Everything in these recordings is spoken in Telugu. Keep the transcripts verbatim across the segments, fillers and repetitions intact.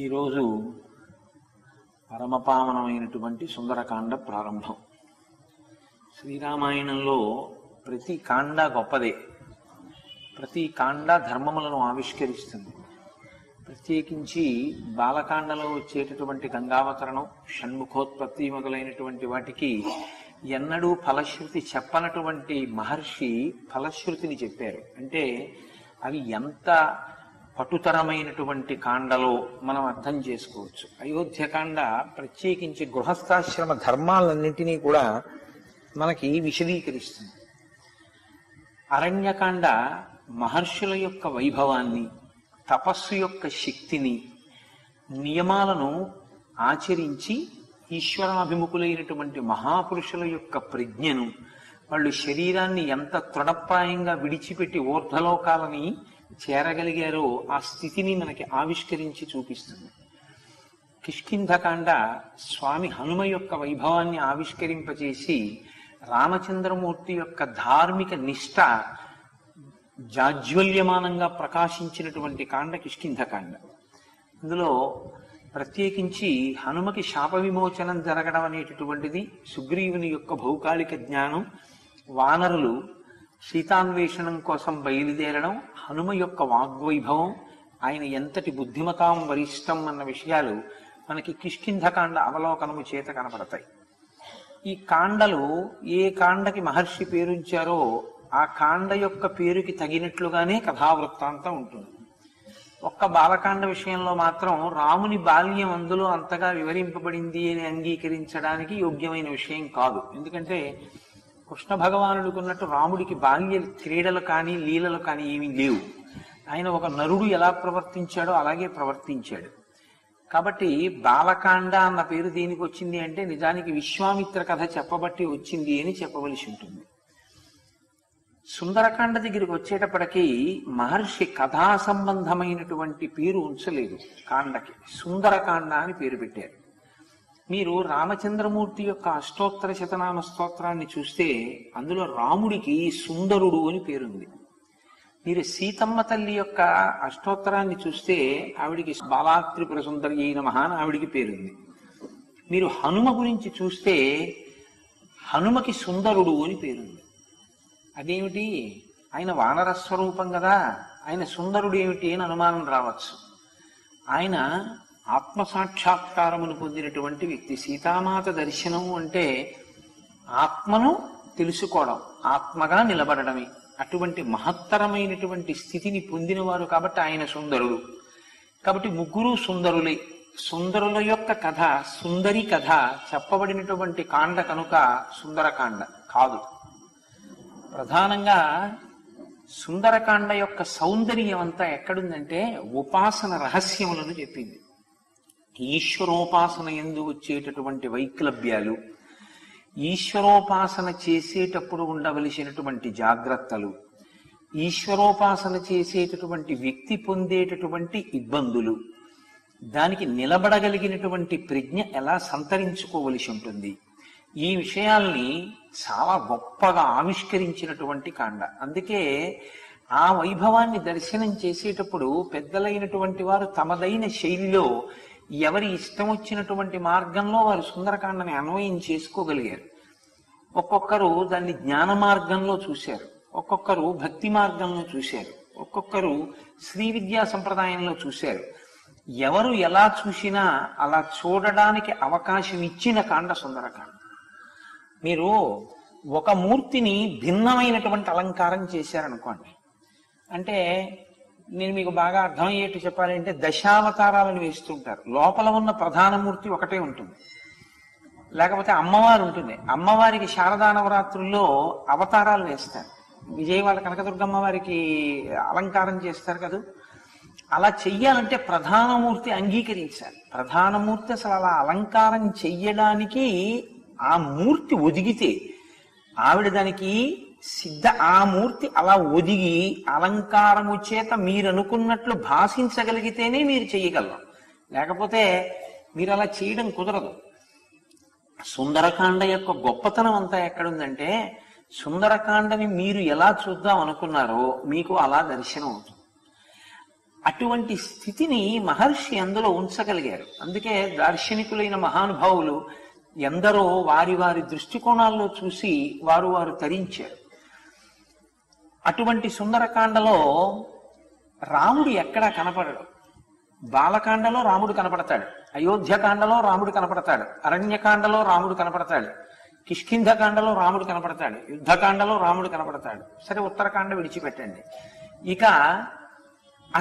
ఈరోజు పరమపావనమైనటువంటి సుందరకాండ ప్రారంభం. శ్రీరామాయణంలో ప్రతి కాండ గొప్పదే. ప్రతి కాండ ధర్మములను ఆవిష్కరిస్తుంది. ప్రత్యేకించి బాలకాండలో వచ్చేటటువంటి గంగావతరణం, షణ్ముఖోత్పత్తి మొదలైనటువంటి వాటికి ఎన్నడూ ఫలశ్రుతి చెప్పనటువంటి మహర్షి ఫలశ్రుతిని చెప్పారు. అంటే అవి ఎంత పటుతరమైనటువంటి కాండలో మనం అర్థం చేసుకోవచ్చు. అయోధ్యకాండ ప్రత్యేకించి గృహస్థాశ్రమ ధర్మాలన్నింటినీ కూడా మనకి విశదీకరిస్తుంది. అరణ్యకాండ మహర్షుల యొక్క వైభవాన్ని, తపస్సు యొక్క శక్తిని, నియమాలను ఆచరించి ఈశ్వరాభిముఖులైనటువంటి మహాపురుషుల యొక్క ప్రజ్ఞను, వాళ్ళు శరీరాన్ని ఎంత తృణప్రాయంగా విడిచిపెట్టి ఊర్ధలోకాలని చేరగలిగారో ఆ స్థితిని మనకి ఆవిష్కరించి చూపిస్తుంది. కిష్కింధకాండ స్వామి హనుమ యొక్క వైభవాన్ని ఆవిష్కరింపచేసి రామచంద్రమూర్తి యొక్క ధార్మిక నిష్ఠ జాజ్వల్యమానంగా ప్రకాశించినటువంటి కాండ కిష్కింధకాండ. ఇందులో ప్రత్యేకించి హనుమకి శాప విమోచనం జరగడం అనేటటువంటిది, సుగ్రీవుని యొక్క భౌకాళిక జ్ఞానం, వానరులు సీతాన్వేషణం కోసం బయలుదేరడం, హనుమ యొక్క వాగ్వైభవం, ఆయన ఎంతటి బుద్ధిమతాం వరిష్టం అన్న విషయాలు మనకి కిష్కింధకాండ అవలోకనము చేత కనపడతాయి. ఈ కాండలు ఏ కాండకి మహర్షి పేరుంచారో ఆ కాండ యొక్క పేరుకి తగినట్లుగానే కథావృత్తాంతం ఉంటుంది. ఒక్క బాలకాండ విషయంలో మాత్రం రాముని బాల్యం అందులో అంతగా వివరింపబడింది అని అంగీకరించడానికి యోగ్యమైన విషయం కాదు. ఎందుకంటే కృష్ణ భగవానుడుకున్నట్టు రాముడికి బాల్య క్రీడలు కానీ లీలలు కానీ ఏమీ లేవు. ఆయన ఒక నరుడు ఎలా ప్రవర్తించాడో అలాగే ప్రవర్తించాడు. కాబట్టి బాలకాండ అన్న పేరు దేనికి వచ్చింది అంటే నిజానికి విశ్వామిత్ర కథ చెప్పబట్టి వచ్చింది అని చెప్పవలసి ఉంటుంది. సుందరకాండ దగ్గరికి వచ్చేటప్పటికీ మహర్షి కథా సంబంధమైనటువంటి పేరు ఉంచలేదు. కాండకి సుందరకాండ అని పేరు పెట్టారు. మీరు రామచంద్రమూర్తి యొక్క అష్టోత్తర శతనామ స్తోత్రాన్ని చూస్తే అందులో రాముడికి సుందరుడు అని పేరుంది. మీరు సీతమ్మ తల్లి యొక్క అష్టోత్తరాన్ని చూస్తే ఆవిడికి బాలాత్రిపుర సుందరి అయిన మహాన్ ఆవిడికి పేరుంది. మీరు హనుమ గురించి చూస్తే హనుమకి సుందరుడు అని పేరుంది. అదేమిటి, ఆయన వానర స్వరూపం కదా, ఆయన సుందరుడు ఏమిటి అని అనుమానం రావచ్చు. ఆయన ఆత్మసాక్షాత్కారమును పొందినటువంటి వ్యక్తి. సీతామాత దర్శనము అంటే ఆత్మను తెలుసుకోవడం, ఆత్మగా నిలబడమే. అటువంటి మహత్తరమైనటువంటి స్థితిని పొందినవారు కాబట్టి ఆయన సుందరుడు. కాబట్టి ముగ్గురు సుందరులే. సుందరుల యొక్క కథ, సుందరి కథ చెప్పబడినటువంటి కాండ కనుక సుందరకాండ కాదు. ప్రధానంగా సుందరకాండ యొక్క సౌందర్యం అంతా ఎక్కడుందంటే ఉపాసన రహస్యములను చెప్పింది. ఈశ్వరోపాసన యందు వచ్చేటటువంటి వైక్లభ్యాలు, ఈశ్వరోపాసన చేసేటప్పుడు ఉండవలసినటువంటి జాగ్రత్తలు, ఈశ్వరోపాసన చేసేటటువంటి వ్యక్తి పొందేటటువంటి ఇబ్బందులు, దానికి నిలబడగలిగినటువంటి ప్రజ్ఞ ఎలా సంతరించుకోవలసి ఉంటుంది, ఈ విషయాల్ని చాలా గొప్పగా ఆవిష్కరించినటువంటి కాండ. అందుకే ఆ వైభవాన్ని దర్శనం చేసేటప్పుడు పెద్దలైనటువంటి వారు తమదైన శైలిలో ఎవరి ఇష్టం వచ్చినటువంటి మార్గంలో వారు సుందరకాండని అన్వయం చేసుకోగలిగారు. ఒక్కొక్కరు దాన్ని జ్ఞాన మార్గంలో చూశారు, ఒక్కొక్కరు భక్తి మార్గంలో చూశారు, ఒక్కొక్కరు శ్రీ విద్యా సంప్రదాయంలో చూశారు. ఎవరు ఎలా చూసినా అలా చూడడానికి అవకాశం ఇచ్చిన కాండ సుందరకాండ. మీరు ఒక మూర్తిని భిన్నమైనటువంటి అలంకారం చేశారనుకోండి, అంటే నేను మీకు బాగా అర్థమయ్యేట్టు చెప్పాలంటే దశావతారాలను వేస్తుంటారు. లోపల ఉన్న ప్రధానమూర్తి ఒకటే ఉంటుంది, లేకపోతే అమ్మవారు ఉంటుంది. అమ్మవారికి శారదా నవరాత్రుల్లో అవతారాలు వేస్తారు. విజయవాడ కనకదుర్గమ్మ వారికి అలంకారం చేస్తారు కదా. అలా చెయ్యాలంటే ప్రధానమూర్తి అంగీకరించాలి. ప్రధానమూర్తి అసలు అలా అలంకారం చెయ్యడానికి ఆ మూర్తి ఒదిగితే ఆవిడ దానికి సిద్ధ. ఆ మూర్తి అలా ఒదిగి అలంకారము చేత మీరనుకున్నట్లు భాషించగలిగితేనే మీరు చెయ్యగలరు, లేకపోతే మీరు అలా చేయడం కుదరదు. సుందరకాండ యొక్క గొప్పతనం అంతా ఎక్కడుందంటే సుందరకాండని మీరు ఎలా చూద్దాం అనుకున్నారో మీకు అలా దర్శనం అవుతుంది. అటువంటి స్థితిని మహర్షి అందులో ఉంచగలిగారు. అందుకే దార్శనికులైన మహానుభావులు ఎందరో వారి వారి దృష్టికోణాల్లో చూసి వారు వారు తరించారు. అటువంటి సుందరకాండలో రాముడు ఎక్కడా కనపడడు. బాలకాండలో రాముడు కనపడతాడు, అయోధ్యకాండలో రాముడు కనపడతాడు, అరణ్యకాండలో రాముడు కనపడతాడు, కిష్కింధకాండలో రాముడు కనపడతాడు, యుద్ధకాండలో రాముడు కనపడతాడు. సరే, ఉత్తరకాండ విడిచిపెట్టండి. ఇక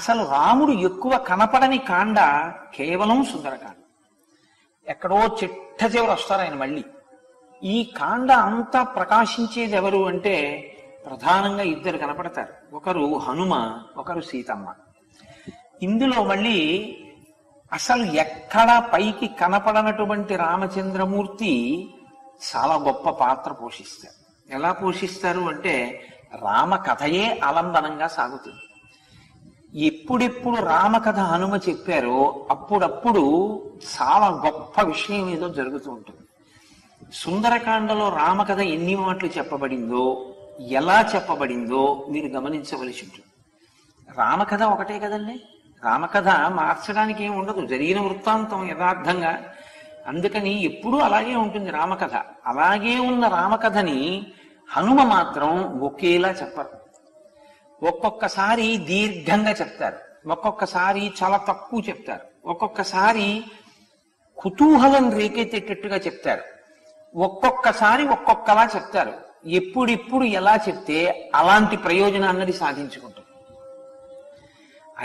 అసలు రాముడు ఎక్కువ కనపడని కాండ కేవలం సుందరకాండ. ఎక్కడో చిట్ట చివరు వస్తారు ఆయన మళ్ళీ. ఈ కాండ అంతా ప్రకాశించేది ఎవరు అంటే ప్రధానంగా ఇద్దరు కనపడతారు, ఒకరు హనుమ, ఒకరు సీతమ్మ. ఇందులో మళ్ళీ అసలు ఎక్కడా పైకి కనపడనటువంటి రామచంద్రమూర్తి చాలా గొప్ప పాత్ర పోషిస్తారు. ఎలా పోషిస్తారు అంటే రామ కథయే ఆలంబనంగా సాగుతుంది. ఎప్పుడెప్పుడు రామకథ హనుమ చెప్పారో అప్పుడప్పుడు చాలా గొప్ప విషయం ఏదో జరుగుతూ ఉంటుంది. సుందరకాండలో రామకథ ఎన్ని మాటలు చెప్పబడిందో, ఎలా చెప్పబడిందో మీరు గమనించవలసి ఉంటుంది. రామకథ ఒకటే కదండి, రామకథ మార్చడానికి ఏమి ఉండదు, జరిగిన వృత్తాంతం యథార్థంగా. అందుకని ఎప్పుడూ అలాగే ఉంటుంది రామకథ. అలాగే ఉన్న రామకథని హనుమ మాత్రం ఒకేలా చెప్పరు. ఒక్కొక్కసారి దీర్ఘంగా చెప్తారు, ఒక్కొక్కసారి చాలా తక్కువ చెప్తారు, ఒక్కొక్కసారి కుతూహలం రేకెత్తేటట్టుగా చెప్తారు, ఒక్కొక్కసారి ఒక్కొక్కలా చెప్తారు. ఎప్పుడిప్పుడు ఎలా చెప్తే అలాంటి ప్రయోజనాన్ని సాధించుకుంటారు.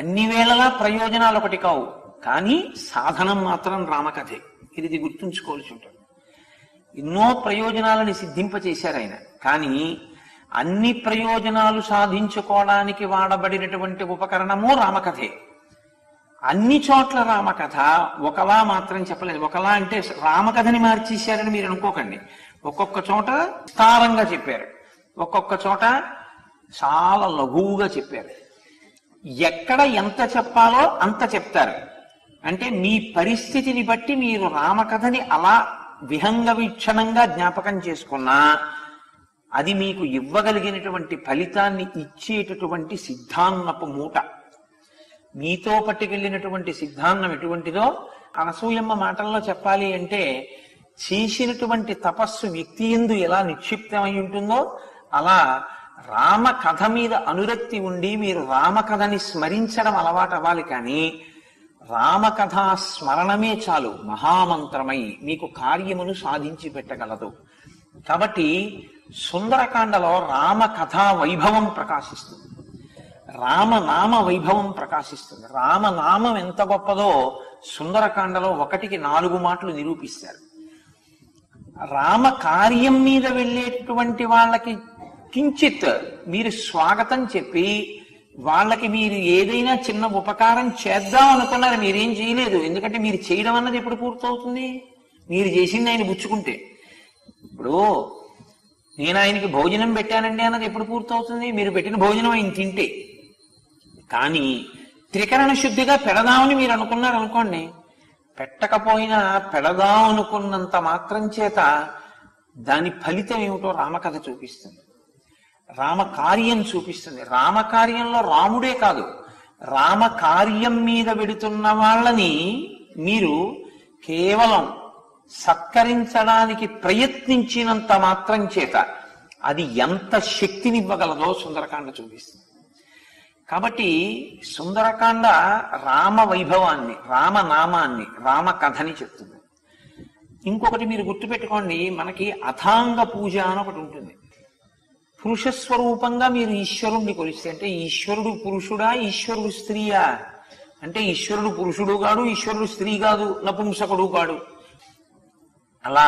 అన్ని వేళలా ప్రయోజనాలు ఒకటి కావు, కానీ సాధనం మాత్రం రామకథే. ఇది గుర్తుంచుకోవాల్సి ఉంటుంది. ఎన్నో ప్రయోజనాలను సిద్ధింపచేశారు ఆయన, కానీ అన్ని ప్రయోజనాలు సాధించుకోవడానికి వాడబడినటువంటి ఉపకరణము రామకథే. అన్ని చోట్ల రామకథ ఒకలా మాత్రం చెప్పలేదు. ఒకలా అంటే రామకథని మార్చేశారని మీరు అనుకోకండి. ఒక్కొక్క చోట విస్తారంగా చెప్పారు, ఒక్కొక్క చోట చాలా లఘువుగా చెప్పారు. ఎక్కడ ఎంత చెప్పాలో అంత చెప్తారు. అంటే మీ పరిస్థితిని బట్టి మీరు రామకథని అలా విహంగ వీక్షణంగా జ్ఞాపకం చేసుకున్నా అది మీకు ఇవ్వగలిగినటువంటి ఫలితాన్ని ఇచ్చేటటువంటి సిద్ధాన్నపు మూట. మీతో పట్టుకెళ్ళినటువంటి సిద్ధాన్నం ఎటువంటిదో అనసూయమ్మ మాటల్లో చెప్పాలి అంటే, చేసినటువంటి తపస్సు వ్యక్తి యందు ఎలా నిక్షిప్తమై ఉంటుందో అలా రామకథ మీద అనురక్తి ఉండి మీరు రామకథని స్మరించడం అలవాటు అవ్వాలి. కానీ రామకథా స్మరణమే చాలు మహామంత్రమై మీకు కార్యమును సాధించి పెట్టగలదు. కాబట్టి సుందరకాండలో రామకథా వైభవం ప్రకాశిస్తుంది, రామనామ వైభవం ప్రకాశిస్తుంది. రామనామం ఎంత గొప్పదో సుందరకాండలో ఒకటికి నాలుగు మాటలు నిరూపిస్తారు. రామ కార్యం మీద వెళ్ళేటువంటి వాళ్ళకి కించిత్ మీరు స్వాగతం చెప్పి వాళ్ళకి మీరు ఏదైనా చిన్న ఉపకారం చేద్దాం అనుకున్నారు, మీరేం చేయలేదు. ఎందుకంటే మీరు చేయడం అన్నది ఎప్పుడు పూర్తవుతుంది? మీరు చేసింది ఆయన బుచ్చుకుంటే. ఇప్పుడు నేను ఆయనకి భోజనం పెట్టానండి అన్నది ఎప్పుడు పూర్తవుతుంది? మీరు పెట్టిన భోజనం ఆయన తింటే. కానీ త్రికరణ శుద్ధిగా పెడదామని మీరు అనుకున్నారు అనుకోండి, పెట్టకపోయినా పెడదాం అనుకున్నంత మాత్రం చేత దాని ఫలితం ఏమిటో రామకథ చూపిస్తుంది, రామకార్యం చూపిస్తుంది. రామకార్యంలో రాముడే కాదు, రామకార్యం మీద వెడుతున్న వాళ్ళని మీరు కేవలం సత్కరించడానికి ప్రయత్నించినంత మాత్రం చేత అది ఎంత శక్తినివ్వగలదో సుందరకాండ చూపిస్తుంది. కాబట్టి సుందరకాండ రామ వైభవాన్ని, రామనామాన్ని, రామకథని చెప్తుంది. ఇంకొకటి మీరు గుర్తుపెట్టుకోండి, మనకి అథాంగ పూజ అని ఒకటి ఉంటుంది. పురుషస్వరూపంగా మీరు ఈశ్వరుణ్ణి కొలిస్తే, అంటే ఈశ్వరుడు పురుషుడా, ఈశ్వరుడు స్త్రీయా అంటే ఈశ్వరుడు పురుషుడు కాడు, ఈశ్వరుడు స్త్రీ కాదు, నపుంసకుడు కాడు. అలా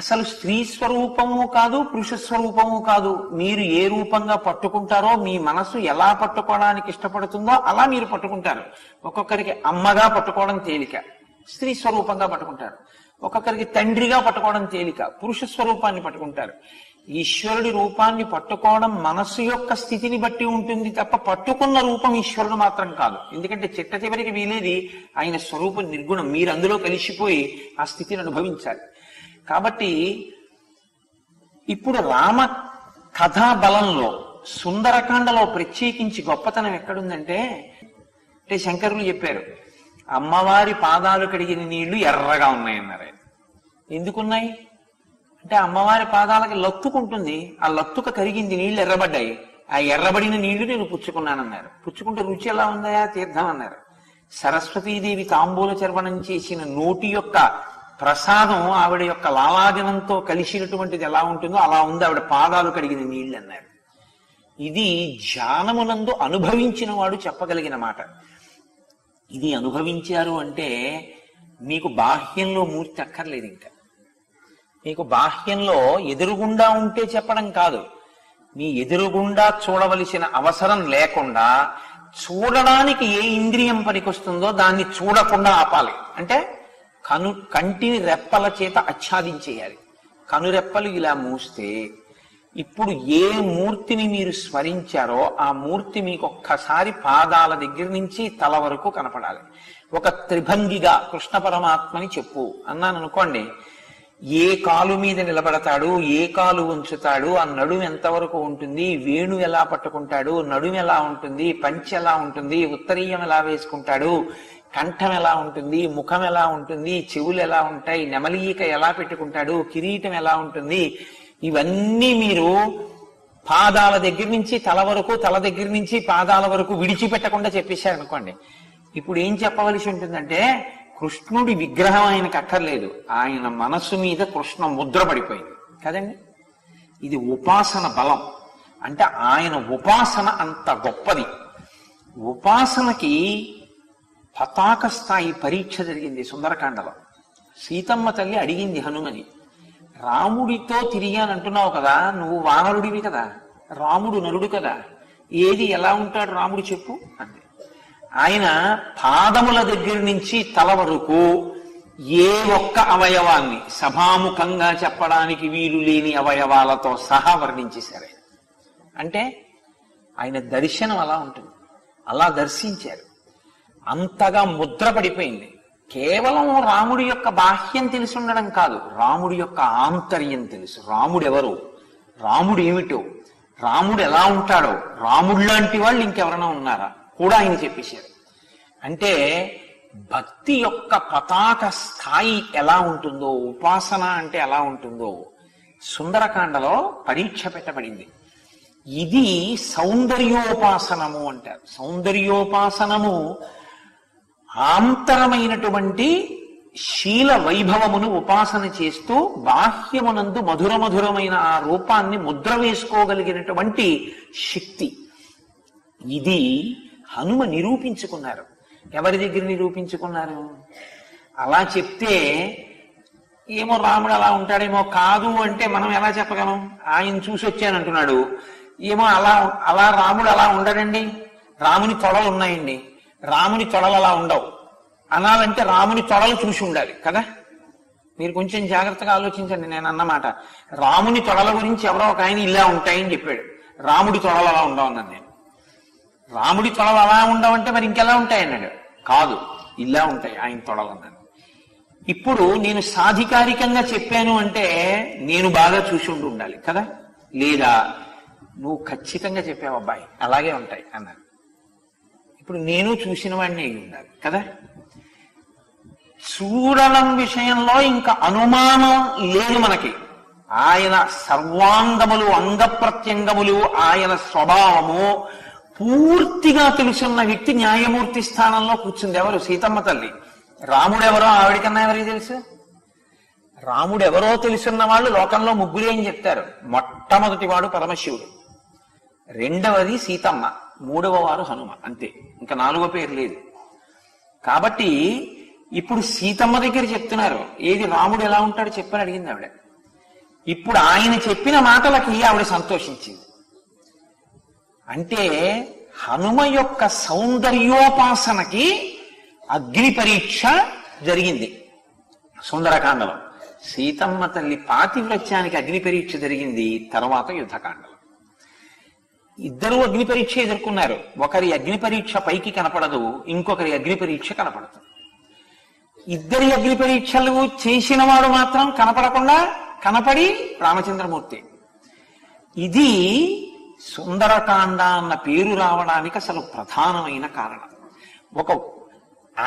అసలు స్త్రీ స్వరూపము కాదు, పురుష స్వరూపము కాదు. మీరు ఏ రూపంగా పట్టుకుంటారో, మీ మనసు ఎలా పట్టుకోవడానికి ఇష్టపడుతుందో అలా మీరు పట్టుకుంటారు. ఒక్కొక్కరికి అమ్మగా పట్టుకోవడం తేలిక, స్త్రీ స్వరూపంగా పట్టుకుంటారు. ఒక్కొక్కరికి తండ్రిగా పట్టుకోవడం తేలిక, పురుష స్వరూపాన్ని పట్టుకుంటారు. ఈశ్వరుడి రూపాన్ని పట్టుకోవడం మనసు యొక్క స్థితిని బట్టి ఉంటుంది తప్ప పట్టుకున్న రూపం ఈశ్వరుడు మాత్రం కాదు. ఎందుకంటే చిట్ట చివరికి వీలేది ఆయన స్వరూపం నిర్గుణం. మీరు అందులో కలిసిపోయి ఆ స్థితిని అనుభవించాలి. కాబట్టి ఇప్పుడు రామ కథా బలంలో సుందరకాండలో ప్రత్యేకించి గొప్పతనం ఎక్కడుందంటే, అంటే శంకరులు చెప్పారు, అమ్మవారి పాదాలు కడిగిన నీళ్లు ఎర్రగా ఉన్నాయన్నారు. ఎందుకున్నాయి అంటే అమ్మవారి పాదాలకి లత్తుకుంటుంది, ఆ లత్తుక కరిగింది, నీళ్లు ఎర్రబడ్డాయి, ఆ ఎర్రబడిన నీళ్లు నేను పుచ్చుకున్నానన్నారు. పుచ్చుకుంటే రుచి ఎలా ఉందా తీర్థం అన్నారు. సరస్వతీదేవి తాంబూల చర్వణం చేసిన నోటి యొక్క ప్రసాదం ఆవిడ యొక్క లాలాజనంతో కలిసినటువంటిది ఎలా ఉంటుందో అలా ఉంది ఆవిడ పాదాలు కడిగిన నీళ్ళు అన్నారు. ఇది ధ్యానమునందు అనుభవించిన వాడు చెప్పగలిగిన మాట. ఇది అనుభవించారు అంటే మీకు బాహ్యంలో మూర్తి అక్కర్లేదు. ఇంకా మీకు బాహ్యంలో ఎదురుగుండా ఉంటే చెప్పడం కాదు, మీ ఎదురుగుండా చూడవలసిన అవసరం లేకుండా చూడడానికి ఏ ఇంద్రియం పనికొస్తుందో దాన్ని చూడకుండా ఆపాలి. అంటే కను కంటిని రెప్పల చేత ఆచ్ఛాదించేయాలి. కనురెప్పలు ఇలా మూస్తే ఇప్పుడు ఏ మూర్తిని మీరు స్మరించారో ఆ మూర్తి మీకు ఒక్కసారి పాదాల దగ్గర నుంచి తల వరకు కనపడాలి. ఒక త్రిభంగిగా కృష్ణ పరమాత్మని చెప్పు అన్నాను అనుకోండి, ఏ కాలు మీద నిలబడతాడు, ఏ కాలు ఉంచుతాడు, ఆ నడుము ఎంతవరకు ఉంటుంది, వేణు ఎలా పట్టుకుంటాడు, నడుము ఎలా ఉంటుంది, పంచి ఎలా ఉంటుంది, ఉత్తరీయం ఎలా వేసుకుంటాడు, కంఠం ఎలా ఉంటుంది, ముఖం ఎలా ఉంటుంది, చెవులు ఎలా ఉంటాయి, నెమలీక ఎలా పెట్టుకుంటాడు, కిరీటం ఎలా ఉంటుంది, ఇవన్నీ మీరు పాదాల దగ్గర నుంచి తల వరకు, తల దగ్గర నుంచి పాదాల వరకు విడిచిపెట్టకుండా చెప్పేశారనుకోండి. ఇప్పుడు ఏం చెప్పవలసి ఉంటుందంటే కృష్ణుడి విగ్రహం ఆయనకు అక్కర్లేదు, ఆయన మనస్సు మీద కృష్ణ ముద్ర పడిపోయింది కదండి. ఇది ఉపాసన బలం. అంటే ఆయన ఉపాసన అంత గొప్పది. ఉపాసనకి పతాక స్థాయి పరీక్ష జరిగింది సుందరకాండలో. సీతమ్మ తల్లి అడిగింది హనుమని, రాముడితో తిరిగాను అంటున్నావు కదా, నువ్వు వానరుడివి కదా, రాముడు నరుడు కదా, ఏది ఎలా ఉంటాడు రాముడు చెప్పు అంది. ఆయన పాదముల దగ్గర నుంచి తల వరకు ఏ ఒక్క అవయవాన్ని సభాముఖంగా చెప్పడానికి వీలు లేని అవయవాలతో సహా వర్ణించేశారు. అంటే ఆయన దర్శనం అలా ఉంటుంది, అలా దర్శించారు. అంతగా ముద్ర పడిపోయింది. కేవలం రాముడి యొక్క బాహ్యం తెలిసి ఉండడం కాదు, రాముడి యొక్క ఆంతర్యం తెలుసు. రాముడెవరో, రాముడు ఏమిటో, రాముడు ఎలా ఉంటాడో, రాముడు లాంటి వాళ్ళు ఇంకెవరైనా ఉన్నారా కూడా ఆయన చెప్పేశారు. అంటే భక్తి యొక్క పతాక స్థాయి ఎలా ఉంటుందో, ఉపాసన అంటే ఎలా ఉంటుందో సుందరకాండలో పరీక్ష పెట్టబడింది. ఇది సౌందర్యోపాసనము అంటారు. సౌందర్యోపాసనము ఆంతరమైనటువంటి శీల వైభవమును ఉపాసన చేస్తూ బాహ్యమునందు మధుర మధురమైన ఆ రూపాన్ని ముద్ర వేసుకోగలిగినటువంటి శక్తి ఇది హనుమ నిరూపించుకున్నారు. ఎవరి దగ్గర నిరూపించుకున్నారు? అలా చెప్తే ఏమో రాముడు అలా ఉంటాడేమో కాదు అంటే మనం ఎలా చెప్పగలం? ఆయన చూసి వచ్చానంటున్నాడు. ఏమో అలా అలా రాముడు అలా ఉండడండి, రాముని తొడలు ఉన్నాయండి, రాముని తొడలు అలా ఉండవు అనాలంటే రాముని తొడలు చూసి ఉండాలి కదా. మీరు కొంచెం జాగ్రత్తగా ఆలోచించండి నేను అన్నమాట. రాముని తొడల గురించి ఎవరో ఒక ఆయన ఇలా ఉంటాయని చెప్పాడు, రాముడి తొడలు అలా ఉండవు అన్నాను నేను. రాముడి తొడలు అలా ఉండవంటే మరి ఇంకెలా ఉంటాయన్నాడు. కాదు, ఇలా ఉంటాయి ఆయన తొడలు అన్నాను. ఇప్పుడు నేను సాధికారికంగా చెప్పాను అంటే నేను బాగా చూసి ఉండి ఉండాలి కదా. లేదా నువ్వు ఖచ్చితంగా చెప్పావు అబ్బాయి అలాగే ఉంటాయి అన్నాను. ఇప్పుడు నేను చూసిన వాడిని అయి ఉండాలి కదా. చూడడం విషయంలో ఇంకా అనుమానం లేదు మనకి. ఆయన సర్వాంగములు, అంగప్రత్యంగములు, ఆయన స్వభావము పూర్తిగా తెలుసున్న వ్యక్తి న్యాయమూర్తి స్థానంలో కూర్చుంది. ఎవరు? సీతమ్మ తల్లి. రాముడెవరో ఆవిడికన్నా ఎవరికి తెలుసు? రాముడెవరో తెలుసున్న వాళ్ళు లోకంలో ముగ్గురే అని చెప్తారు. మొట్టమొదటి వాడు పరమశివుడు, రెండవది సీతమ్మ, మూడవ వారు హనుమ. అంతే, ఇంకా నాలుగో పేరు లేదు. కాబట్టి ఇప్పుడు సీతమ్మ దగ్గర చెప్తున్నారు, ఏది రాముడు ఎలా ఉంటాడు చెప్పని అడిగింది ఆవిడ. ఇప్పుడు ఆయన చెప్పిన మాటలకి ఆవిడ సంతోషించింది. అంటే హనుమ యొక్క సౌందర్యోపాసనకి అగ్ని పరీక్ష జరిగింది సుందరకాండలో. సీతమ్మ తల్లి పాతివ్రత్యానికి అగ్ని పరీక్ష జరిగింది తర్వాత యుద్ధకాండలో. ఇద్దరూ అగ్ని పరీక్ష ఎదుర్కొన్నారు. ఒకరి అగ్ని పరీక్ష పైకి కనపడదు, ఇంకొకరి అగ్ని పరీక్ష కనపడదు. ఇద్దరి అగ్ని పరీక్షలు చేసిన వాడు మాత్రం కనపడకుండా కనపడి రామచంద్రమూర్తి. ఇది సుందరకాండ అన్న పేరు రావడానికి అసలు ప్రధానమైన కారణం.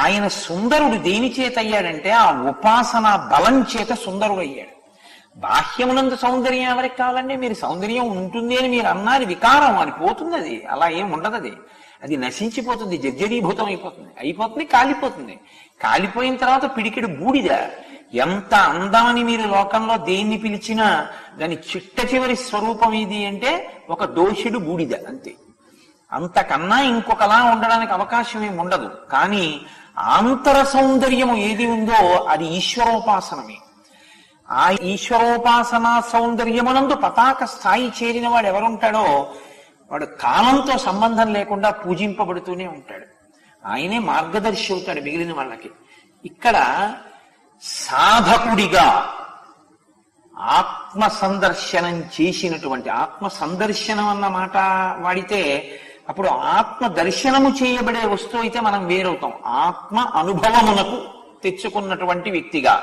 ఆయన సుందరుడు దేని చేత అయ్యాడంటే ఆ ఉపాసన బలం చేత సుందరుడు అయ్యాడు. బాహ్యమునందు సౌందర్యం ఎవరికి కావాలండి? మీరు సౌందర్యం ఉంటుంది అని మీరు అన్నారు, వికారం అని పోతుంది, అది అలా ఏం ఉండదు, అది అది నశించిపోతుంది, జర్జరీభూతం అయిపోతుంది అయిపోతుంది కాలిపోతుంది. కాలిపోయిన తర్వాత పిడికిడు బూడిద. ఎంత అందాన్ని మీరు లోకంలో దేన్ని పిలిచినా దాని చిట్ట చివరి స్వరూపం ఇది అంటే ఒక దోషుడు బూడిద అంతే. అంతకన్నా ఇంకొకలా ఉండడానికి అవకాశం ఏమి ఉండదు. కానీ ఆంతర సౌందర్యము ఏది ఉందో అది ఈశ్వరోపాసనమే. ఆ ఈశ్వరోపాసన సౌందర్యమునందు పతాక స్థాయి చేరిన వాడు ఎవరుంటాడో వాడు కాలంతో సంబంధం లేకుండా పూజింపబడుతూనే ఉంటాడు. ఆయనే మార్గదర్శి అవుతాడు మిగిలిన వాళ్ళకి. ఇక్కడ సాధకుడిగా ఆత్మ సందర్శనం చేసినటువంటి, ఆత్మ సందర్శనం అన్న మాట వాడితే అప్పుడు ఆత్మ దర్శనము చేయబడే వస్తువు అయితే మనం వేరవుతాం. ఆత్మ అనుభవమునకు తెచ్చుకున్నటువంటి వ్యక్తిగా,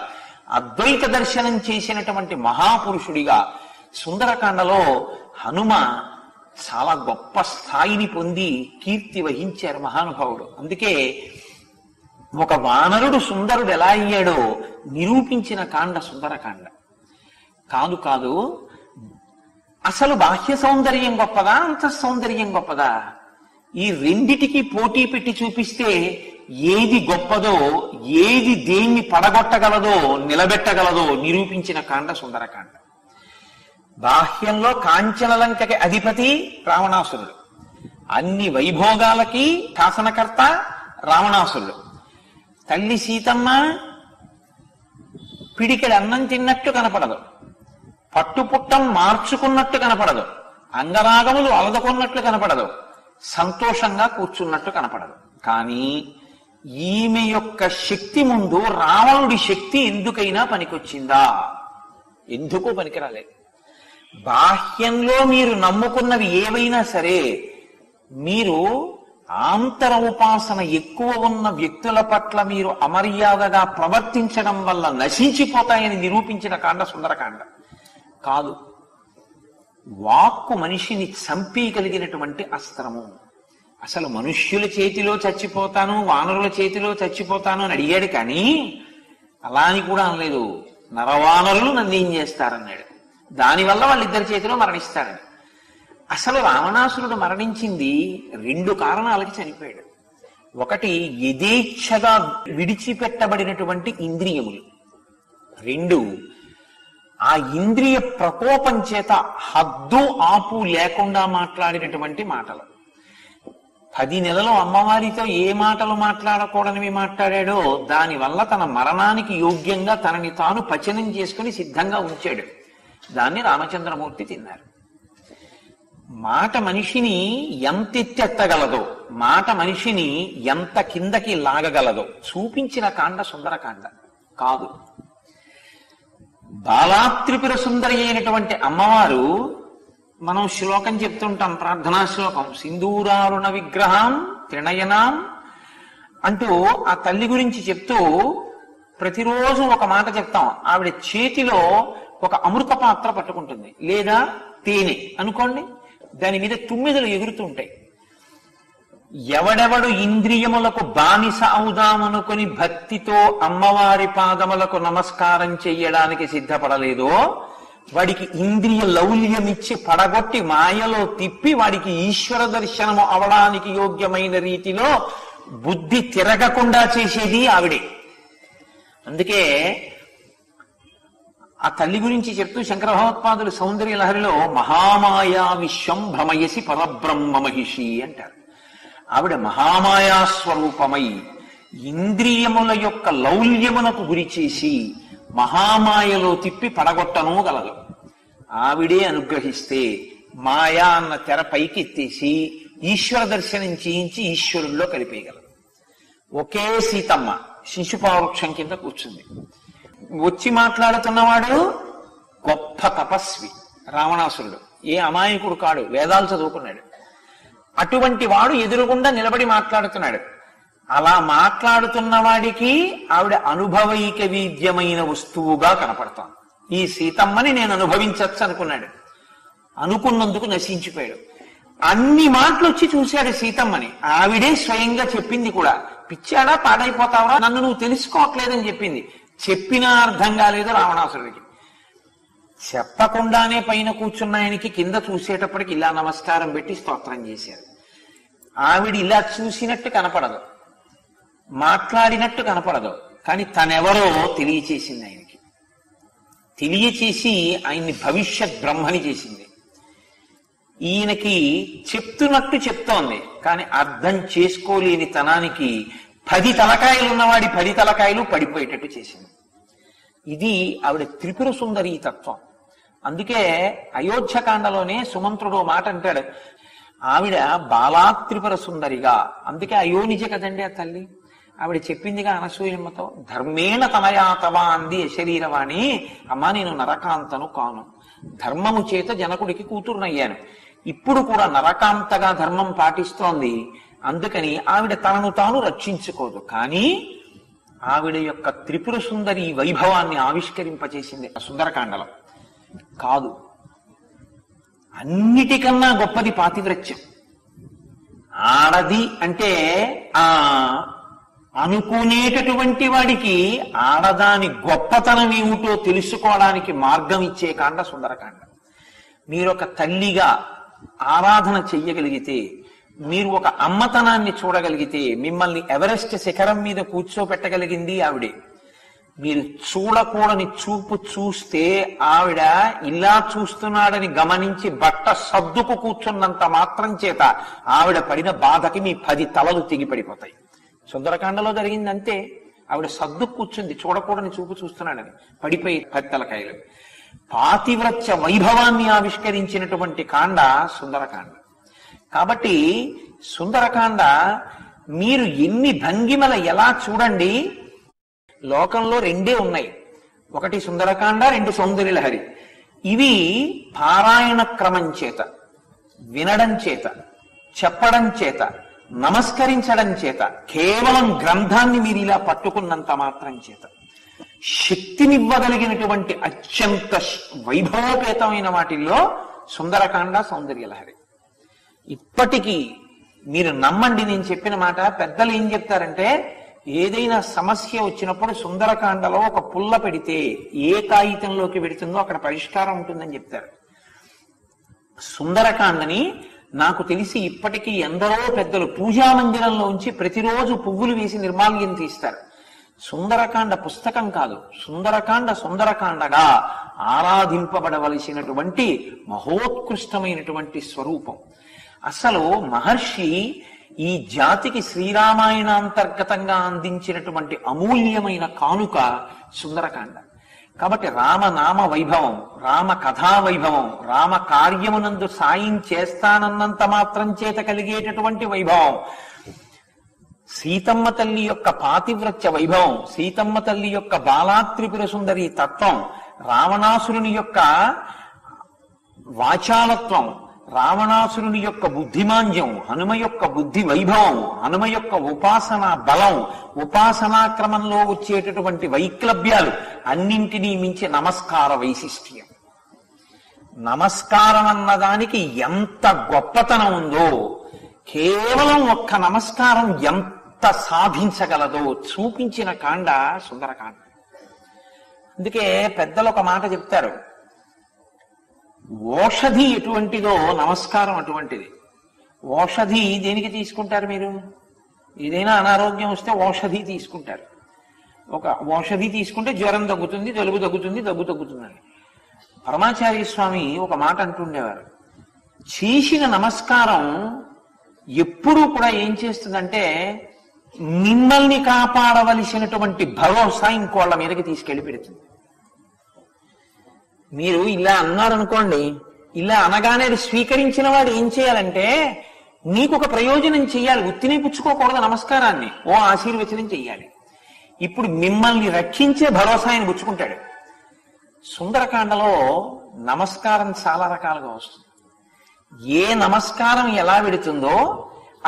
అద్వైత దర్శనం చేసినటువంటి మహాపురుషుడిగా సుందరకాండలో హనుమ చాలా గొప్ప స్థాయిని పొంది కీర్తి వహించారు మహానుభావుడు. అందుకే ఒక వానరుడు సుందరుడు ఎలా అయ్యాడో నిరూపించిన కాండ సుందరకాండ. కాదు కాదు అసలు బాహ్య సౌందర్యం గొప్పదా, అంత సౌందర్యం గొప్పదా, ఈ రెండిటికి పోటీ పెట్టి చూపిస్తే ఏది గొప్పదో, ఏది దేన్ని పడగొట్టగలదో, నిలబెట్టగలదో నిరూపించిన కాండ సుందరకాండ. బాహ్యంలో కాంచనలంకకి అధిపతి రావణాసురుడు, అన్ని వైభోగాలకి శాసనకర్త రావణాసురుడు. తల్లి సీతమ్మ పిడికెడు అన్నం తిన్నట్టు కనపడదు, పట్టుపుట్టం మార్చుకున్నట్టు కనపడదు, అంగరాగములు అలదుకున్నట్లు కనపడదు, సంతోషంగా కూర్చున్నట్టు కనపడదు. కానీ ఈమె యొక్క శక్తి ముందు రావణుడి శక్తి ఎందుకైనా పనికొచ్చిందా? ఎందుకు పనికిరాలేదు. బాహ్యంలో మీరు నమ్ముకున్నవి ఏవైనా సరే మీరు ఆంతర ఉపాసన ఎక్కువ ఉన్న వ్యక్తుల పట్ల మీరు అమర్యాదగా ప్రవర్తించడం వల్ల నశించిపోతాయని నిరూపించిన కాండ సుందరకాండ. కాదు, వాక్కు మనిషిని చంపేయగలిగినటువంటి అస్త్రము. అసలు మనుష్యుల చేతిలో చచ్చిపోతాను, వానరుల చేతిలో చచ్చిపోతాను అని అడిగాడు. కానీ అలా అని కూడా అనలేదు, నరవానరులు నన్ను ఏం చేస్తారన్నాడు, దానివల్ల వాళ్ళిద్దరి చేతిలో మరణిస్తారని. అసలు రావణాసురుడు మరణించింది రెండు కారణాలకి చనిపోయాడు. ఒకటి యథేచ్ఛగా విడిచిపెట్టబడినటువంటి ఇంద్రియములు, రెండు ఆ ఇంద్రియ ప్రకోపం చేత హద్దు ఆపు లేకుండా మాట్లాడినటువంటి మాటలు. పది నెలలు అమ్మవారితో ఏ మాటలు మాట్లాడకూడనివి మాట్లాడాడో దానివల్ల తన మరణానికి యోగ్యంగా తనని తాను పచనం చేసుకుని సిద్ధంగా ఉంచాడు. దాన్ని రామచంద్రమూర్తి తిన్నారు. మాట మనిషిని ఎంతెత్తెత్తగలదో, మాట మనిషిని ఎంత కిందకి లాగగలదో చూపించిన కాండ సుందరకాండ. కాదు, బాలాత్రిపుర సుందరి అయినటువంటి అమ్మవారు, మనం శ్లోకం చెప్తుంటాం, ప్రార్థనా శ్లోకం, సింధూరారుణ విగ్రహం త్రినయనాం అంటూ ఆ తల్లి గురించి చెప్తూ ప్రతిరోజు ఒక మాట చెప్తాం. ఆవిడ చేతిలో ఒక అమృత పాత్ర పట్టుకుంటుంది, లేదా తేనె అనుకోండి, దాని మీద తుమ్మెదలు ఎగురుతూ ఉంటాయి. ఎవడెవడు ఇంద్రియములకు బానిస అవుదామనుకుని భక్తితో అమ్మవారి పాదములకు నమస్కారం చెయ్యడానికి సిద్ధపడలేదో వాడికి ఇంద్రియ లౌల్యమిచ్చి పడగొట్టి మాయలో తిప్పి వాడికి ఈశ్వర దర్శనము అవడానికి యోగ్యమైన రీతిలో బుద్ధి తిరగకుండా చేసేది ఆవిడే. అందుకే ఆ తల్లి గురించి చెప్తూ శంకర భగవత్పాదులు సౌందర్య లహరిలో మహామాయా విశ్వం భ్రమయసి పరబ్రహ్మ మహిషి అంటారు. ఆవిడ మహామాయా స్వరూపమై ఇంద్రియముల యొక్క లౌల్యమునకు గురి చేసి మహామాయలో తిప్పి పడగొట్టను గలదు. ఆవిడే అనుగ్రహిస్తే మాయా అన్న తెర పైకెత్తేసి ఈశ్వర దర్శనం చేయించి ఈశ్వరుల్లో కలిపేయగలదు. ఒకే సీతమ్మ శిశుపావృక్షం కింద కూర్చుంది. వచ్చి మాట్లాడుతున్నవాడు గొప్ప తపస్వి రావణాసురుడు, ఏ అమాయకుడు కాడు, వేదాలు చదువుకున్నాడు. అటువంటి వాడు ఎదురుగుండా నిలబడి మాట్లాడుతున్నాడు. అలా మాట్లాడుతున్న వాడికి ఆవిడ అనుభవైక వీద్యమైన వస్తువుగా కనపడతాం. ఈ సీతమ్మని నేను అనుభవించచ్చు అనుకున్నాడు, అనుకున్నందుకు నశించిపోయాడు. అన్ని మాటలు వచ్చి చూశాడు సీతమ్మని. ఆవిడే స్వయంగా చెప్పింది కూడా, పిచ్చాడా పాడైపోతావరా, నన్ను నువ్వు తెలుసుకోవట్లేదని చెప్పింది. చెప్పినా అర్థం కాలేదు రావణాసురుడికి. చెప్పకుండానే పైన కూర్చున్న ఆయనకి కింద చూసేటప్పటికి ఇలా నమస్కారం పెట్టి స్తోత్రం చేశారు. ఆవిడ ఇలా చూసినట్టు కనపడదు, మాట్లాడినట్టు కనపడదు, కానీ తనెవరో తెలియచేసింది ఆయనకి. తెలియచేసి ఆయన్ని భవిష్యత్ బ్రహ్మని చేసింది. ఈయనకి చెప్తున్నట్టు చెప్తోంది, కానీ అర్థం చేసుకోలేని తనానికి పది తలకాయలు ఉన్నవాడి పది తలకాయలు పడిపోయేటట్టు చేసింది. ఇది ఆవిడ త్రిపుర సుందరి తత్వం. అందుకే అయోధ్యకాండలోనే సుమంత్రుడు మాట అంటాడు, ఆవిడ బాలా త్రిపుర సుందరిగా. అందుకే అయోనిజ కదండి ఆ తల్లి. ఆవిడ చెప్పిందిగా అనసూయమ్మతో, ధర్మేణ తనయాతవా అంది యశరీరవాణి. అమ్మ, నేను నరకాంతను కాను, ధర్మము చేత జనకుడికి కూతురునయ్యాను. ఇప్పుడు కూడా నరకాంతగా ధర్మం పాటిస్తోంది. అందుకని ఆవిడ తనను తాను రక్షించుకోదు, కానీ ఆవిడ యొక్క త్రిపుర సుందరి వైభవాన్ని ఆవిష్కరింపచేసింది సుందరకాండలో. కాదు, అన్నిటికన్నా గొప్పది పాతివ్రత్యం. ఆడది అంటే ఆ అనుకునేటటువంటి వాడికి ఆడదాని గొప్పతనం ఏమిటో తెలుసుకోవడానికి మార్గం ఇచ్చే కాండ సుందరకాండ. మీరొక తల్లిగా ఆరాధన చెయ్యగలిగితే, మీరు ఒక అమ్మతనాన్ని చూడగలిగితే, మిమ్మల్ని ఎవరెస్ట్ శిఖరం మీద కూర్చోపెట్టగలిగింది ఆవిడే. మీరు చూడకూడని చూపు చూస్తే ఆవిడ ఇలా చూస్తున్నాడని గమనించి బట్ట సర్దుకు కూర్చున్నంత మాత్రం చేత ఆవిడ పడిన బాధకి మీ పది తలలు తెగి పడిపోతాయి. సుందరకాండలో జరిగింది అంతే. ఆవిడ సర్దు కూర్చుంది, చూడకూడని చూపు చూస్తున్నాడని, పడిపోయి పది తలకాయలు. పాతివ్రత్య వైభవాన్ని ఆవిష్కరించినటువంటి కాండ సుందరకాండ. కాబట్టి సుందరకాండ మీరు ఎన్ని భంగిమల ఎలా చూడండి, లోకంలో రెండే ఉన్నాయి, ఒకటి సుందరకాండ, రెండు సౌందర్యలహరి. ఇవి పారాయణ క్రమం చేత, వినడం చేత, చెప్పడం చేత, నమస్కరించడం చేత, కేవలం గ్రంథాన్ని మీరు ఇలా పట్టుకున్నంత మాత్రం చేత శక్తినివ్వగలిగినటువంటి అత్యంత వైభవోపేతమైన వాటిల్లో సుందరకాండ, సౌందర్యలహరి. ఇప్పటికీ మీరు నమ్మండి, నేను చెప్పిన మాట. పెద్దలు ఏం చెప్తారంటే, ఏదైనా సమస్య వచ్చినప్పుడు సుందరకాండలో ఒక పుల్ల పెడితే ఏ కాగితంలోకి పెడుతుందో అక్కడ పరిష్కారం ఉంటుందని చెప్తారు. సుందరకాండని నాకు తెలిసి ఇప్పటికీ ఎందరో పెద్దలు పూజా మందిరంలో ఉంచి ప్రతిరోజు పువ్వులు వేసి నిర్మాల్యం తీస్తారు. సుందరకాండ పుస్తకం కాదు, సుందరకాండ సుందరకాండగా ఆరాధింపబడవలసినటువంటి మహోత్కృష్టమైనటువంటి స్వరూపం. అసలు మహర్షి ఈ జాతికి శ్రీరామాయణాంతర్గతంగా అందించినటువంటి అమూల్యమైన కానుక సుందరకాండ. కాబట్టి రామనామ వైభవం, రామ కథా వైభవం, రామ కార్యమునందు సాయం చేస్తానన్నంత మాత్రం చేత కలిగేటటువంటి వైభవం, సీతమ్మ తల్లి యొక్క పాతివ్రత్య వైభవం, సీతమ్మ తల్లి యొక్క బాలాత్రిపుర సుందరి తత్వం, రావణాసురుని యొక్క వాచాలత్వం, రావణాసురుని యొక్క బుద్ధిమాంద్యం, హనుమ యొక్క బుద్ధి వైభవం, హనుమ యొక్క ఉపాసన బలం, ఉపాసనా క్రమంలో వచ్చేటటువంటి వైక్లభ్యాలు, అన్నింటినీ మించి నమస్కార వైశిష్ట్యం. నమస్కారం అన్నదానికి ఎంత గొప్పతనం ఉందో, కేవలం ఒక్క నమస్కారం ఎంత సాధించగలదో చూపించిన కాండ సుందరకాండ. అందుకే పెద్దలు ఒక మాట చెప్తారు, ఓషధి ఎటువంటిదో నమస్కారం అటువంటిది. ఓషధి దేనికి తీసుకుంటారు మీరు? ఏదైనా అనారోగ్యం వస్తే ఓషధి తీసుకుంటారు. ఒక ఓషధి తీసుకుంటే జ్వరం తగ్గుతుంది, జలుబు తగ్గుతుంది, దగ్గు తగ్గుతుందని పరమాచార్య స్వామి ఒక మాట అంటుండేవారు. చేసిన నమస్కారం ఎప్పుడూ కూడా ఏం చేస్తుందంటే, మిమ్మల్ని కాపాడవలసినటువంటి భరోసా ఇంకోళ్ళ మీదకి తీసుకెళ్లి పెడుతుంది. మీరు ఇలా అన్నారనుకోండి, ఇలా అనగానే స్వీకరించిన వాడు ఏం చేయాలంటే, నీకు ఒక ప్రయోజనం చేయాలి, ఉత్తిని పుచ్చుకోకూడదు నమస్కారాన్ని, ఓ ఆశీర్వచనం చెయ్యాలి. ఇప్పుడు మిమ్మల్ని రక్షించే భరోసా ఆయన పుచ్చుకుంటాడు. సుందరకాండలో నమస్కారం చాలా రకాలుగా వస్తుంది. ఏ నమస్కారం ఎలా పెడుతుందో,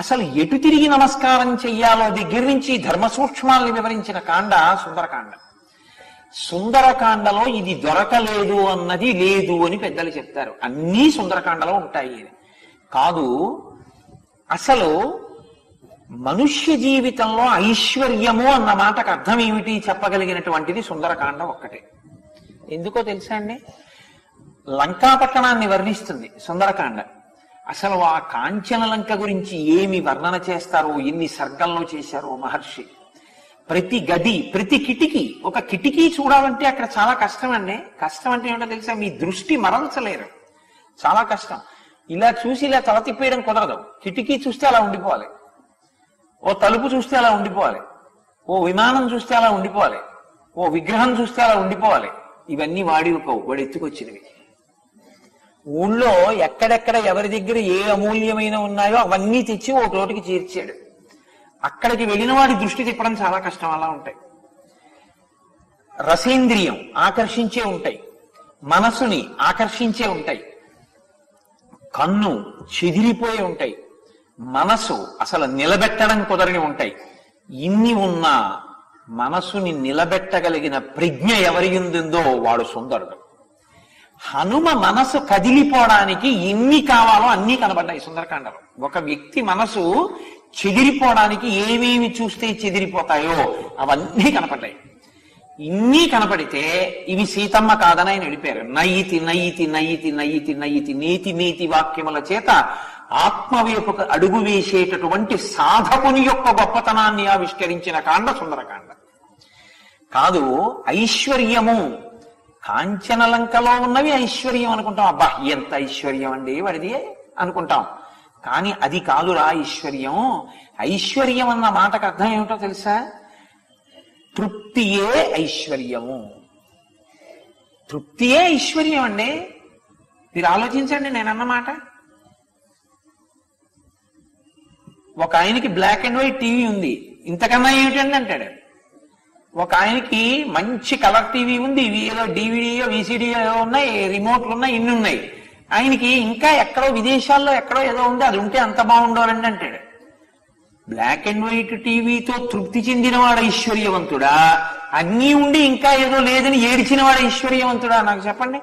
అసలు ఎటు తిరిగి నమస్కారం చెయ్యాలో దగ్గర నుంచి ధర్మ సూక్ష్మాలను వివరించిన కాండ సుందరకాండ. సుందరకాండలో ఇది దొరకలేదు అన్నది లేదు అని పెద్దలు చెప్తారు. అన్నీ సుందరకాండలో ఉంటాయి. కాదు. అసలు మనుష్య జీవితంలో ఐశ్వర్యము అన్న మాటకు అర్థం ఏమిటి చెప్పగలిగినటువంటిది సుందరకాండం ఒక్కటే. ఎందుకో తెలుసా అండి, లంకాపట్టణాన్ని వర్ణిస్తుంది సుందరకాండ. అసలు ఆ కాంచన లంక గురించి ఏమి వర్ణన చేస్తారో, ఎన్ని సర్గంలో చేశారో మహర్షి. ప్రతి గది, ప్రతి కిటికీ, ఒక కిటికీ చూడాలంటే అక్కడ చాలా కష్టం అండి. కష్టం అంటే ఏమిటో తెలుసా, మీ దృష్టి మరల్చలేరు, చాలా కష్టం. ఇలా చూసి ఇలా తల తిప్పేయడం కుదరదు. కిటికీ చూస్తే అలా ఉండిపోవాలి, ఓ తలుపు చూస్తే అలా ఉండిపోవాలి, ఓ విమానం చూస్తే అలా ఉండిపోవాలి, ఓ విగ్రహం చూస్తే అలా ఉండిపోవాలి. ఇవన్నీ వాడివి కావు, వాడు ఎత్తుకొచ్చినవి. ఊళ్ళో ఎక్కడెక్కడ ఎవరి దగ్గర ఏ అమూల్యమైన ఉన్నాయో అవన్నీ తెచ్చి ఓ చోటికి చేర్చాడు. అక్కడికి వెళ్ళిన వాడి దృష్టి తిప్పడం చాలా కష్టం. అలా ఉంటాయి. రసేంద్రియం ఆకర్షించే ఉంటాయి, మనసుని ఆకర్షించే ఉంటాయి, కన్ను చెదిరిపోయి ఉంటాయి, మనసు అసలు నిలబెట్టడం కుదరని ఉంటాయి. ఇన్ని ఉన్నా మనసుని నిలబెట్టగలిగిన ప్రజ్ఞ ఎవరి ఉందో వాడు సుందరుడు. హనుమ మనసు కదిలిపోవడానికి ఎన్ని కావాలో అన్నీ కనబడ్డాయి సుందరకాండలో. ఒక వ్యక్తి మనసు చెదిరిపోవడానికి ఏమేమి చూస్తే చెదిరిపోతాయో అవన్నీ కనపడ్డాయి. ఇన్ని కనపడితే ఇవి సీతమ్మ కాదని ఆయన నడిపారు. నయితి నయితి నయితి నయితి నయితి నీతి నీతి వాక్యముల చేత ఆత్మవైపు అడుగు వేసేటటువంటి సాధకుని యొక్క గొప్పతనాన్ని ఆవిష్కరించిన కాండ సుందరకాండ కాదు. ఐశ్వర్యము కాంచనలంకలో ఉన్నవి ఐశ్వర్యం అనుకుంటాం. అబ్బా ఎంత ఐశ్వర్యం అండి వాడిది అనుకుంటాం. కానీ అది కాదురా ఐశ్వర్యం. ఐశ్వర్యం అన్న మాటకు అర్థం ఏమిటో తెలుసా, తృప్తియే ఐశ్వర్యము. తృప్తియే ఐశ్వర్యం అండి. మీరు ఆలోచించండి నేనన్నమాట. ఒక ఆయనకి బ్లాక్ అండ్ వైట్ టీవీ ఉంది, ఇంతకన్నా ఏమిటండి అంటాడు. ఒక ఆయనకి మంచి కలర్ టీవీ ఉంది, ఏదో డివిడియో విసిడియో ఉన్నాయి, రిమోట్లు ఉన్నాయి, ఇన్ని ఉన్నాయి. ఆయనకి ఇంకా ఎక్కడో విదేశాల్లో ఎక్కడో ఏదో ఉంది, అది ఉంటే అంత బాగుండాలండి అంటాడు. బ్లాక్ అండ్ వైట్ టీవీతో తృప్తి చెందినవాడు ఐశ్వర్యవంతుడా, అన్నీ ఉండి ఇంకా ఏదో లేదని ఏడిచినవాడు ఐశ్వర్యవంతుడా? నాకు చెప్పండి.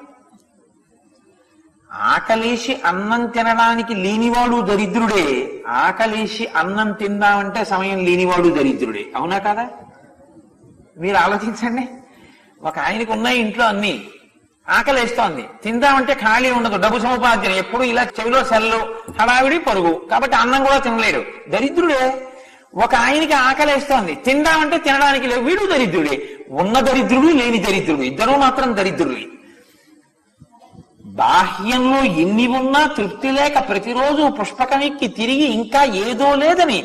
ఆకలేసి అన్నం తినడానికి లేనివాడు దరిద్రుడే, ఆకలేసి అన్నం తిందామంటే సమయం లేనివాడు దరిద్రుడే. అవునా కదా? మీరు ఆలోచించండి. ఒక ఆయనకు ఉన్నాయి ఇంట్లో అన్ని, ఆకలేస్తోంది, తిందామంటే ఖాళీ ఉండదు, డబ్బు సముపార్జన ఎప్పుడు ఇలా చెవిలో సెల్లు, హడావిడి పరుగు, కాబట్టి అన్నం కూడా తినలేడు, దరిద్రుడే. ఒక ఆయనకి ఆకలేస్తోంది, తిందామంటే తినడానికి లేవు, వీడు దరిద్రుడే. ఉన్న దరిద్రుడు లేని దరిద్రుడు ఇద్దరూ మాత్రం దరిద్రులే. బాహ్యంలో ఎన్ని ఉన్నా తృప్తి లేక ప్రతిరోజు పుష్పకమెక్కి తిరిగి ఇంకా ఏదో లేదని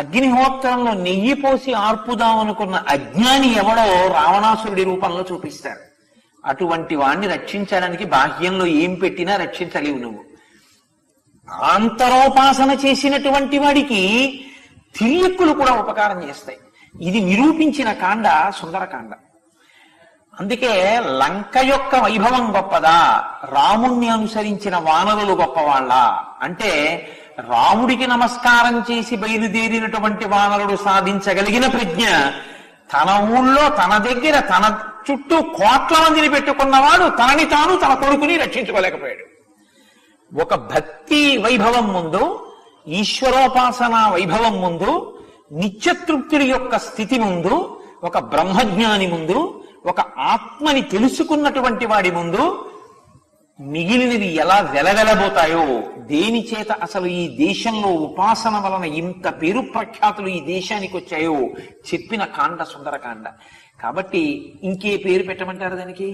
అగ్నిహోత్రంలో నెయ్యి పోసి ఆర్పుదాం అనుకున్న అజ్ఞాని ఎవడో రావణాసురుడి రూపంలో చూపిస్తారు. అటువంటి వాణ్ణి రక్షించడానికి బాహ్యంలో ఏం పెట్టినా రక్షించలేవు నువ్వు. ఆంతరోపాసన చేసినటువంటి వాడికి తిల్లెక్కులు కూడా ఉపకారం చేస్తాయి. ఇది నిరూపించిన కాండ సుందరకాండ. అందుకే లంక యొక్క వైభవం గొప్పదా, రాముణ్ణి అనుసరించిన వానరులు గొప్పవాళ్ళ అంటే రాముడికి నమస్కారం చేసి బయలుదేరినటువంటి వానరుడు సాధించగలిగిన ప్రజ్ఞ, తన ఊళ్ళో తన దగ్గర తన చుట్టూ కోట్ల మందిని పెట్టుకున్నవాడు తనని తాను తన కొడుకుని రక్షించుకోలేకపోయాడు. ఒక భక్తి వైభవం ముందు, ఈశ్వరోపాసన వైభవం ముందు, నిత్యతృప్తుడి యొక్క స్థితి ముందు, ఒక బ్రహ్మజ్ఞాని ముందు, ఒక ఆత్మని తెలుసుకున్నటువంటి వాడి ముందు మిగిలినవి ఎలా వెలవెలబోతాయో, దేని చేత అసలు ఈ దేశంలో ఉపాసన వలన ఇంత పేరు ప్రఖ్యాతులు ఈ దేశానికి వచ్చాయో చెప్పిన కాండ సుందరకాండ. కాబట్టి ఇంకే పేరు పెట్టమంటారు దానికి?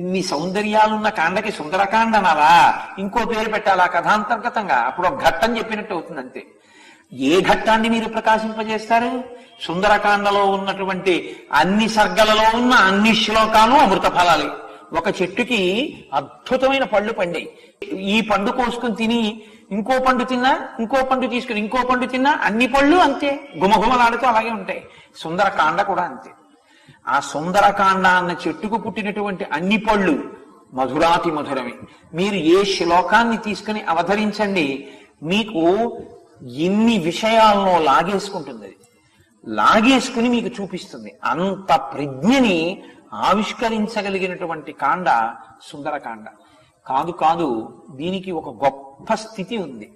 ఇన్ని సౌందర్యాలున్న కాండకి సుందరకాండ అనాలా? ఇంకో పేరు పెట్టాలా కథాంతర్గతంగా? అప్పుడు ఒక ఘట్టం చెప్పినట్టు అవుతుంది అంతే. ఏ ఘట్టాన్ని మీరు ప్రకాశింపజేస్తారు? సుందరకాండలో ఉన్నటువంటి అన్ని సర్గలలో ఉన్న అన్ని శ్లోకాలు అమృత ఫలాలే. ఒక చెట్టుకి అద్భుతమైన పళ్ళు పండాయి. ఈ పండు కోసుకుని తిని ఇంకో పండు తిన్నా, ఇంకో పండు తీసుకుని ఇంకో పండు తిన్నా, అన్ని పళ్ళు అంతే గుమగుమలాడుతూ అలాగే ఉంటాయి. సుందరకాండ కూడా అంతే. ఆ సుందరకాండ అన్న చెట్టుకు పుట్టినటువంటి అన్ని పళ్ళు మధురాతి మధురమే. మీరు ఏ శ్లోకాన్ని తీసుకుని అవతరించండి, మీకు ఎన్ని విషయాల్లో లాగేసుకుంటుంది, లాగేసుకుని మీకు చూపిస్తుంది. అంత ప్రజ్ఞని ఆవిష్కరించగలిగినటువంటి కాండ సుందరకాండ. కాదు కాదు దీనికి ఒక గొప్ప స్థితి ఉంది.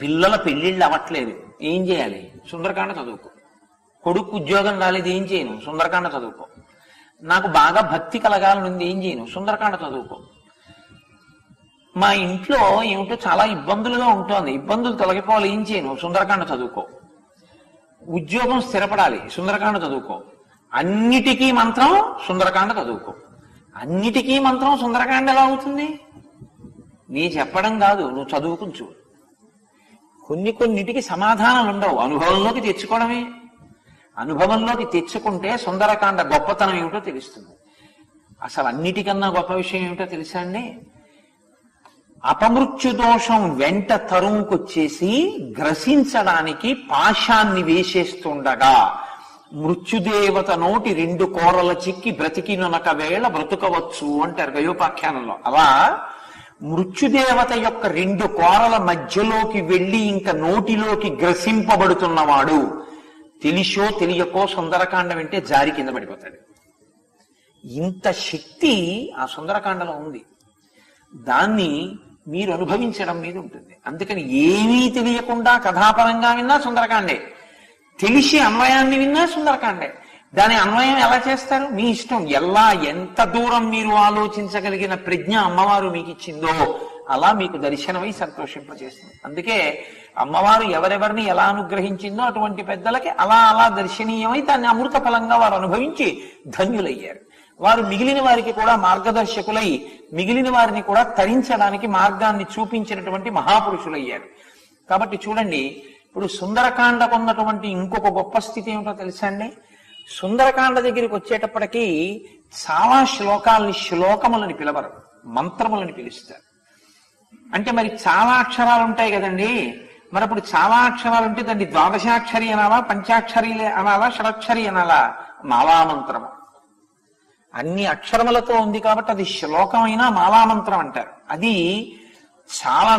పిల్లల పెళ్ళిళ్ళు అవ్వట్లేదు, ఏం చేయాలి? సుందరకాండ చదువుకో. కొడుకు ఉద్యోగం రాలేదు, ఏం చేయను? సుందరకాండ చదువుకో. నాకు బాగా భక్తి కలగాలనుంది, ఏం చేయను? సుందరకాండ చదువుకో. మా ఇంట్లో ఏమిటో చాలా ఇబ్బందులుగా ఉంటుంది, ఇబ్బందులు తొలగిపోవాలి, ఏం చేయను? సుందరకాండ చదువుకో. ఉద్యోగం స్థిరపడాలి, సుందరకాండ చదువుకో. అన్నిటికీ మంత్రం సుందరకాండ చదువుకో. అన్నిటికీ మంత్రం సుందరకాండ ఎలా అవుతుంది? నీ చెప్పడం కాదు, నువ్వు చదువుకుని చూడు. కొన్ని కొన్నిటికి సమాధానాలు ఉండవు, అనుభవంలోకి తెచ్చుకోవడమే. అనుభవంలోకి తెచ్చుకుంటే సుందరకాండ గొప్పతనం ఏమిటో తెలుస్తుంది. అసలు అన్నిటికన్నా గొప్ప విషయం ఏమిటో తెలుసా అండి? అపమృత్యుదోషం వెంట తరుముకొచ్చేసి గ్రసించడానికి పాశాన్ని వేసేస్తుండగా మృత్యుదేవత నోటి రెండు కోరల చిక్కి బ్రతికినొక వేళ బ్రతుకవచ్చు అంటారు గయోపాఖ్యానంలో. అలా మృత్యుదేవత యొక్క రెండు కోరల మధ్యలోకి వెళ్ళి ఇంకా నోటిలోకి గ్రసింపబడుతున్నవాడు తెలిసో తెలియకో సుందరకాండ వింటే జారి కింద పడిపోతాడు. ఇంత శక్తి ఆ సుందరకాండలో ఉంది. దాన్ని మీరు అనుభవించడం మీద ఉంటుంది. అందుకని ఏమీ తెలియకుండా కథాపరంగా విన్నా సుందరకాండే, తెలిసి అన్వయాన్ని విన్నా సుందరకాండే. దాని అన్వయం ఎలా చేస్తారు? మీ ఇష్టం. ఎలా ఎంత దూరం మీరు ఆలోచించగలిగిన ప్రజ్ఞ అమ్మవారు మీకు ఇచ్చిందో అలా మీకు దర్శనమై సంతోషింపజేస్తుంది. అందుకే అమ్మవారు ఎవరెవరిని ఎలా అనుగ్రహించిందో అటువంటి పెద్దలకి అలా అలా దర్శనీయమై దాన్ని అమృత ఫలంగా వారు అనుభవించి ధన్యులయ్యారు. వారు మిగిలిన వారికి కూడా మార్గదర్శకులై మిగిలిన వారిని కూడా తరించడానికి మార్గాన్ని చూపించినటువంటి మహాపురుషులయ్యారు. కాబట్టి చూడండి, ఇప్పుడు సుందరకాండకున్నటువంటి ఇంకొక గొప్ప స్థితి ఏమిటో తెలుసా అండి? సుందరకాండ దగ్గరికి వచ్చేటప్పటికీ చాలా శ్లోకాలని శ్లోకములని పిలవరు, మంత్రములని పిలుస్తారు. అంటే మరి చాలా అక్షరాలు ఉంటాయి కదండి. మరి అప్పుడు చాలా అక్షరాలు ఉంటే దాన్ని ద్వాదశాక్షరి అనాలా, పంచాక్షరి అనాలా, షడక్షరి అనాలా? మాలామంత్రము అన్ని అక్షరములతో ఉంది కాబట్టి అది శ్లోకమైనా మాలామంత్రం అంటారు. అది చాలా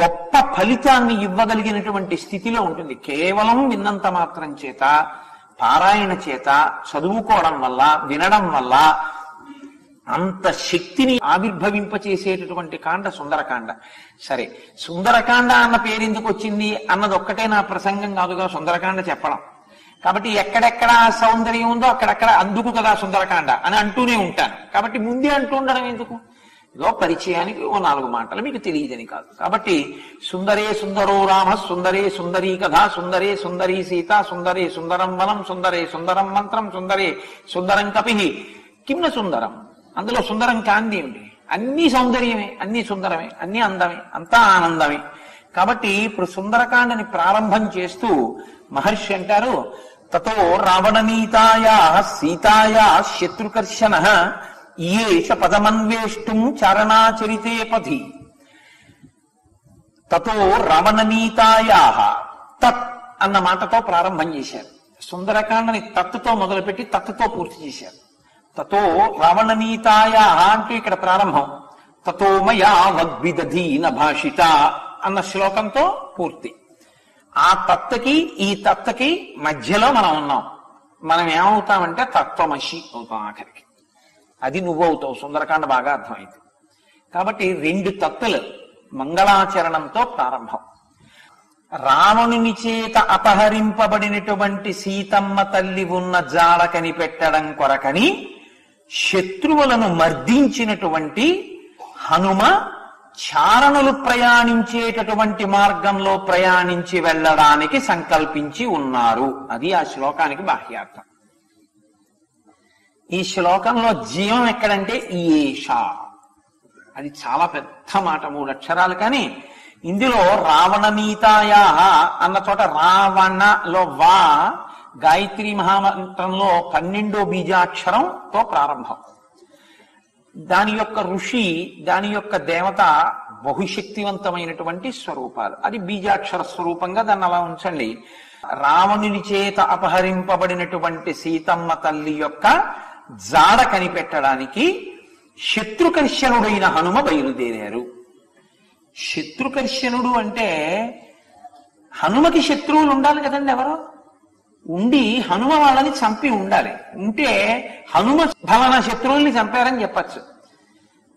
గొప్ప ఫలితాన్ని ఇవ్వగలిగినటువంటి స్థితిలో ఉంటుంది. కేవలం విన్నంత మాత్రం చేత, పారాయణ చేత, చదువుకోవడం వల్ల, వినడం వల్ల అంత శక్తిని ఆవిర్భవింపచేసేటటువంటి కాండ సుందరకాండ. సరే, సుందరకాండ అన్న పేరు ఎందుకు వచ్చింది అన్నదొక్కటే నా ప్రసంగం కాదుగా సుందరకాండ చెప్పడం. కాబట్టి ఎక్కడెక్కడ సౌందర్యం ఉందో అక్కడక్కడ అందుకు కదా సుందరకాండ అని అంటూనే ఉంటాను. కాబట్టి ముందే అంటూ ఉండడం ఎందుకు? ఏదో పరిచయానికి ఓ నాలుగు మాటలు మీకు తెలియదని కాదు. కాబట్టి సుందరే సుందరో రామ, సుందరే సుందరీ కథ, సుందరే సుందరీ సీత, సుందరే సుందరం వనం, సుందరే సుందరం మంత్రం, సుందరే సుందరం కపిహి కిమ్న సుందరం. అందులో సుందరం కాంతి ఏమిటి? అన్ని సౌందర్యమే, అన్ని సుందరమే, అన్ని అందమే, అంతా ఆనందమే. కాబట్టి ఇప్పుడు సుందరకాండని ప్రారంభం చేస్తూ మహర్షి అంటారు, తతో రావణనీతాయ సీతాయ శత్రుకర్షణ యేష పదమన్వేష్టుం చారణాచరితే పథి. తతో రావణనీతాయ, తత్ అన్న మాటతో ప్రారంభం చేశారు. సుందరకాండని తత్తుతో మొదలుపెట్టి తత్తుతో పూర్తి చేశారు. తతో రావణనీతాయ అంటూ ఇక్కడ ప్రారంభం, తతో మయా వద్విదధీన భాషిత అన్న శ్లోకంతో పూర్తి. ఆ తత్తకి ఈ తత్తకి మధ్యలో మనం ఉన్నాం. మనం ఏమవుతామంటే తత్వమసి అవుతాం ఆఖరికి. అది నువ్వు అవుతావు. సుందరకాండ బాగా అర్థమైంది. కాబట్టి రెండు తత్తులు మంగళాచరణంతో ప్రారంభం. రావణుని చేత అపహరింపబడినటువంటి సీతమ్మ తల్లి ఉన్న జాడ కనిపెట్టడం కొరకని శత్రువులను మర్దించినటువంటి హనుమ చారణులు ప్రయాణించేటటువంటి మార్గంలో ప్రయాణించి వెళ్ళడానికి సంకల్పించి ఉన్నారు. అది ఆ శ్లోకానికి బాహ్యార్థం. ఈ శ్లోకంలో జీవం ఎక్కడంటే ఈష. అది చాలా పెద్ద మాట, మూడు అక్షరాలు. కానీ ఇందులో రావణనీతాయ అన్న చోట రావణలో వా గాయత్రీ మహామంత్రంలో పన్నెండో బీజాక్షరంతో ప్రారంభం. దాని యొక్క ఋషి, దాని యొక్క దేవత బహుశక్తివంతమైనటువంటి స్వరూపాలు. అది బీజాక్షర స్వరూపంగా దాన్ని అలా ఉంచండి. రావణుని చేత అపహరింపబడినటువంటి సీతమ్మ తల్లి యొక్క జాడ కనిపెట్టడానికి శత్రుకర్షణుడైన హనుమ బయలుదేరారు. శత్రుకర్షణుడు అంటే హనుమకి శత్రువులు ఉండాలి కదండి. ఎవరు ఉండి హనుమ వాళ్ళని చంపి ఉండాలి. ఉంటే హనుమ బలన శత్రువుల్ని చంపారని చెప్పచ్చు.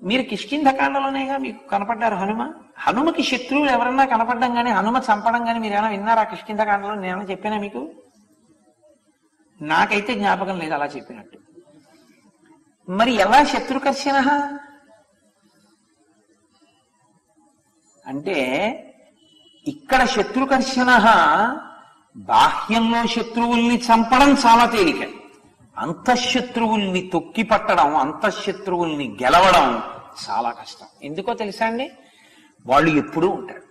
మీరు కిష్కింధకాండలోనేగా మీకు కనపడ్డారు హనుమ. హనుమకి శత్రువులు ఎవరన్నా కనపడడం కానీ హనుమ చంపడం కానీ మీరు ఏమైనా విన్నారా కిష్కింధకాండలో? నేనేమైనా చెప్పానా మీకు? నాకైతే జ్ఞాపకం లేదు అలా చెప్పినట్టు. మరి ఎలా శత్రుకర్షణ అంటే ఇక్కడ శత్రుకర్షణ బాహ్యంలో శత్రువుల్ని చంపడం చాలా తేలిక. అంతఃశత్రువుల్ని తొక్కి పట్టడం, అంతఃశత్రువుల్ని గెలవడం చాలా కష్టం. ఎందుకో తెలుసా అండి, వాళ్ళు ఎప్పుడూ ఉంటారు.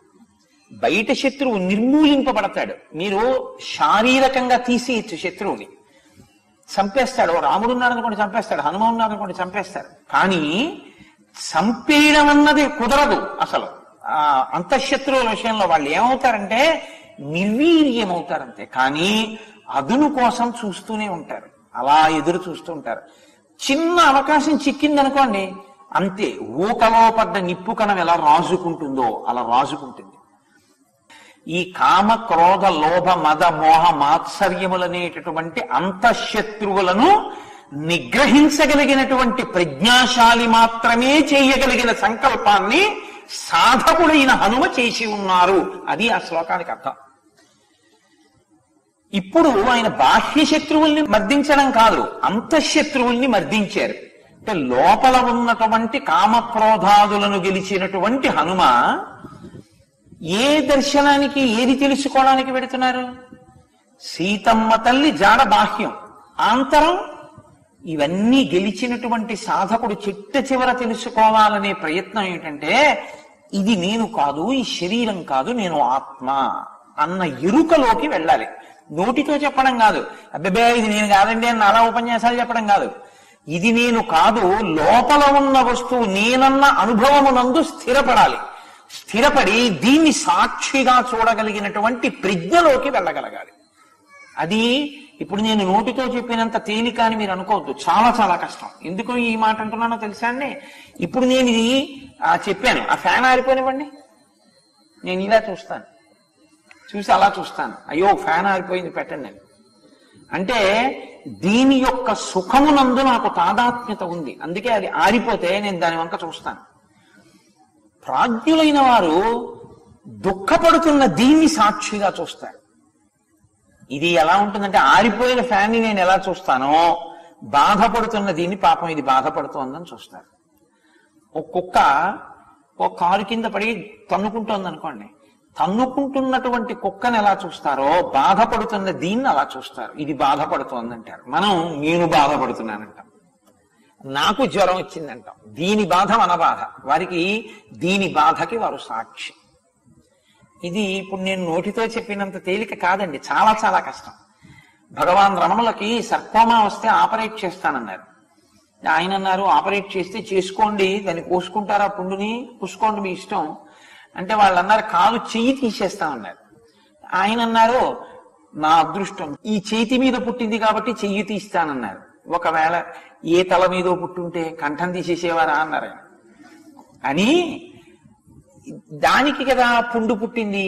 బయట శత్రువు నిర్మూలింపబడతాడు, మీరు శారీరకంగా తీసేయచ్చు శత్రువుని, చంపేస్తాడు. రాముడు ఉన్నారనుకోండి చంపేస్తాడు, హనుమ ఉన్నారనుకోండి చంపేస్తాడు. కానీ చంపేయడం అన్నది కుదరదు అసలు. ఆ అంతఃశత్రువుల విషయంలో వాళ్ళు ఏమవుతారంటే నిర్వీర్యమవుతారంతే. కానీ అదును కోసం చూస్తూనే ఉంటారు, అలా ఎదురు చూస్తూ ఉంటారు. చిన్న అవకాశం చిక్కిందనుకోండి అంతే, ఊకలో పడ్డ నిప్పు కణం ఎలా రాజుకుంటుందో అలా రాజుకుంటుంది. ఈ కామ క్రోధ లోభ మద మోహ మాత్సర్యములనేటటువంటి అంతఃశత్రువులను నిగ్రహించగలిగినటువంటి ప్రజ్ఞాశాలి మాత్రమే చేయగలిగిన సంకల్పాన్ని సాధకుడైన హనుమ చేసి ఉన్నారు. అది ఆ శ్లోకానికి అర్థం. ఇప్పుడు ఆయన బాహ్య శత్రువుల్ని మర్దించడం కాదు, అంతఃశత్రువుల్ని మర్దించారు. అంటే లోపల ఉన్నటువంటి కామక్రోధాదులను గెలిచినటువంటి హనుమ ఏ దర్శనానికి ఏది తెలుసుకోవడానికి పెడుతున్నారు? సీతమ్మ తల్లి జాడ బాహ్యం, ఆంతరం ఇవన్నీ గెలిచినటువంటి సాధకుడు చిట్ట చివర తెలుసుకోవాలనే ప్రయత్నం ఏమిటంటే, ఇది నేను కాదు, ఈ శరీరం కాదు, నేను ఆత్మ అన్న ఎరుకలోకి వెళ్ళాలి. నోటితో చెప్పడం కాదు, అబ్బే ఇది నేను కాదండి అని అలా ఉపన్యాసాలు చెప్పడం కాదు. ఇది నేను కాదు, లోపల ఉన్న వస్తువు నేనన్న అనుభవమునందు స్థిరపడాలి. స్థిరపడి దీన్ని సాక్షిగా చూడగలిగినటువంటి ప్రజ్ఞలోకి వెళ్ళగలగాలి. అది ఇప్పుడు నేను నోటితో చెప్పినంత తేలిక అని మీరు అనుకోవద్దు, చాలా చాలా కష్టం. ఎందుకు ఈ మాట అంటున్నానో తెలుసా అండి, ఇప్పుడు నేను ఇది చెప్పాను, ఆ ఫ్యాన్ ఆరిపోనివ్వండి, నేను ఇలా చూస్తాను, చూసి అలా చూస్తాను, అయ్యో ఫ్యాన్ ఆరిపోయింది పెట్టండి అని. అంటే దీని యొక్క సుఖమునందు నాకు తాదాత్మ్యత ఉంది, అందుకే అది ఆరిపోతే నేను దాని వంక చూస్తాను. ప్రాజ్ఞులైన వారు దుఃఖపడుతున్న దీన్ని సాక్షిగా చూస్తారు. ఇది ఎలా ఉంటుందంటే, ఆరిపోయిన ఫ్యాన్ని నేను ఎలా చూస్తానో బాధపడుతున్న దీన్ని, పాపం ఇది బాధపడుతోందని చూస్తారు. ఒక కుక్క ఒక కారు కింద పడి తన్నుకుంటోంది అనుకోండి, తన్నుకుంటున్నటువంటి కుక్కను ఎలా చూస్తారో బాధపడుతున్న దీన్ని అలా చూస్తారు. ఇది బాధపడుతోందంటారు, మనం నేను బాధపడుతున్నానంటాం, నాకు జ్వరం వచ్చిందంటాం. దీని బాధ మన బాధ, వారికి దీని బాధకి వారు సాక్షి. ఇది ఇప్పుడు నేను నోటితో చెప్పినంత తేలిక కాదండి, చాలా చాలా కష్టం. భగవాన్ రమణులకి సర్కోమా వస్తే ఆపరేట్ చేస్తానన్నారు. ఆయన అన్నారు, ఆపరేట్ చేస్తే చేసుకోండి, దాన్ని కోసుకుంటారా పుండుని, కూసుకోండి మీ ఇష్టం అంటే, వాళ్ళు అన్నారు కాలు చెయ్యి తీసేస్తామన్నారు. ఆయన అన్నారు, నా అదృష్టం ఈ చేతి మీద పుట్టింది కాబట్టి చెయ్యి తీస్తానన్నారు. ఒకవేళ ఏ తల మీదో పుట్టుంటే కంఠం తీసేసేవారా అన్నారు ఆయన. అని దానికి కదా పుండు పుట్టింది,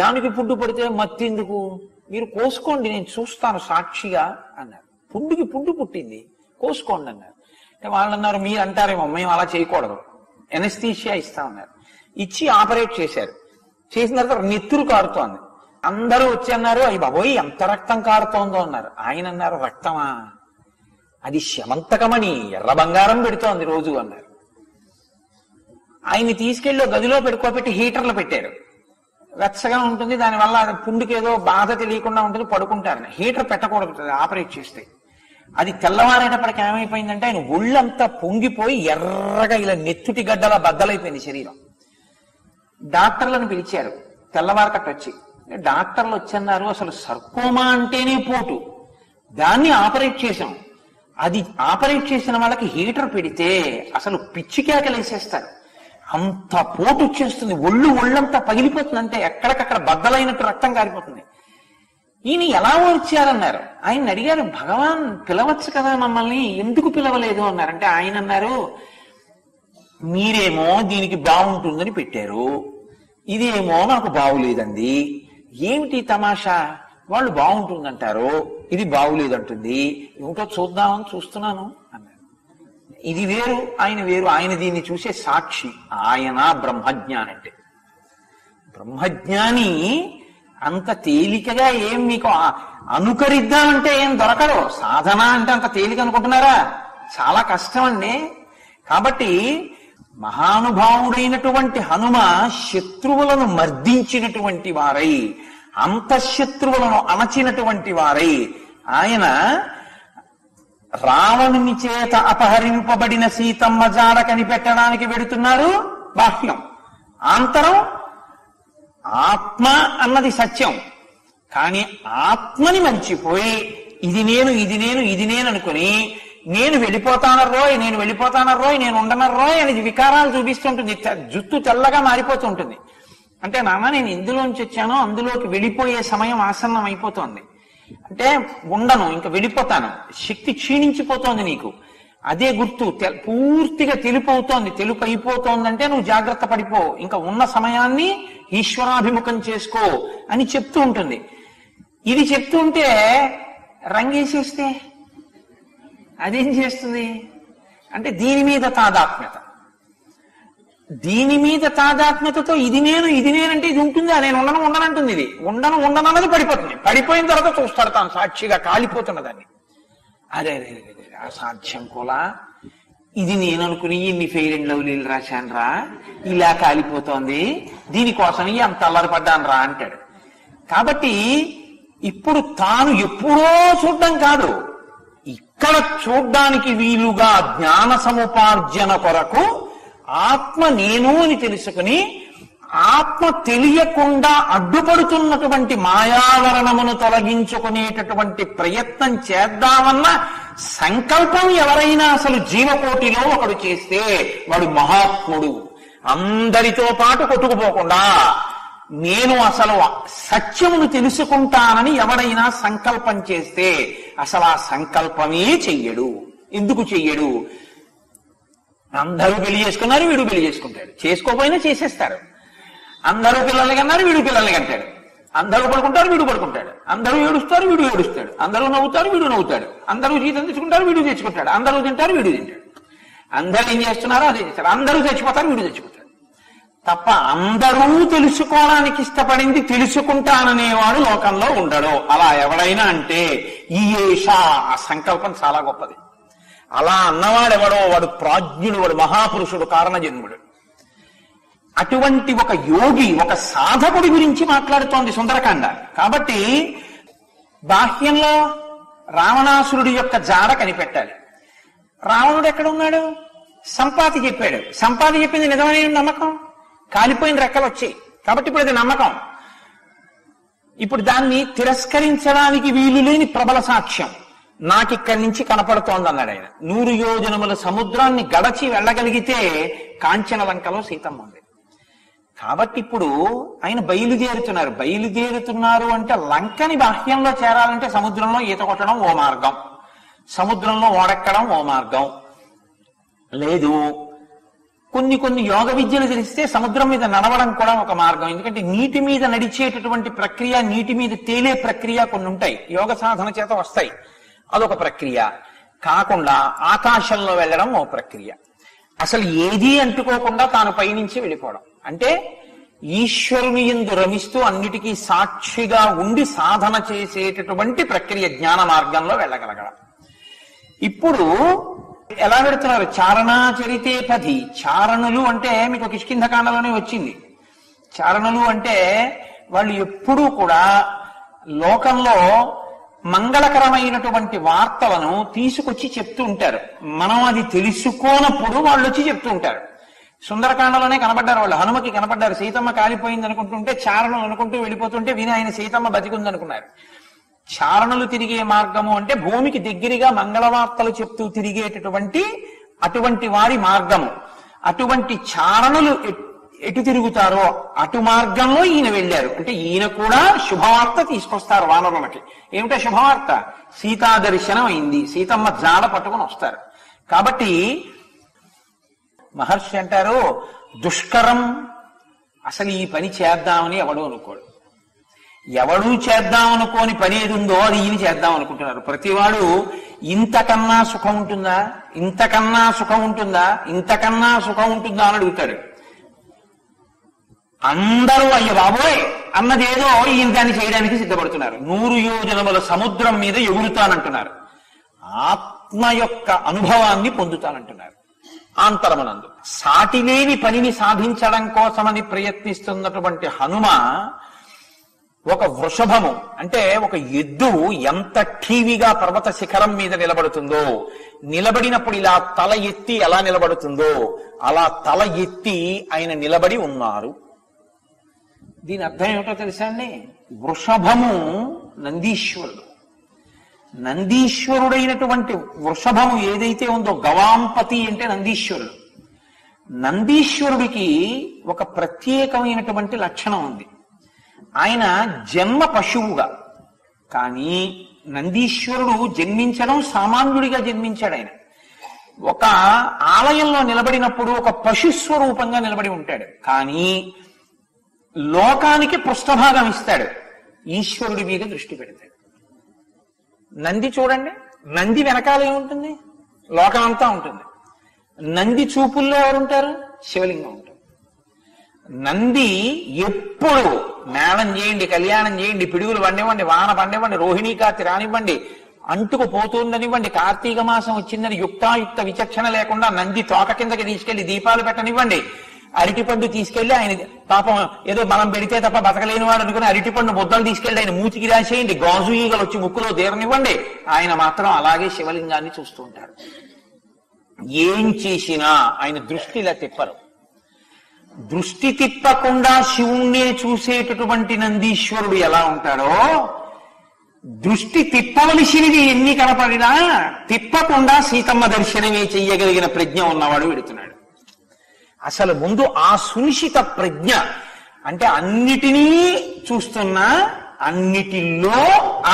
దానికి పుండు పడితే మత్తెందుకు, మీరు కోసుకోండి నేను చూస్తాను సాక్షిగా అన్నారు. పుండుకి పుండు పుట్టింది కోసుకోండి అన్నారు. అంటే వాళ్ళు అన్నారు, మీరు అంటారేమో మేము అలా చేయకూడదు, ఎనస్థీషియా ఇస్తామన్నారు. ఇచ్చి ఆపరేట్ చేశారు. చేసిన తర్వాత నెత్తురు కారుతోంది, అందరూ వచ్చి అన్నారు, అయ్యి బాబోయ్ ఎంత రక్తం కారుతోందో అన్నారు. ఆయన అన్నారు, రక్తమా, అది శమంతకమని ఎర్ర బంగారం పెడుతోంది రోజు అన్నారు. ఆయన్ని తీసుకెళ్ళి గదిలో పెడుకోబెట్టి హీటర్లు పెట్టారు, వెచ్చగా ఉంటుంది, దానివల్ల పుండుకేదో బాధ తెలియకుండా ఉంటుంది, పడుకుంటారని. హీటర్ పెట్టకూడదు ఆపరేట్ చేస్తే. అది తెల్లవారేటప్పటికి ఏమైపోయిందంటే ఆయన ఒళ్ళంతా పొంగిపోయి ఎర్రగా ఇలా నెత్తుటి గడ్డల బద్దలైపోయింది శరీరం. డాక్టర్లను పిలిచారు తెల్లవారకట్టు వచ్చి. డాక్టర్లు వచ్చన్నారు, అసలు సర్కోమా అంటేనే పోటు, దాన్ని ఆపరేట్ చేశాం, అది ఆపరేట్ చేసిన వాళ్ళకి హీటర్ పెడితే అసలు పిచ్చి కేకలేసేస్తారు, అంత పోటు వచ్చేస్తుంది, ఒళ్ళు ఒళ్ళంతా పగిలిపోతుంది, అంటే ఎక్కడికక్కడ బద్దలైనట్టు రక్తం కారిపోతుంది. ఈయన ఎలా వచ్చారన్నారు. ఆయన అడిగారు, భగవాన్ పిలవచ్చు కదా మమ్మల్ని, ఎందుకు పిలవలేదు అన్నారంటే, ఆయన అన్నారు, మీరేమో దీనికి బాగుంటుందని పెట్టారు, ఇదేమో నాకు బాగులేదండి, ఏమిటి తమాషా, వాళ్ళు బాగుంటుందంటారు, ఇది బాగులేదంటుంది, ఏమిటో చూద్దామని చూస్తున్నాను అన్నారు. ఇది వేరు, ఆయన వేరు. ఆయన దీన్ని చూసే సాక్షి, ఆయన బ్రహ్మజ్ఞాని అంటే. బ్రహ్మజ్ఞాని అంత తేలికగా ఏం మీకు అనుకరిద్దామంటే ఏం దొరకదు. సాధన అంటే అంత తేలిక అనుకుంటున్నారా? చాలా కష్టమండి. కాబట్టి మహానుభావుడైనటువంటి హనుమ శత్రువులను మర్దించినటువంటి వారై, అంతఃశత్రువులను అణచినటువంటి వారై, ఆయన రావణుని చేత అపహరింపబడిన సీతమ్మ జాడ కనిపెట్టడానికి వెడుతున్నారు బాహ్యం. ఆంతరం ఆత్మ అన్నది సత్యం, కానీ ఆత్మని మర్చిపోయి ఇది నేను ఇది నేను ఇది నేను అనుకుని నేను వెళ్ళిపోతానర్రోయ్ నేను వెళ్ళిపోతానర్రోయ్ నేను ఉండనర్రోయ్ అనేది వికారాలు చూపిస్తుంటుంది. జుత్తు తెల్లగా మారిపోతుంటుంది. అంటే నాన్న నేను ఇందులోంచి వచ్చానో అందులోకి వెళ్ళిపోయే సమయం ఆసన్నం అయిపోతుంది, అంటే ఉండను ఇంకా వెళ్ళిపోతాను, శక్తి క్షీణించిపోతోంది నీకు. అదే గుర్తు పూర్తిగా తెలుపు అవుతోంది. తెలుపు అయిపోతోందంటే నువ్వు జాగ్రత్త పడిపో, ఇంకా ఉన్న సమయాన్ని ఈశ్వరాభిముఖం చేసుకో అని చెప్తూ ఉంటుంది. ఇది చెప్తూ ఉంటే రంగేసేస్తే అదేం చేస్తుంది అంటే దీని మీద తాదాత్మ్యత. దీని మీద తాదాత్మ్యతతో ఇది నేను ఇది నేనంటే ఇది ఉంటుందా? నేను ఉండను ఉండనంటుంది. ఇది ఉండను ఉండనన్నది పడిపోతుంది. పడిపోయిన తర్వాత చూస్తాడు తాను సాక్షిగా కాలిపోతున్నదాన్ని. అరే అరే అసాధ్యం కూడా, ఇది నేను అనుకుని ఇన్ని ఫెయిర్ అండ్ లవ్లీలు రాశాను రా, ఇలా కాలిపోతోంది, దీనికోసం అంత అల్లరిపడ్డాను రా అంటాడు. కాబట్టి ఇప్పుడు తాను ఎప్పుడో చూడడం కాదు, ఇక్కడ చూడ్డానికి వీలుగా జ్ఞాన సముపార్జన కొరకు ఆత్మ నేను అని తెలుసుకుని, ఆత్మ తెలియకుండా అడ్డుపడుతున్నటువంటి మాయావరణమును తొలగించుకునేటటువంటి ప్రయత్నం చేద్దామన్న సంకల్పం ఎవరైనా అసలు జీవకోటిలో ఒకడు చేస్తే వాడు మహాత్ముడు. అందరితో పాటు కొట్టుకుపోకుండా నేను అసలు సత్యమును తెలుసుకుంటానని ఎవరైనా సంకల్పం చేస్తే అసలు ఆ సంకల్పమే చెయ్యడు. ఎందుకు చెయ్యడు? అందరూ పెళ్లి చేసుకున్నారు, వీడు పెళ్లి చేసుకుంటాడు. చేసుకోపోయినా చేసేస్తారు. అందరూ పిల్లలు కన్నారు, వీడు పిల్లలు కంటాడు. అందరూ పడుకుంటారు, వీడు పడుకుంటాడు. అందరూ ఏడుస్తారు, వీడు ఏడుస్తాడు. అందరూ నవ్వుతారు, వీడు నవ్వుతాడు. అందరూ జీతం తెచ్చుకుంటారు, వీడు తెచ్చుకుంటాడు. అందరూ తింటారు, వీడు తింటాడు. అందరూ ఏం చేస్తున్నారో అదే చేస్తారు. అందరూ చచ్చిపోతారు, వీడు చచ్చిపోతాడు. తప్ప అందరూ తెలుసుకోవడానికి ఇష్టపడింది తెలుసుకుంటాననేవాడు లోకంలో ఉండడు. అలా ఎవడైనా అంటే ఈ ఏష ఆ సంకల్పం చాలా గొప్పది. అలా అన్నవాడెవడో వాడు ప్రాజ్ఞుడు, వాడు మహాపురుషుడు, కారణజన్ముడు. అటువంటి ఒక యోగి, ఒక సాధకుడి గురించి మాట్లాడుతోంది సుందరకాండ. కాబట్టి బాహ్యంలో రావణాసురుడి యొక్క జాడ కనిపెట్టాలి. రావణుడు ఎక్కడున్నాడు? సంపాతి చెప్పాడు. సంపాతి చెప్పింది నిజమైన నమ్మకం. కాలిపోయిన రెక్కలు వచ్చాయి కాబట్టి ఇప్పుడు అది నమ్మకం. ఇప్పుడు దాన్ని తిరస్కరించడానికి వీలు లేని ప్రబల సాక్ష్యం నాకిక్కడి నుంచి కనపడుతోంది అన్నాడు ఆయన. నూరు యోజనముల సముద్రాన్ని గడచి వెళ్ళగలిగితే కాంచన లంకలో సీతమ్మ ఉంది. కాబట్టి ఇప్పుడు ఆయన బయలుదేరుతున్నారు. బయలుదేరుతున్నారు అంటే లంకని బాహ్యంలో చేరాలంటే సముద్రంలో ఈత కొట్టడం ఓ మార్గం, సముద్రంలో ఓడెక్కడం ఓ మార్గం. లేదు, కొన్ని కొన్ని యోగ విద్యలు తెలిస్తే సముద్రం మీద నడవడం కూడా ఒక మార్గం. ఎందుకంటే నీటి మీద నడిచేటటువంటి ప్రక్రియ, నీటి మీద తేలే ప్రక్రియ కొన్ని ఉంటాయి, యోగ సాధన చేత వస్తాయి. అదొక ప్రక్రియ కాకుండా ఆకాశంలో వెళ్ళడం ఓ ప్రక్రియ. అసలు ఏదీ అంటుకోకుండా తాను పైనుంచి వెళ్ళిపోవడం అంటే ఈశ్వరుని యందు రమిస్తూ అన్నిటికీ సాక్షిగా ఉండి సాధన చేసేటటువంటి ప్రక్రియ, జ్ఞాన మార్గంలో వెళ్ళగలగడం. ఇప్పుడు ఎలా వెళుతున్నారు? చారణాచరితే పది. చారణులు అంటే మీకు కిష్కింధకాండలోనే వచ్చింది. చారణులు అంటే వాళ్ళు ఎప్పుడూ కూడా లోకంలో మంగళకరమైనటువంటి వార్తలను తీసుకొచ్చి చెప్తూ ఉంటారు. మనం అది తెలుసుకోనప్పుడు వాళ్ళు వచ్చి చెప్తూ ఉంటారు. సుందరకాండలోనే కనబడ్డారు వాళ్ళు. హనుమకి కనబడ్డారు. సీతమ్మ కాలిపోయింది అనుకుంటుంటే చారణులు అనుకుంటూ వెళ్ళిపోతుంటే విని ఆయన సీతమ్మ బతికుందనుకున్నారు. చారణులు తిరిగే మార్గము అంటే భూమికి దగ్గరగా మంగళ వార్తలు చెప్తూ తిరిగేటటువంటి అటువంటి వారి మార్గము. అటువంటి చారణులు ఎటు తిరుగుతారో అటు మార్గంలో ఈయన వెళ్ళారు. అంటే ఈయన కూడా శుభవార్త తీసుకొస్తారు వానరులకి. ఏమిటో శుభవార్త? సీతా దర్శనం అయింది, సీతమ్మ జాడ పట్టుకుని వస్తారు. కాబట్టి మహర్షి అంటారు, దుష్కరం అసలు ఈ పని చేద్దామని ఎవడు అనుకోడు. ఎవడూ చేద్దాం అనుకోని పని ఏది ఉందో అది ఈయన చేద్దాం అనుకుంటున్నారు. ప్రతివాడు ఇంతకన్నా సుఖం ఉంటుందా ఇంతకన్నా సుఖం ఉంటుందా ఇంతకన్నా సుఖం ఉంటుందా అని అడుగుతాడు. అందరూ అయ్య బాబోయ్ అన్నదేదో ఈయన దాన్ని చేయడానికి సిద్ధపడుతున్నారు. నూరు యోజనముల సముద్రం మీద ఎగురుతానంటున్నారు. ఆత్మ యొక్క అనుభవాన్ని పొందుతానంటున్నారు. ఆంతరమనందు సాటిలేని పనిని సాధించడం కోసమని ప్రయత్నిస్తున్నటువంటి హనుమ ఒక వృషభము అంటే ఒక ఎద్దు ఎంత ఠీవిగా పర్వత శిఖరం మీద నిలబడుతుందో, నిలబడినప్పుడు ఇలా తల ఎత్తి ఎలా నిలబడుతుందో అలా తల ఎత్తి ఆయన నిలబడి ఉన్నారు. దీని అర్థం ఏమిటో తెలుసా అండి? వృషభము నందీశ్వరుడు. నందీశ్వరుడైనటువంటి వృషభము ఏదైతే ఉందో గవాంపతి అంటే నందీశ్వరుడు. నందీశ్వరుడికి ఒక ప్రత్యేకమైనటువంటి లక్షణం ఉంది. ఆయన జన్మ పశువుగా, కానీ నందీశ్వరుడు జన్మించడం సామాన్యుడిగా జన్మించాడు. ఆయన ఒక ఆలయంలో నిలబడినప్పుడు ఒక పశుస్వరూపంగా నిలబడి ఉంటాడు, కానీ లోకానికి పృష్ఠభాగం ఇస్తాడు, ఈశ్వరుడి మీద దృష్టి పెడతాడు. నంది చూడండి, నంది వెనకాల ఏముంటుంది? లోకం అంతా ఉంటుంది. నంది చూపుల్లో ఎవరుంటారు? శివలింగం ఉంటారు. నంది ఎప్పుడు మేళం చేయండి, కళ్యాణం చేయండి, పిడుగులు పండివ్వండి, వాన పండివ్వండి, రోహిణీ కార్తి రానివ్వండి, అంటుకుపోతుండనివ్వండి, కార్తీక మాసం వచ్చిందని యుక్తాయుక్త విచక్షణ లేకుండా నంది తోక కిందకి తీసుకెళ్లి దీపాలు పెట్టనివ్వండి, అరటిపండు తీసుకెళ్లి ఆయన పాపం ఏదో మనం పెడితే తప్ప బతకలేని వాడు అనుకుని అరటిపండు ముద్దలు తీసుకెళ్లి ఆయన మూతికి రాసేయండి, గాజు ఈగలు వచ్చి ముక్కులో దేరనివ్వండి, ఆయన మాత్రం అలాగే శివలింగాన్ని చూస్తూ ఉంటాడు. ఏం చేసినా ఆయన దృష్టి ఇలా తిప్పరు. దృష్టి తిప్పకుండా శివుణ్ణే చూసేటటువంటి నందీశ్వరుడు ఎలా ఉంటాడో, దృష్టి తిప్పవలసినవి ఎన్ని కనపడినా తిప్పకుండా సీతమ్మ దర్శనమే చెయ్యగలిగిన ప్రజ్ఞ ఉన్నవాడు వెడుతున్నాడు. అసలు ముందు ఆ సునిశిత ప్రజ్ఞ అంటే అన్నిటినీ చూస్తున్నా అన్నిటిలో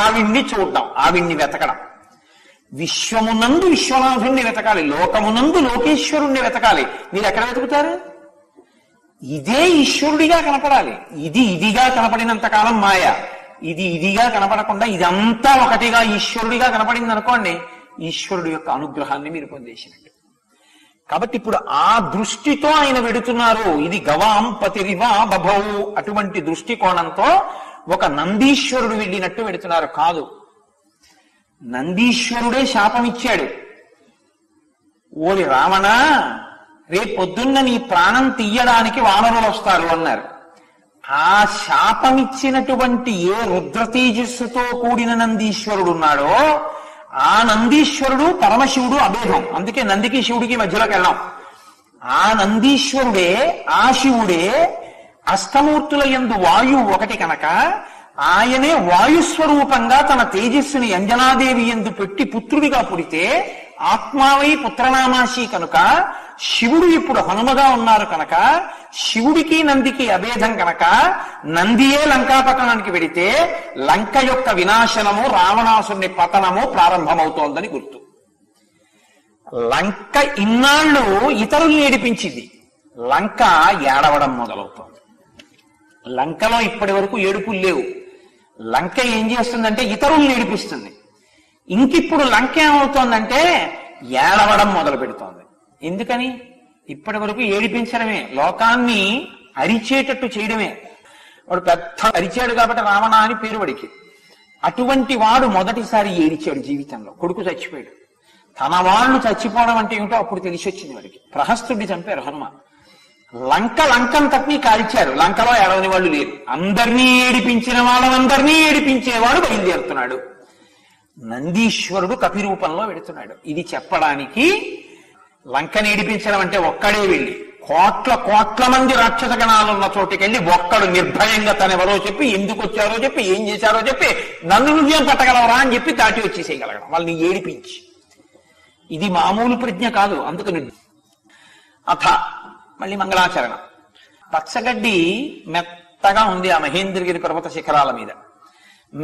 ఆవిడ్ని చూడటం, ఆవిడ్ని వెతకడం. విశ్వమునందు విశ్వనాథుణ్ణి వెతకాలి, లోకమునందు లోకేశ్వరుణ్ణి వెతకాలి. మీరు ఎక్కడ వెతుకుతారు? ఇదే ఈశ్వరుడిగా కనపడాలి. ఇది ఇదిగా కనపడినంతకాలం మాయ. ఇది ఇదిగా కనపడకుండా ఇదంతా ఒకటిగా ఈశ్వరుడిగా కనపడింది అనుకోండి, ఈశ్వరుడు యొక్క అనుగ్రహాన్ని మీరు పొందేసినట్టు. కాబట్టి ఇప్పుడు ఆ దృష్టితో ఆయన వెడుతున్నారు. ఇది గవాం పతిరివా బభౌ అటువంటి దృష్టికోణంతో ఒక నందీశ్వరుడు వెళ్ళినట్టు వెడుతున్నారు. కాదు, నందీశ్వరుడే శాపమిచ్చాడు. ఓరి రావణ, రేపొద్దున్న నీ ప్రాణం తీయడానికి వానరులు వస్తారు అన్నారు. ఆ శాపమిచ్చినటువంటి ఏ రుద్రతేజస్సుతో కూడిన నందీశ్వరుడు ఉన్నాడో ఆ నందీశ్వరుడు పరమశివుడు అభేదం. అందుకే నందికి శివుడికి మధ్యలోకి వెళ్ళాం. ఆ నందీశ్వరుడే ఆ శివుడే అష్టమూర్తుల యందు వాయువు ఒకటి కనుక ఆయనే వాయుస్వరూపంగా తన తేజస్సుని అంజనాదేవి యందు పెట్టి పుత్రుడిగా పుడితే ఆత్మావై పుత్రనామాశి కనుక శివుడు ఇప్పుడు హనుమగా ఉన్నారు కనుక శివుడికి నందికి అభేదం కనుక నందియే లంకాపట్టణానికి వెడితే లంక యొక్క వినాశనము రావణాసుని పతనము ప్రారంభమవుతోందని గుర్తు. లంక ఇన్నాళ్ళు ఇతరుల్ని ఏడిపించింది, లంక ఏడవడం మొదలవుతోంది. లంకలో ఇప్పటి వరకు ఏడుపులు లేవు. లంక ఏం చేస్తుందంటే ఇతరుల్ని ఏడిపిస్తుంది. ఇంకిప్పుడు లంక ఏమవుతోందంటే ఏడవడం మొదలు పెడుతోంది. ఎందుకని? ఇప్పటి వరకు ఏడిపించడమే, లోకాన్ని అరిచేటట్టు చేయడమే. వాడు పెద్ద అరిచాడు కాబట్టి రావణ అని పేరు వాడికి. అటువంటి వాడు మొదటిసారి ఏడిచాడు జీవితంలో, కొడుకు చచ్చిపోయాడు. తన వాళ్ళు చచ్చిపోవడం అంటే ఏమిటో అప్పుడు తెలిసి వచ్చింది వాడికి. ప్రహస్తుడిని చంపారు హనుమ. లంక లంకంతటినీ కాల్చారు, లంకలో ఏడవని వాళ్ళు లేరు. అందరినీ ఏడిపించిన వాళ్ళందరినీ ఏడిపించేవాడు బయలుదేరుతున్నాడు. నందీశ్వరుడు కపిరూపంలో వెడుతున్నాడు. ఇది చెప్పడానికి లంకని ఏడిపించడం అంటే ఒక్కడే వెళ్ళి కోట్ల కోట్ల మంది రాక్షస గణాలున్న చోటుకెళ్ళి ఒక్కడు నిర్భయంగా తనెవరో చెప్పి, ఎందుకు వచ్చారో చెప్పి, ఏం చేశారో చెప్పి, నన్ను నువ్వేం పట్టగలవరా అని చెప్పి దాటి వచ్చేసేయగలగడం వాళ్ళని ఏడిపించి. ఇది మామూలు ప్రజ్ఞ కాదు. అందుకని అథ మళ్ళీ మంగళాచరణ. పచ్చగడ్డి మెత్తగా ఉంది ఆ మహేంద్రగిరి పర్వత శిఖరాల మీద.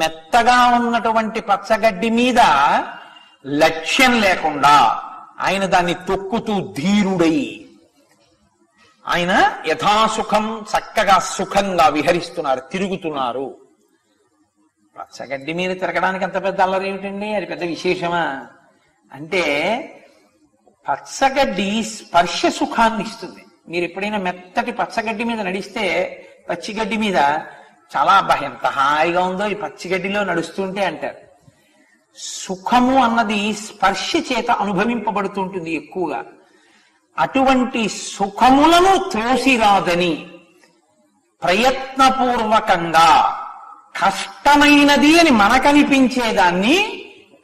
మెత్తగా ఉన్నటువంటి పచ్చగడ్డి మీద లక్ష్యం లేకుండా ఆయన దాన్ని తొక్కుతూ ధీరుడై ఆయన యథాసుఖం చక్కగా సుఖంగా విహరిస్తున్నారు, తిరుగుతున్నారు. పచ్చగడ్డి మీద తిరగడానికి అంత పెద్ద అల్లరి ఏమిటండి? అది పెద్ద విశేషమా అంటే పచ్చగడ్డి స్పర్శ సుఖాన్ని ఇస్తుంది. మీరు ఎప్పుడైనా మెత్తటి పచ్చగడ్డి మీద నడిస్తే, పచ్చిగడ్డి మీద చాలా భయం, ఎంత హాయిగా ఉందో ఈ పచ్చిగడ్డిలో నడుస్తుంటే అంటారు. సుఖము అన్నది స్పర్శ చేత అనుభవింపబడుతూ ఉంటుంది ఎక్కువగా. అటువంటి సుఖములను తోసిరాదని ప్రయత్నపూర్వకంగా కష్టమైనది అని మనకనిపించేదాన్ని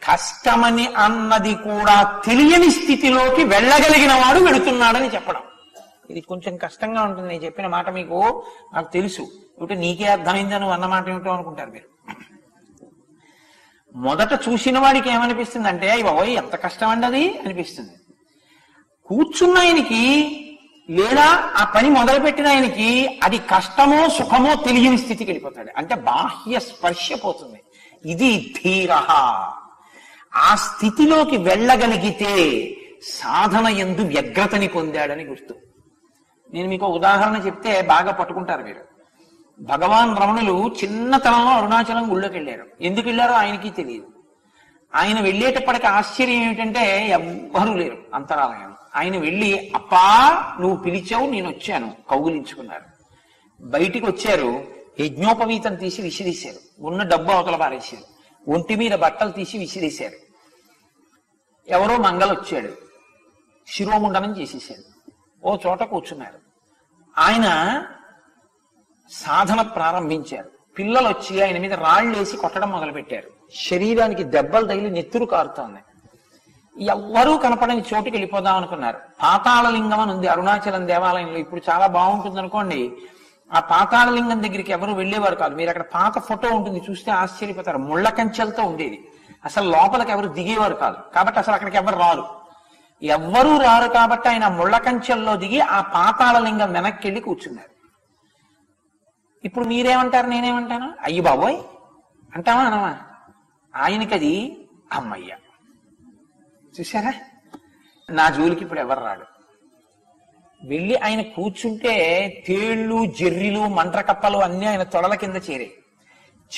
కష్టమని అన్నది కూడా తెలియని స్థితిలోకి వెళ్ళగలిగిన వాడు వెళుతున్నాడని చెప్పడం. ఇది కొంచెం కష్టంగా ఉంటుంది. నేను చెప్పిన మాట మీకు నాకు తెలుసు, ఇప్పుడు నీకే అర్థమైంది నువ్వు అన్నమాట ఏమిటో అనుకుంటారు మీరు. మొదట చూసిన వాడికి ఏమనిపిస్తుంది అంటే, బాబోయ్ ఎంత కష్టం అండి అది అనిపిస్తుంది. కూర్చున్న ఆయనకి లేదా ఆ పని మొదలుపెట్టిన ఆయనకి అది కష్టమో సుఖమో తెలియని స్థితికి వెళ్ళిపోతాడు. అంటే బాహ్య స్పర్శ పోతుంది. ఇది ధీర. ఆ స్థితిలోకి వెళ్ళగలిగితే సాధన యందు వ్యగ్రతని పొందాడని గుర్తు. నేను మీకు ఉదాహరణ చెప్తే బాగా పట్టుకుంటారు మీరు. భగవాన్ రమణులు చిన్నతనంలో అరుణాచలం గుళ్ళోకి వెళ్ళారు. ఎందుకు వెళ్ళారో ఆయనకి తెలియదు. ఆయన వెళ్ళేటప్పటికి ఆశ్చర్యం ఏమిటంటే ఎవ్వరూ లేరు అంతరాలయం. ఆయన వెళ్ళి అప్పా నువ్వు పిలిచావు నేను వచ్చాను కౌగులించుకున్నారు. బయటికి వచ్చారు, యజ్ఞోపవీతం తీసి విసిరేశారు, ఉన్న డబ్బు అవతల పారేశారు, ఒంటి మీద బట్టలు తీసి విసిరేశారు. ఎవరో మంగళొచ్చాడు, శిరోముండనం చేసేసాడు, ఓ చోట కూర్చున్నారు. ఆయన సాధన ప్రారంభించారు. పిల్లలు వచ్చి ఆయన మీద రాళ్ళు వేసి కొట్టడం మొదలుపెట్టారు. శరీరానికి దెబ్బలు తగిలి నెత్తురు కారుతోంది. ఎవ్వరూ కనపడని చోటుకి వెళ్ళిపోదాం అనుకున్నారు. పాతాళలింగం అని ఉంది అరుణాచలం దేవాలయంలో, ఇప్పుడు చాలా బాగుంటుంది అనుకోండి. ఆ పాతాళలింగం దగ్గరికి ఎవరు వెళ్ళేవారు కాదు. మీరు అక్కడ పాత ఫోటో ఉంటుంది, చూస్తే ఆశ్చర్యపోతారు. ముళ్ళ కంచెలతో ఉండేది, అసలు లోపలికి ఎవరు దిగేవారు కాదు. కాబట్టి అసలు అక్కడికి ఎవరు రారు. ఎవ్వరూ రారు కాబట్టి ఆయన ముళ్ళ కంచెల్లో దిగి ఆ పాతాళలింగం వెనక్కి వెళ్ళి కూర్చున్నారు. ఇప్పుడు మీరేమంటారు, నేనేమంటాను, అయ్యి బాబోయ్ అంటావా అనమా? ఆయనకది అమ్మయ్య, చూసారా నా జోలికి ఇప్పుడు ఎవరు రాడు. వెళ్ళి ఆయన కూర్చుంటే తేళ్లు జెర్రీలు మంట్రకప్పలు అన్నీ ఆయన తొడల కింద చేరాయి.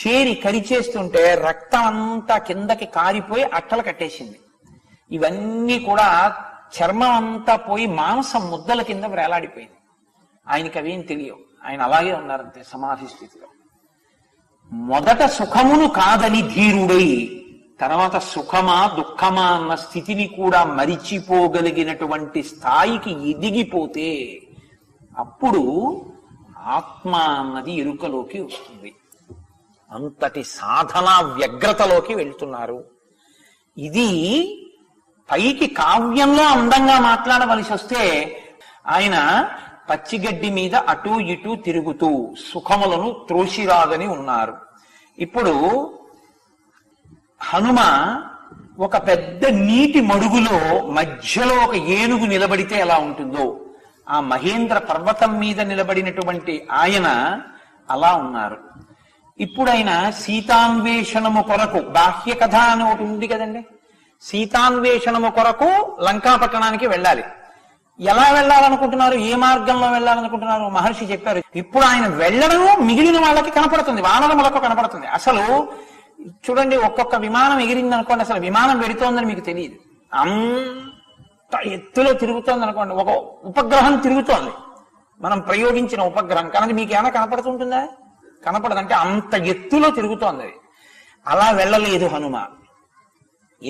చేరి కరిచేస్తుంటే రక్తం అంతా కిందకి కారిపోయి అట్టలు కట్టేసింది. ఇవన్నీ కూడా చర్మం అంతా పోయి మాంసం ముద్దల కింద వేలాడిపోయింది. ఆయనకి అవేం తెలియవు, ఆయన అలాగే ఉన్నారంతే సమాధి స్థితిలో. మొదట సుఖమును కాదని ధీరుడై తర్వాత సుఖమా దుఃఖమా అన్న స్థితిని కూడా మరిచిపోగలిగినటువంటి స్థాయికి ఎదిగిపోతే అప్పుడు ఆత్మ అన్నది ఎరుకలోకి వస్తుంది. అంతటి సాధనా వ్యగ్రతలోకి వెళ్తున్నారు. ఇది పైకి కావ్యంలో అందంగా మాట్లాడవలసి వస్తే ఆయన పచ్చిగడ్డి మీద అటూ ఇటూ తిరుగుతూ సుఖములను త్రోసిరాగని ఉన్నారు. ఇప్పుడు హనుమ ఒక పెద్ద నీటి మడుగులో మధ్యలో ఒక ఏనుగు నిలబడితే ఎలా ఉంటుందో, ఆ మహేంద్ర పర్వతం మీద నిలబడినటువంటి ఆయన అలా ఉన్నారు. ఇప్పుడు ఆయన సీతాన్వేషణము కొరకు, బాహ్య కథ అని ఒకటి ఉంది కదండి, సీతాన్వేషణము కొరకు లంకాపట్టణానికి వెళ్ళాలి. ఎలా వెళ్ళాలనుకుంటున్నారు, ఏ మార్గంలో వెళ్ళాలనుకుంటున్నారు? మహర్షి చెప్పారు. ఇప్పుడు ఆయన వెళ్ళడం మిగిలిన వాళ్ళకి కనపడుతుంది, వానరములకు కనపడుతుంది. అసలు చూడండి, ఒక్కొక్క విమానం ఎగిరింది అనుకోండి, అసలు విమానం పెడుతోందని మీకు తెలియదు. అంత ఎత్తులో తిరుగుతోంది అనుకోండి, ఒక ఉపగ్రహం తిరుగుతోంది మనం ప్రయోగించిన ఉపగ్రహం. కానీ మీకు ఏమైనా కనపడుతుంటుందా? కనపడదు. అంటే అంత ఎత్తులో తిరుగుతోంది అది. అలా వెళ్ళలేదు హనుమ.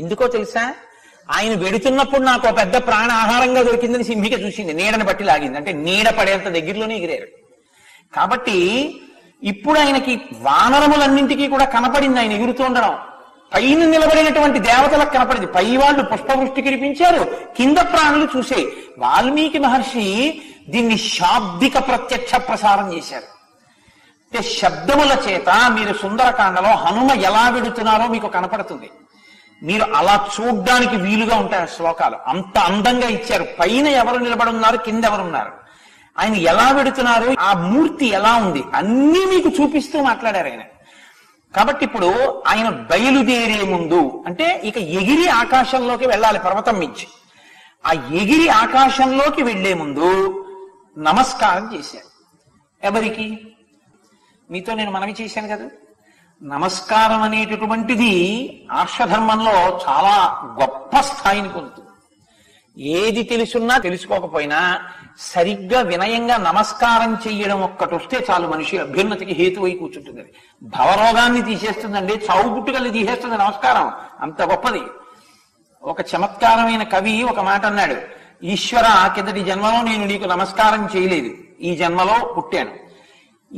ఎందుకో తెలుసా, ఆయన వెడుతున్నప్పుడు నాకు పెద్ద ప్రాణ ఆహారంగా దొరికిందని సింహిక చూసింది, నీడని బట్టి లాగింది. అంటే నీడ పడేంత దగ్గరలోనే ఎగిరారు. కాబట్టి ఇప్పుడు ఆయనకి వానరములన్నింటికీ కూడా కనపడింది ఆయన ఎగురుతుండడం. పైన నిలబడినటువంటి దేవతలకు కనపడింది, పై వాళ్ళు పుష్పవృష్టి కురిపించారు, కింద ప్రాణులు చూసే. వాల్మీకి మహర్షి దీన్ని శాబ్దిక ప్రత్యక్ష ప్రసారం చేశారు. అంటే శబ్దముల చేత మీరు సుందరకాండలో హనుమ ఎలా వెడుతున్నారో మీకు కనపడుతుంది. మీరు అలా చూడ్డానికి వీలుగా ఉంటాయి శ్లోకాలు, అంత అందంగా ఇచ్చారు. పైన ఎవరు నిలబడున్నారు, కింద ఎవరున్నారు, ఆయన ఎలా పెడుతున్నారు, ఆ మూర్తి ఎలా ఉంది, అన్నీ మీకు చూపిస్తూ మాట్లాడారు ఆయన. కాబట్టి ఇప్పుడు ఆయన బయలుదేరే ముందు, అంటే ఇక ఎగిరి ఆకాశంలోకి వెళ్ళాలి పర్వతం మించి, ఆ ఎగిరి ఆకాశంలోకి వెళ్లే ముందు నమస్కారం చేశారు. ఎవరికి? మీతో నేను మనవి చేశాను కదా, నమస్కారం అనేటటువంటిది ఆర్షధర్మంలో చాలా గొప్ప స్థాయిని పొందుతుంది. ఏది తెలుసున్నా తెలుసుకోకపోయినా సరిగ్గా వినయంగా నమస్కారం చేయడం ఒక్కటి వస్తే చాలు మనిషి అభ్యున్నతికి హేతువై కూర్చుంటుంది. భవరోగాన్ని తీసేస్తుందండి, చౌగుట్టుకలు తీసేస్తుంది నమస్కారం, అంత గొప్పది. ఒక చమత్కారమైన కవి ఒక మాట అన్నాడు, ఈశ్వర కిందటి జన్మలో నేను నీకు నమస్కారం చేయలేదు, ఈ జన్మలో పుట్టాను,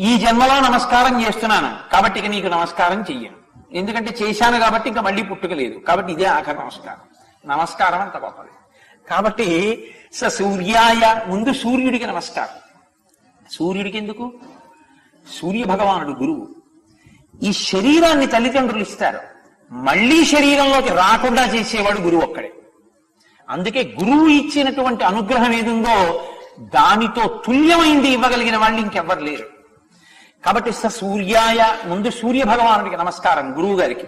ఈ జన్మలో నమస్కారం చేస్తున్నాను కాబట్టి ఇక నీకు నమస్కారం చెయ్యను, ఎందుకంటే చేశాను కాబట్టి ఇంకా మళ్ళీ పుట్టుకలేదు, కాబట్టి ఇదే ఆఖరి నమస్కారం. నమస్కారం అంత గొప్పది. కాబట్టి స సూర్యాయ, ముందు సూర్యుడికి నమస్కారం. సూర్యుడికి ఎందుకు? సూర్య భగవానుడు గురువు. ఈ శరీరాన్ని తల్లిదండ్రులు ఇస్తారు, మళ్ళీ శరీరంలోకి రాకుండా చేసేవాడు గురువు ఒక్కడే. అందుకే గురువు ఇచ్చినటువంటి అనుగ్రహం ఏదుందో దానితో తుల్యమైంది ఇవ్వగలిగిన వాళ్ళు ఇంకెవ్వరు లేరు. కాబట్టి స సూర్యాయ, ముందు సూర్య భగవానుడికి నమస్కారం గురువు గారికి.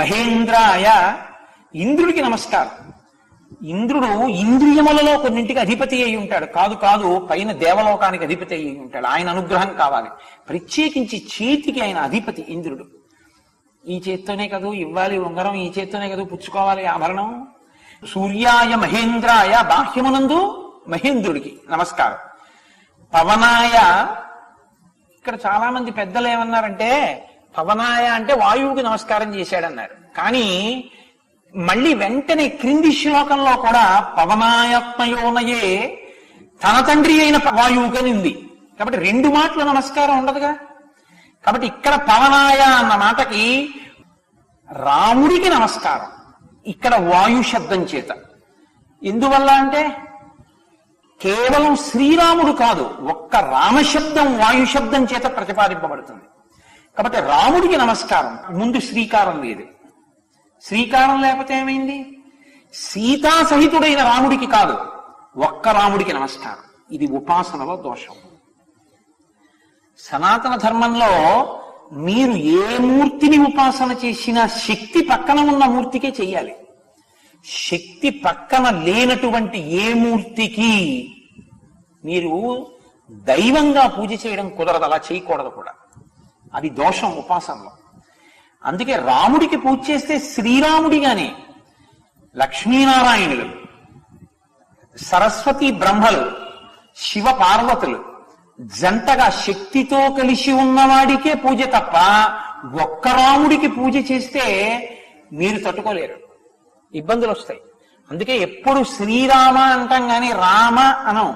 మహేంద్రాయ, ఇంద్రుడికి నమస్కారం. ఇంద్రుడు ఇంద్రియములలో కొన్నింటికి అధిపతి అయి ఉంటాడు, కాదు కాదు పైన దేవలోకానికి అధిపతి అయి ఉంటాడు, ఆయన అనుగ్రహం కావాలి. ప్రత్యేకించి చేతికి ఆయన అధిపతి ఇంద్రుడు. ఈ చేత్తోనే కదూ ఇవ్వాలి ఉంగరం, ఈ చేత్తోనే కదూ పుచ్చుకోవాలి ఆభరణం. సూర్యాయ మహేంద్రాయ, బాహ్యమునందు మహేంద్రుడికి నమస్కారం. పవనాయ, ఇక్కడ చాలా మంది పెద్దలు ఏమన్నారంటే పవనాయ అంటే వాయువుకి నమస్కారం చేశాడన్నారు, కానీ మళ్ళీ వెంటనే క్రింది శ్లోకంలో కూడా పవనాయాత్మయోనయే తన తండ్రి అయిన వాయువుకని ఉంది. కాబట్టి రెండు మాటలు నమస్కారం ఉండదుగా. కాబట్టి ఇక్కడ పవనాయ అన్న మాటకి రాముడికి నమస్కారం, ఇక్కడ వాయు శబ్దం చేత. ఎందువల్ల అంటే కేవలం శ్రీరాముడు కాదు, ఒక్క రామశబ్దం వాయు శబ్దం చేత ప్రతిపాదింపబడుతుంది. కాబట్టి రాముడికి నమస్కారం, ముందు శ్రీకారం లేదు. శ్రీకారం లేకపోతే ఏమైంది? సీతా సహితుడైన రాముడికి కాదు, ఒక్క రాముడికి నమస్కారం. ఇది ఉపాసనలో దోషం. సనాతన ధర్మంలో మీరు ఏ మూర్తిని ఉపాసన చేసినా శక్తి పక్కన ఉన్న మూర్తికే చెయ్యాలి. శక్తి పక్కన లేనటువంటి ఏ మూర్తికి మీరు దైవంగా పూజ చేయడం కుదరదు, అలా చేయకూడదు కూడా, అది దోషం ఉపాసనలో. అందుకే రాముడికి పూజ చేస్తే శ్రీరాముడిగానే, లక్ష్మీనారాయణులు, సరస్వతి బ్రహ్మలు, శివ పార్వతులు జంటగా శక్తితో కలిసి ఉన్నవాడికే పూజ తప్ప ఒక్క రాముడికి పూజ చేస్తే మీరు తట్టుకోలేరు, ఇబ్బందులు వస్తాయి. అందుకే ఎప్పుడు శ్రీరామ అంటాం కానీ రామ అనం.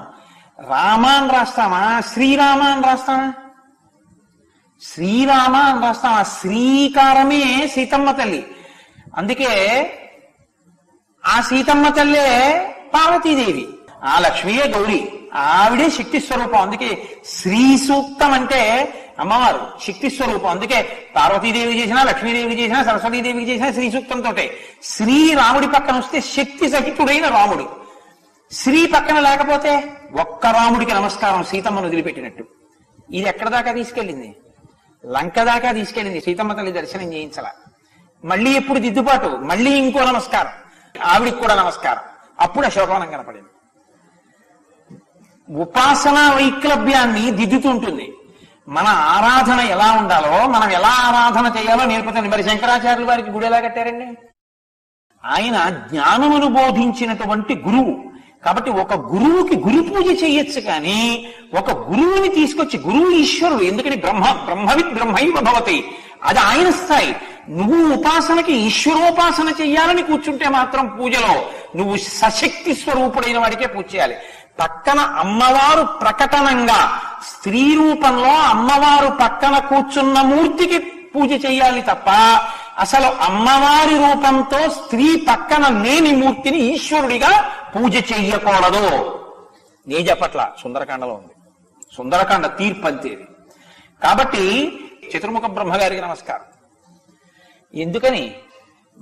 రామ అని రాస్తామా, శ్రీరామ అని రాస్తామా? శ్రీరామ అని రాస్తామా? శ్రీకారమే సీతమ్మ తల్లి. అందుకే ఆ సీతమ్మ తల్లే పార్వతీదేవి, ఆ లక్ష్మీయే గౌరీ, ఆవిడే శక్తి స్వరూపం. అందుకే శ్రీ సూక్తం అంటే అమ్మవారు శక్తి స్వరూపం. అందుకే పార్వతీదేవి చేసినా, లక్ష్మీదేవి చేసినా, సరస్వతీదేవికి చేసినా శ్రీ సూక్తంతోటే. శ్రీ రాముడి పక్కన వస్తే శక్తి సహితుడైన రాముడు. శ్రీ పక్కన లేకపోతే ఒక్క రాముడికి నమస్కారం, సీతమ్మను వదిలిపెట్టినట్టు. ఇది ఎక్కడ దాకా తీసుకెళ్ళింది? లంక దాకా తీసుకెళ్ళింది. సీతమ్మ తల్లి దర్శనం చేయించాల. మళ్ళీ ఎప్పుడు దిద్దుబాటు, మళ్ళీ ఇంకో నమస్కారం, ఆవిడికి కూడా నమస్కారం. అప్పుడు అశోభనం కనపడింది. ఉపాసన వైక్లభ్యాన్ని దిద్దుతుంటుంది. మన ఆరాధన ఎలా ఉండాలో, మనం ఎలా ఆరాధన చేయాలో నేర్పుతుంది. మరి శంకరాచార్యులు వారికి గుడి ఎలా కట్టారండి? ఆయన జ్ఞానమును బోధించినటువంటి గురువు. కాబట్టి ఒక గురువుకి గురు పూజ చేయొచ్చు, కానీ ఒక గురువుని తీసుకొచ్చి గురువు ఈశ్వరుడు. ఎందుకని బ్రహ్మ బ్రహ్మవిత్ బ్రహ్మైవ భవతి, అది ఆయన స్థాయి. నువ్వు ఉపాసనకి ఈశ్వరోపాసన చెయ్యాలని కూర్చుంటే మాత్రం పూజలో నువ్వు సశక్తి స్వరూపుడైన వాడికే పూజ చేయాలి. పక్కన అమ్మవారు ప్రకటనంగా స్త్రీ రూపంలో అమ్మవారు పక్కన కూర్చున్న మూర్తికి పూజ చేయాలి తప్ప అసలు అమ్మవారి రూపంతో స్త్రీ పక్కన లేని మూర్తిని ఈశ్వరుడిగా పూజ చెయ్యకూడదు. నే చెప్పట్ల, సుందరకాండలో ఉంది, సుందరకాండ తీర్పు అంతేది. కాబట్టి చతుర్ముఖ బ్రహ్మగారికి నమస్కారం. ఎందుకని?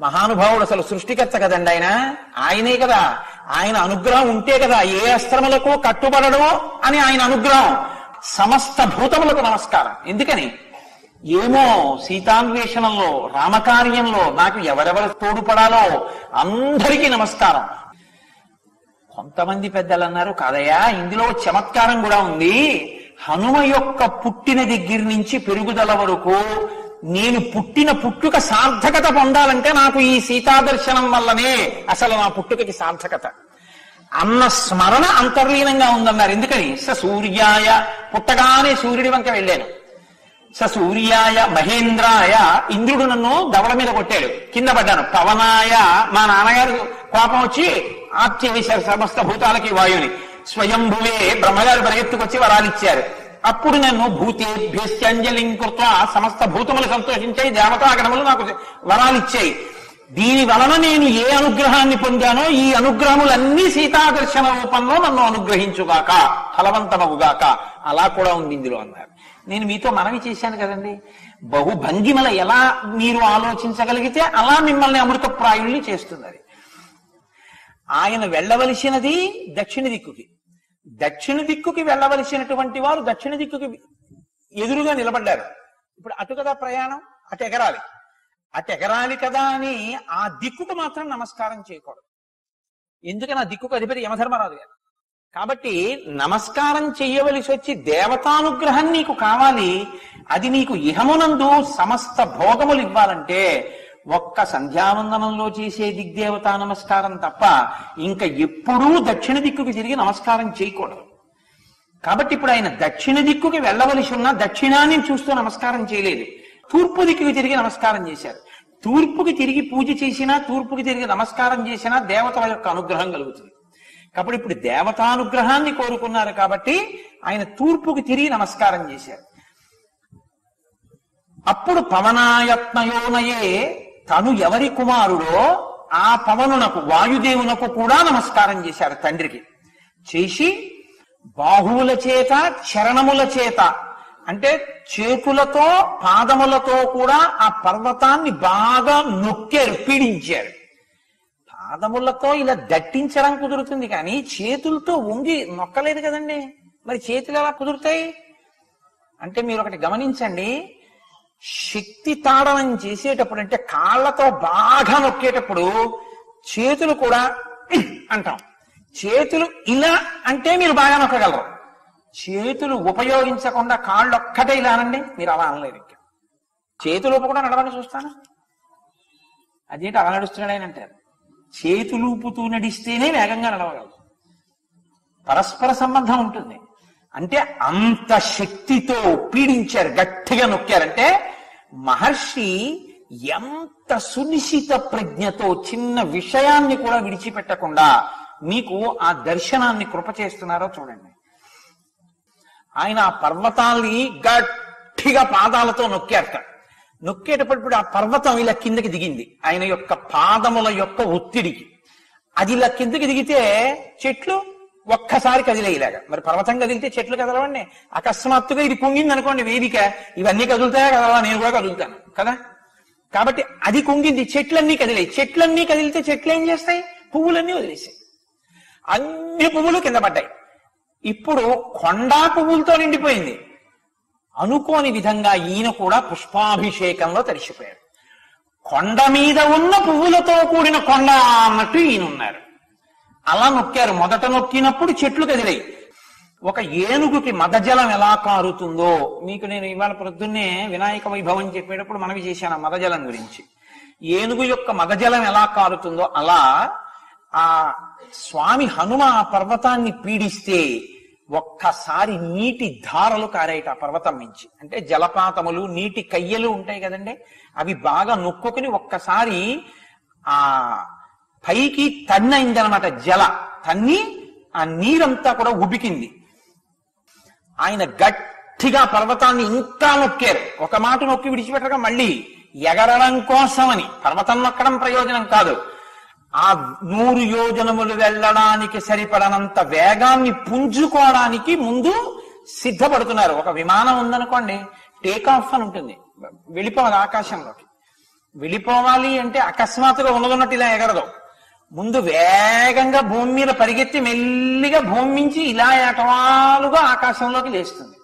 మహానుభావుడు అసలు సృష్టికర్త కదండి, ఆయన ఆయనే కదా, ఆయన అనుగ్రహం ఉంటే కదా ఏ అస్త్రములకు కట్టుబడడో అని ఆయన అనుగ్రహం. సమస్త భూతములకు నమస్కారం. ఎందుకని? ఏమో సీతాన్వేషణంలో, రామకార్యంలో నాకు ఎవరెవరు తోడుపడాలో అందరికీ నమస్కారం. కొంతమంది పెద్దలు అన్నారు, కాదయ్యా ఇందులో చమత్కారం కూడా ఉంది. హనుమ యొక్క పుట్టిన దగ్గర నుంచి పెరుగుదల వరకు నేను పుట్టిన పుట్టుక సార్థకత పొందాలంటే నాకు ఈ సీతాదర్శనం వల్లనే అసలు నా పుట్టుకకి సార్థకత అన్న స్మరణ అంతర్లీనంగా ఉందన్నారు. ఎందుకని స సూర్యాయ, పుట్టగానే సూర్యుడి వంక వెళ్ళాను. స సూర్యాయ మహేంద్రాయ, ఇంద్రుడు నన్ను దవడ మీద కొట్టాడు, కింద పడ్డాను. పవనాయ, మా నాన్నగారు కోపం వచ్చి ఆప్తి వేశారు సమస్త భూతాలకి వాయువుని. స్వయంభువే, బ్రహ్మగారు పరిగెత్తుకొచ్చి వరాలిచ్చారు. అప్పుడు నన్ను భూతేభ్యశ్చంజలిం కృత్వా, సమస్త భూతములు సంతోషించాయి, దేవతాగణములు నాకు వరాలిచ్చాయి. దీని వలన నేను ఏ అనుగ్రహాన్ని పొందానో ఈ అనుగ్రహములన్నీ సీతాదర్శన రూపంలో నన్ను అనుగ్రహించుగాక, ఫలవంతమవుగాక, అలా కూడా ఉంది ఇందులో అన్నారు. నేను మీతో మనవి చేశాను కదండి, బహుభంగిమల ఎలా మీరు ఆలోచించగలిగితే అలా మిమ్మల్ని అమృతప్రాయుల్ని చేస్తున్నది. ఆయన వెళ్ళవలసినది దక్షిణ దిక్కుకి. దక్షిణ దిక్కుకి వెళ్ళవలసినటువంటి వారు దక్షిణ దిక్కుకి ఎదురుగా నిలబడ్డారు. ఇప్పుడు అటు కదా ప్రయాణం, అటు ఎగరాలి, అటు ఎగరాలి కదా అని ఆ దిక్కుకు మాత్రం నమస్కారం చేయకూడదు. ఎందుకని ఆ దిక్కుకు అధిపతి యమధర్మరాజు గారు కాబట్టి. నమస్కారం చెయ్యవలసి వచ్చి దేవతానుగ్రహం నీకు కావాలి, అది నీకు ఇహమునందు సమస్త భోగములు ఇవ్వాలంటే ఒక్క సంధ్యావందనంలో చేసే దిగ్దేవతా నమస్కారం తప్ప ఇంకా ఎప్పుడూ దక్షిణ దిక్కుకి తిరిగి నమస్కారం చేయకూడదు. కాబట్టి ఇప్పుడు ఆయన దక్షిణ దిక్కుకి వెళ్ళవలసి ఉన్నా దక్షిణాన్ని చూస్తూ నమస్కారం చేయలేదు, తూర్పు దిక్కుకి తిరిగి నమస్కారం చేశారు. తూర్పుకి తిరిగి పూజ చేసినా తూర్పుకి తిరిగి నమస్కారం చేసినా దేవతల యొక్క అనుగ్రహం కలుగుతుంది. కాబట్టి ఇప్పుడు దేవతానుగ్రహాన్ని కోరుకున్నారు కాబట్టి ఆయన తూర్పుకి తిరిగి నమస్కారం చేశారు. అప్పుడు పవనాయత్నయోనయే, తను ఎవరి కుమారుడో ఆ పవనునకు వాయుదేవునకు కూడా నమస్కారం చేశారు తండ్రికి. చేసి బాహువుల చేత చరణముల చేత అంటే చేతులతో పాదములతో కూడా ఆ పర్వతాన్ని బాగా నొక్కారు, పీడించారు. పాదములతో ఇలా దట్టించడం కుదురుతుంది కానీ చేతులతో వంగి నొక్కలేదు కదండి. మరి చేతులు ఎలా కుదురుతాయి అంటే మీరు ఒకటి గమనించండి, శక్తి తాడనం చేసేటప్పుడు అంటే కాళ్లతో బాగా నొక్కేటప్పుడు చేతులు కూడా అంటాం. చేతులు ఇలా అంటే మీరు బాగా నొక్కగలరు. చేతులు ఉపయోగించకుండా కాళ్ళు ఒక్కటే ఇలా అనండి, మీరు అలా అనలేదు. ఇంకా చేతులు ఊపకుండా నడవని చూస్తాను అదేంటి అలా నడుస్తున్నాడు అని అంటారు. చేతులు ఊపుతూ నడిస్తేనే వేగంగా నడవగలరు, పరస్పర సంబంధం ఉంటుంది. అంటే అంత శక్తితో పీడించారు, గట్టిగా నొక్కారంటే మహర్షి ఎంత సునిశ్చిత ప్రజ్ఞతో చిన్న విషయాన్ని కూడా విడిచిపెట్టకుండా మీకు ఆ దర్శనాన్ని కృప చేస్తున్నారో చూడండి. ఆయన ఆ పర్వతాన్ని గట్టిగా పాదాలతో నొక్కారట. నొక్కేటప్పుడు ఆ పర్వతం ఇలా కిందకి దిగింది ఆయన యొక్క పాదముల యొక్క ఒత్తిడికి. అది ఇలా కిందకి దిగితే చెట్లు ఒక్కసారి కదిలే ఇలాగా. మరి పర్వతం కదిలితే చెట్లు కదలవండి. అకస్మాత్తుగా ఇది కుంగింది అనుకోండి వేదిక, ఇవన్నీ కదులుతాయా కదలవా, నేను కూడా కదులుతాను కదా. కాబట్టి అది కుంగింది, చెట్లన్నీ కదిలాయి. చెట్లన్నీ కదిలితే చెట్లు ఏం చేస్తాయి, పువ్వులన్నీ వదిలేసాయి, అన్ని పువ్వులు కింద పడ్డాయి. ఇప్పుడు కొండా పువ్వులతో నిండిపోయింది. అనుకోని విధంగా ఈయన కూడా పుష్పాభిషేకంలో తడిసిపోయారు. కొండ మీద ఉన్న పువ్వులతో కూడిన కొండ అన్నట్టు ఈయన ఉన్నారు. అలా నొక్కారు. మొదట నొక్కినప్పుడు చెట్లు కదిలాయి. ఒక ఏనుగుకి మదజలం ఎలా కారుతుందో మీకు నేను ఇవాళ ప్రొద్దున్నే వినాయక వైభవం చెప్పేటప్పుడు మనవి చేశాను మదజలం గురించి. ఏనుగు యొక్క మదజలం ఎలా కారుతుందో అలా ఆ స్వామి హనుమ ఆ పర్వతాన్ని పీడిస్తే ఒక్కసారి నీటి ధారలు కారాయట ఆ పర్వతం నుంచి. అంటే జలపాతములు నీటి కయ్యలు ఉంటాయి కదండి, అవి బాగా నొక్కుని ఒక్కసారి ఆ పైకి తన్నైందనమాట. జల తన్ని ఆ నీరంతా కూడా ఉబికింది. ఆయన గట్టిగా పర్వతాన్ని ఇంకా నొక్కారు. ఒక మాట నొక్కి విడిచిపెట్టగా మళ్ళీ ఎగరడం కోసమని, పర్వతం నొక్కడం ప్రయోజనం కాదు, ఆ నూరు యోజనములు వెళ్ళడానికి సరిపడనంత వేగాన్ని పుంజుకోవడానికి ముందు సిద్ధపడుతున్నారు. ఒక విమానం ఉందనుకోండి, టేకాఫ్ అని ఉంటుంది, వెళ్ళిపోవాలి ఆకాశంలోకి. వెళ్ళిపోవాలి అంటే అకస్మాత్తుగా ఉన్నదన్నట్టు ఇలా ఎగరదు, ముందు వేగంగా భూమి మీద పరిగెత్తి మెల్లిగా భూమి నుంచి ఇలా ఏటవాలుగా ఆకాశంలోకి లేస్తుంది.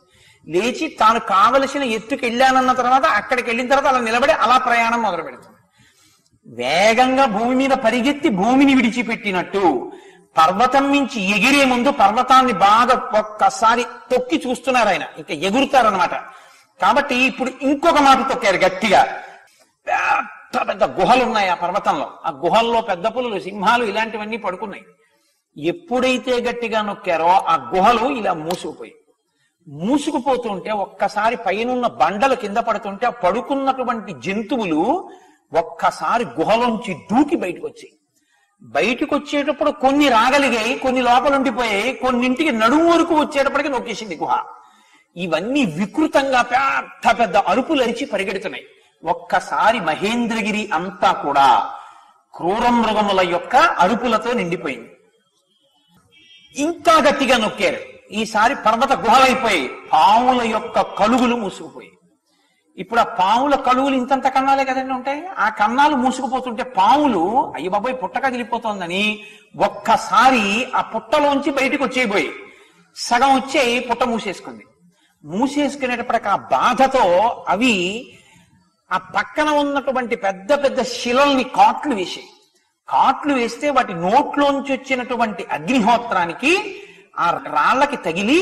లేచి తాను కావలసిన ఎత్తుకు వెళ్ళానన్న తర్వాత అక్కడికి వెళ్ళిన తర్వాత అలా నిలబడి అలా ప్రయాణం మొదలు పెడుతుంది. వేగంగా భూమి మీద పరిగెత్తి భూమిని విడిచిపెట్టినట్టు పర్వతం నుంచి ఎగిరే ముందు పర్వతాన్ని బాగా ఒక్కసారి తొక్కి చూస్తున్నారు ఆయన. ఇంకా ఎగురుతారనమాట. కాబట్టి ఇప్పుడు ఇంకొక మాట తొక్కారు గట్టిగా. పెద్ద పెద్ద గుహలు ఉన్నాయి ఆ పర్వతంలో. ఆ గుహల్లో పెద్ద పులులు, సింహాలు ఇలాంటివన్నీ పడుకున్నాయి. ఎప్పుడైతే గట్టిగా నొక్కారో ఆ గుహలు ఇలా మూసుకుపోయి మూసుకుపోతూ ఉంటే ఒక్కసారి పైనున్న బండలు కింద పడుతుంటే ఆ పడుకున్నటువంటి జంతువులు ఒక్కసారి గుహలోంచి దూకి బయటకు వచ్చాయి. బయటకు వచ్చేటప్పుడు కొన్ని రాగలిగాయి, కొన్ని లోపలుండిపోయాయి, కొన్నింటికి నడుము వరకు వచ్చేటప్పటికి నొక్కేసింది గుహ. ఇవన్నీ వికృతంగా పెద్ద పెద్ద అరుపులు అరిచి పరిగెడుతున్నాయి. ఒక్కసారి మహేంద్రగిరి అంతా కూడా క్రూర మృగముల యొక్క అరుపులతో నిండిపోయింది. ఇంకా గట్టిగా నొక్కారు. ఈసారి పర్వత గుహలైపోయాయి, పాముల యొక్క కలుగులు మూసుకుపోయాయి. ఇప్పుడు ఆ పాముల కలుగులు ఇంతంత కన్నాలే కదండి ఉంటాయి. ఆ కన్నాలు మూసుకుపోతుంటే పాములు అయ్య బాబాయ్ పుట్ట కదిలిపోతోందని ఒక్కసారి ఆ పుట్టలోంచి బయటకు వచ్చేయబోయి సగం వచ్చేయి పుట్ట మూసేసుకుంది. మూసేసుకునేటప్పటికి ఆ బాధతో అవి ఆ పక్కన ఉన్నటువంటి పెద్ద పెద్ద శిలల్ని కాట్లు వేసాయి. కాట్లు వేస్తే వాటి నోట్లోంచి వచ్చినటువంటి అగ్నిహోత్రానికి ఆ రాళ్లకి తగిలి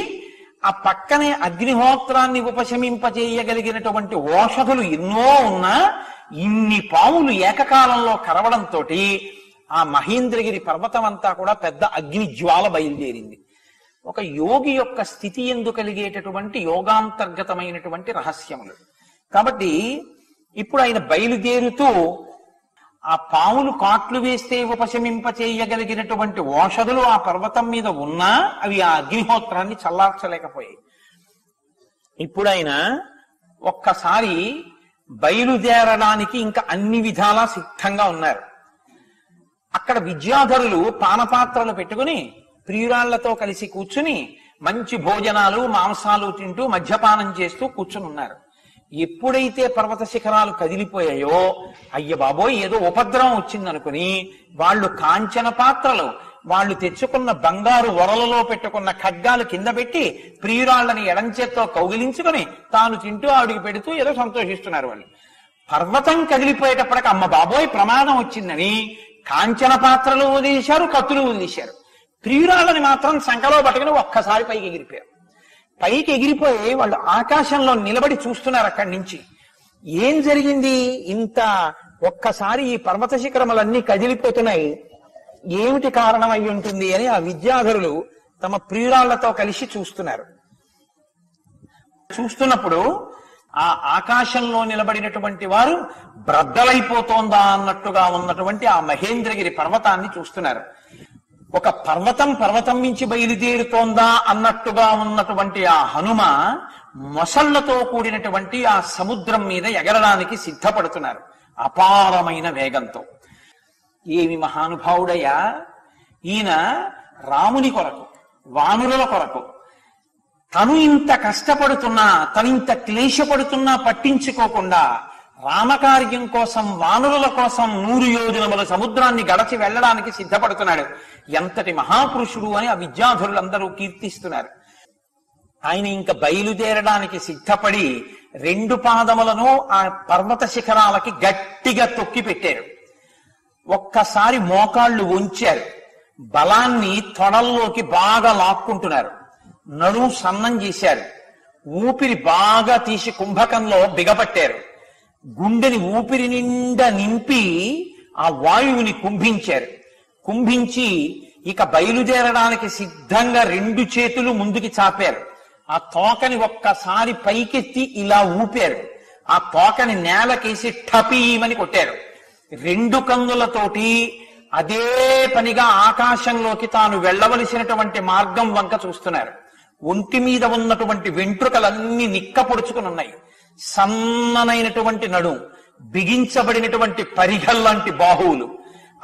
ఆ పక్కనే అగ్నిహోత్రాన్ని ఉపశమింపజేయగలిగినటువంటి ఓషధులు ఎన్నో ఉన్నా ఇన్ని పాములు ఏకకాలంలో కరవడంతో ఆ మహేంద్రగిరి పర్వతం అంతా కూడా పెద్ద అగ్ని జ్వాల బయలుదేరింది. ఒక యోగి యొక్క స్థితి ఎందు కలిగేటటువంటి యోగాంతర్గతమైనటువంటి రహస్యములు. కాబట్టి ఇప్పుడు ఆయన బయలుదేరుతూ ఆ పాములు కాట్లు వేస్తే ఉపశమింపచేయగలిగినటువంటి ఓషధులు ఆ పర్వతం మీద ఉన్నా అవి ఆ అగ్నిహోత్రాన్ని చల్లార్చలేకపోయాయి. ఇప్పుడు ఆయన ఒక్కసారి బయలుదేరడానికి ఇంకా అన్ని విధాలా సిద్ధంగా ఉన్నారు. అక్కడ విద్యాధరులు పానపాత్రలు పెట్టుకుని ప్రియురాళ్లతో కలిసి కూర్చుని మంచి భోజనాలు మాంసాలు తింటూ మద్యపానం చేస్తూ కూర్చుని ఉన్నారు. ఎప్పుడైతే పర్వత శిఖరాలు కదిలిపోయాయో అయ్య బాబోయ్ ఏదో ఉపద్రవం వచ్చిందనుకుని వాళ్ళు కాంచన పాత్రలు వాళ్ళు తెచ్చుకున్న బంగారు వరలలో పెట్టుకున్న ఖడ్గాలు కింద పెట్టి ప్రియురాళ్లని ఎడంచేత్తో కౌగిలించుకుని తాను తింటూ ఆవిడికి పెడుతూ ఏదో సంతోషిస్తున్నారు. వాళ్ళు పర్వతం కదిలిపోయేటప్పటికి అమ్మ బాబోయ్ ప్రమాదం వచ్చిందని కాంచన పాత్రలు వదిలేశారు, కత్తులు వదిలేశారు. ప్రియురాళ్ళని మాత్రం సంకలో పట్టుకుని ఒక్కసారి పైకి ఎగిరిపోయారు. పైకి ఎగిరిపోయి వాళ్ళు ఆకాశంలో నిలబడి చూస్తున్నారు. అక్కడి నుంచి ఏం జరిగింది, ఇంత ఒక్కసారి ఈ పర్వత శిఖరములన్నీ కదిలిపోతున్నాయి, ఏమిటి కారణం అయి ఉంటుంది అని ఆ విద్యాధరులు తమ ప్రియురాళ్లతో కలిసి చూస్తున్నారు. చూస్తున్నప్పుడు ఆ ఆకాశంలో నిలబడినటువంటి వారు బ్రద్దలైపోతోందా అన్నట్టుగా ఉన్నటువంటి ఆ మహేంద్రగిరి పర్వతాన్ని చూస్తున్నారు. ఒక పర్వతం పర్వతం మించి బయలుదేరుతోందా అన్నట్టుగా ఉన్నటువంటి ఆ హనుమ మొసళ్లతో కూడినటువంటి ఆ సముద్రం మీద ఎగరడానికి సిద్ధపడుతున్నారు అపారమైన వేగంతో. ఏమి మహానుభావుడయ్యా ఈయన, రాముని కొరకు వానరుల కొరకు తను ఇంత కష్టపడుతున్నా తనింత క్లేశపడుతున్నా పట్టించుకోకుండా రామకార్యం కోసం వానరుల కోసం నూరు యోజనముల సముద్రాన్ని గడచి వెళ్ళడానికి సిద్ధపడుతున్నాడు. ఎంతటి మహాపురుషుడు అని ఆ విద్యాధరులందరూ కీర్తిస్తున్నారు. ఆయన ఇంకా బయలుదేరడానికి సిద్ధపడి రెండు పాదములను ఆ పర్వత శిఖరాలకి గట్టిగా తొక్కి పెట్టారు. ఒక్కసారి మోకాళ్లు వంచారు, బలాన్ని తొడల్లోకి బాగా లాక్కుంటున్నారు, నడుము సన్నం చేశారు, ఊపిరి బాగా తీసి కుంభకంలో బిగపట్టారు, గుండెని ఊపిరి నిండా నింపి ఆ వాయువుని కుంభించారు. కుంభించి ఇక బయలుదేరడానికి సిద్ధంగా రెండు చేతులు ముందుకి చాపారు. ఆ తోకని ఒక్కసారి పైకెత్తి ఇలా ఊపారు. ఆ తోకని నేలకేసి ఠపీమని కొట్టారు. రెండు కన్నులతోటి అదే పనిగా ఆకాశంలోకి తాను వెళ్ళవలసినటువంటి మార్గం వంక చూస్తున్నారు. ఒంటి మీద ఉన్నటువంటి వెంట్రుకలన్నీ నిక్క పొడుచుకుని ఉన్నాయి. సన్ననైనటువంటి నడుం, బిగించబడినటువంటి పరిఘల్లాంటి బాహువులు,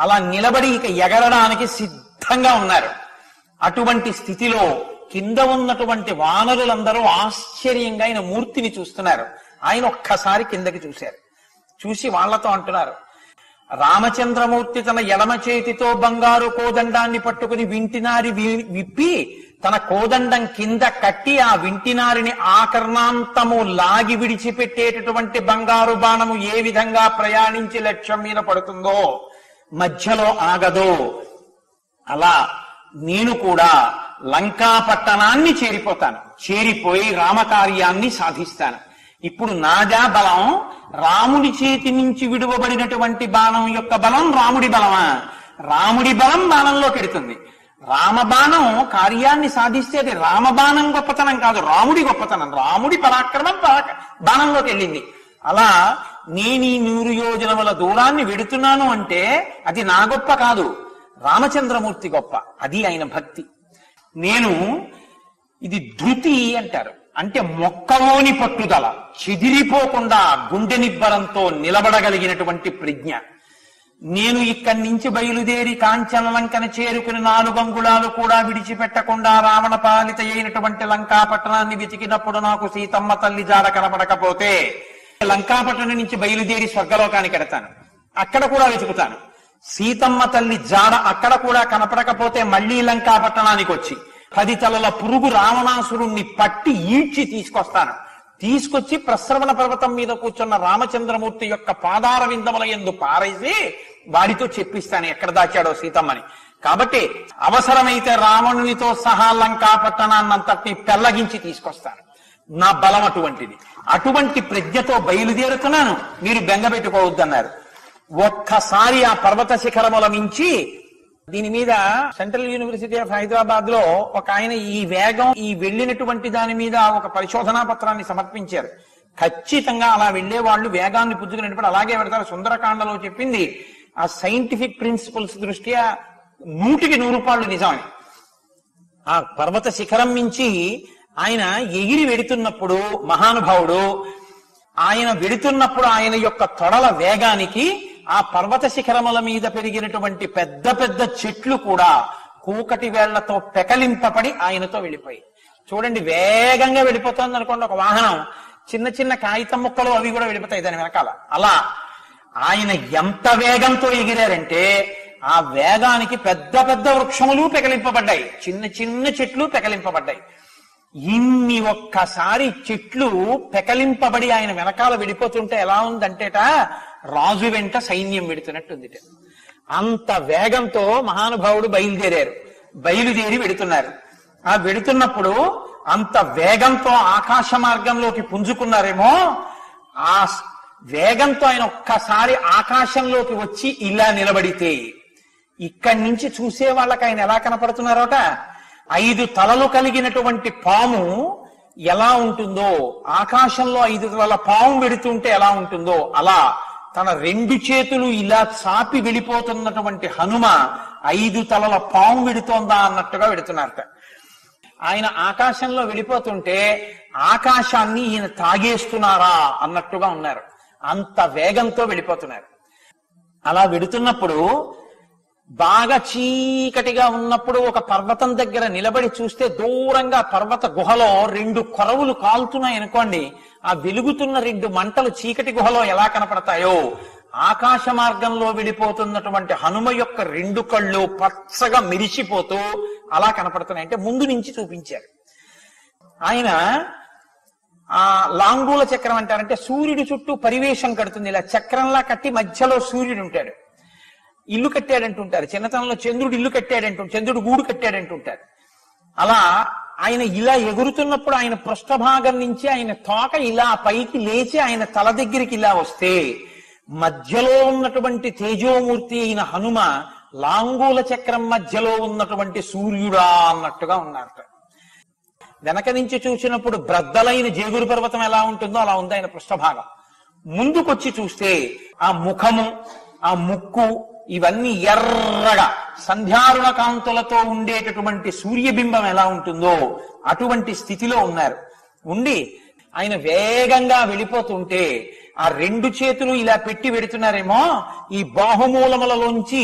అలా నిలబడి ఇక ఎగరడానికి సిద్ధంగా ఉన్నారు. అటువంటి స్థితిలో కింద ఉన్నటువంటి వానరులందరూ ఆశ్చర్యంగా ఆయన మూర్తిని చూస్తున్నారు. ఆయన ఒక్కసారి కిందకి చూశారు. చూసి వాళ్లతో అంటున్నారు, రామచంద్రమూర్తి తన ఎడమ చేతితో బంగారు కోదండాన్ని పట్టుకుని వింటినారి విప్పి తన కోదండం కింద కట్టి ఆ వింటినారిని ఆకర్ణాంతము లాగి విడిచిపెట్టేటటువంటి బంగారు బాణము ఏ విధంగా ప్రయాణించి లక్ష్యం మీద పడుతుందో మధ్యలో ఆగదో అలా నేను కూడా లంకా పట్టణాన్ని చేరిపోతాను, చేరిపోయి రామకార్యాన్ని సాధిస్తాను. ఇప్పుడు నాదా బలం రాముడి చేతి నుంచి విడువబడినటువంటి బాణం యొక్క బలం రాముడి బలమా? రాముడి బలం బాణంలో పెడుతుంది. రామబాణం కార్యాన్ని సాధిస్తే అది రామబాణం గొప్పతనం కాదు, రాముడి గొప్పతనం. రాముడి పరాక్రమం బాణంలోకి వెళ్ళింది. అలా నేను ఈ నూరు యోజనముల దూరాన్ని వెడుతున్నాను అంటే అది నా గొప్ప కాదు, రామచంద్రమూర్తి గొప్ప. అది ఆయన భక్తి. నేను ఇది ధృతి అంటారు, అంటే మొక్కలోని పట్టుదల, చెదిరిపోకుండా గుండె నిబ్బరంతో నిలబడగలిగినటువంటి ప్రజ్ఞ. నేను ఇక్కడి నుంచి బయలుదేరి కాంచన లంకను చేరుకుని నాలుగంగుళాలు కూడా విడిచిపెట్టకుండా రావణ పాలిత అయినటువంటి లంకాపట్టణాన్ని వెతికినప్పుడు నాకు సీతమ్మ తల్లి జాడ కనపడకపోతే లంకాపట్టణం నుంచి బయలుదేరి స్వర్గలోకానికి వెడతాను, అక్కడ కూడా వెతుకుతాను. సీతమ్మ తల్లి జాడ అక్కడ కూడా కనపడకపోతే మళ్లీ లంకాపట్టణానికి వచ్చి పది తలల పురుగు రావణాసురుణ్ణి పట్టి ఈడ్చి తీసుకొస్తాను. తీసుకొచ్చి ప్రసరవణ పర్వతం మీద కూర్చున్న రామచంద్రమూర్తి యొక్క పాదార విందముల యందు పారేసి వాడితో చెప్పిస్తాను ఎక్కడ దాచాడో సీతమ్మని. కాబట్టి అవసరమైతే రావణునితో సహా లంకాపట్టణాన్నంతటిని పెళ్లగించి తీసుకొస్తాను. నా బలం అటువంటిది. అటువంటి ప్రజ్ఞతో బయలుదేరుతున్నాను, మీరు బెంగపెట్టుకోవద్దన్నారు. ఒక్కసారి ఆ పర్వత శిఖరముల మించి, దీని మీద సెంట్రల్ యూనివర్సిటీ ఆఫ్ హైదరాబాద్ లో ఒక ఆయన ఈ వేగం ఈ వెళ్ళినటువంటి దాని మీద ఒక పరిశోధనా పత్రాన్ని సమర్పించారు. ఖచ్చితంగా అలా వెళ్లే వాళ్ళు వేగాన్ని పుచ్చుకునేటప్పుడు అలాగే పెడతారు. సుందరకాండలో చెప్పింది ఆ సైంటిఫిక్ ప్రిన్సిపల్స్ దృష్ట్యా నూటికి నూరు రూపాయలు నిజమే. ఆ పర్వత శిఖరం మించి ఆయన ఎగిరి వెడుతున్నప్పుడు మహానుభావుడు ఆయన వెడుతున్నప్పుడు ఆయన యొక్క తొడల వేగానికి ఆ పర్వత శిఖరముల మీద పెరిగినటువంటి పెద్ద పెద్ద చెట్లు కూడా కూకటి వేళ్లతో పెకలింపబడి ఆయనతో వెళ్ళిపోయి, చూడండి వేగంగా వెళ్ళిపోతుంది అనుకోండి ఒక వాహనం, చిన్న చిన్న కాగితం ముక్కలు అవి కూడా వెళ్ళిపోతాయి దాని వెనకాల. అలా ఆయన ఎంత వేగంతో ఎగిరారంటే ఆ వేగానికి పెద్ద పెద్ద వృక్షములు పెకలింపబడ్డాయి, చిన్న చిన్న చెట్లు పెకలింపబడ్డాయి. ఇన్ని ఒక్కసారి చెట్లు పెకలింపబడి ఆయన వెనకాల వెళ్ళిపోతుంటే ఎలా ఉందంటేట రాజు వెంట సైన్యం వెడుతున్నట్టుంది. అంత వేగంతో మహానుభావుడు బయలుదేరారు, బయలుదేరి వెడుతున్నారు. ఆ వెడుతున్నప్పుడు అంత వేగంతో ఆకాశ మార్గంలోకి పుంజుకున్నారేమో, ఆ వేగంతో ఆయన ఒక్కసారి ఆకాశంలోకి వచ్చి ఇలా నిలబడితే ఇక్కడి నుంచి చూసే వాళ్ళకి ఆయన ఎలా కనపడుతున్నారోట, ఐదు తలలు కలిగినటువంటి పాము ఎలా ఉంటుందో, ఆకాశంలో ఐదు తలల పాము వెడుతుంటే ఎలా ఉంటుందో అలా తన రెండు చేతులు ఇలా చాపి వెళ్ళిపోతున్నటువంటి హనుమ ఐదు తలల పాము వెడుతోందా అన్నట్టుగా వెడుతున్నారట. ఆయన ఆకాశంలో వెళ్ళిపోతుంటే ఆకాశాన్ని ఈయన తాగేస్తున్నారా అన్నట్టుగా ఉన్నారు, అంత వేగంతో వెళ్ళిపోతున్నారు. అలా వెడుతున్నప్పుడు బాగా చీకటిగా ఉన్నప్పుడు ఒక పర్వతం దగ్గర నిలబడి చూస్తే దూరంగా పర్వత గుహలో రెండు కొరవులు కాలుతున్నాయి అనుకోండి, ఆ వెలుగుతున్న రెండు మంటలు చీకటి గుహలో ఎలా కనపడతాయో ఆకాశ మార్గంలో వెళ్ళిపోతున్నటువంటి హనుమ యొక్క రెండు కళ్ళు పచ్చగా మెరిసిపోతూ అలా కనపడుతున్నాయి. అంటే ముందు నుంచి చూపించారు. ఆయన ఆ లాంగూల చక్రం అంటారంటే సూర్యుడి చుట్టూ పరివేశం కడుతుంది, ఇలా చక్రంలా కట్టి మధ్యలో సూర్యుడు ఉంటాడు. ఇల్లు కట్టాడంటుంటారు చిన్నతనంలో, చంద్రుడు ఇల్లు కట్టాడంటు చంద్రుడు గూడు కట్టాడంటుంటారు. అలా ఆయన ఇలా ఎగురుతున్నప్పుడు ఆయన పృష్ఠభాగం నుంచి ఆయన తోక ఇలా పైకి లేచి ఆయన తల దగ్గరికి ఇలా వస్తే మధ్యలో ఉన్నటువంటి తేజోమూర్తి అయిన హనుమ లాంగూల చక్రం మధ్యలో ఉన్నటువంటి సూర్యుడా అన్నట్టుగా ఉన్నారట. వెనక నుంచి చూసినప్పుడు బ్రద్దలైన జేగురు పర్వతం ఎలా ఉంటుందో అలా ఉంది ఆయన పృష్ఠభాగం. ముందుకొచ్చి చూస్తే ఆ ముఖము, ఆ ముక్కు ఇవన్నీ ఎర్రగా సంధ్యారుణ కాంతులతో ఉండేటటువంటి సూర్యబింబం ఎలా ఉంటుందో అటువంటి స్థితిలో ఉన్నారు. ఉండి ఆయన వేగంగా వెళ్ళిపోతుంటే ఆ రెండు చేతులు ఇలా పెట్టి వెడుతున్నారేమో, ఈ బాహుమూలములలోంచి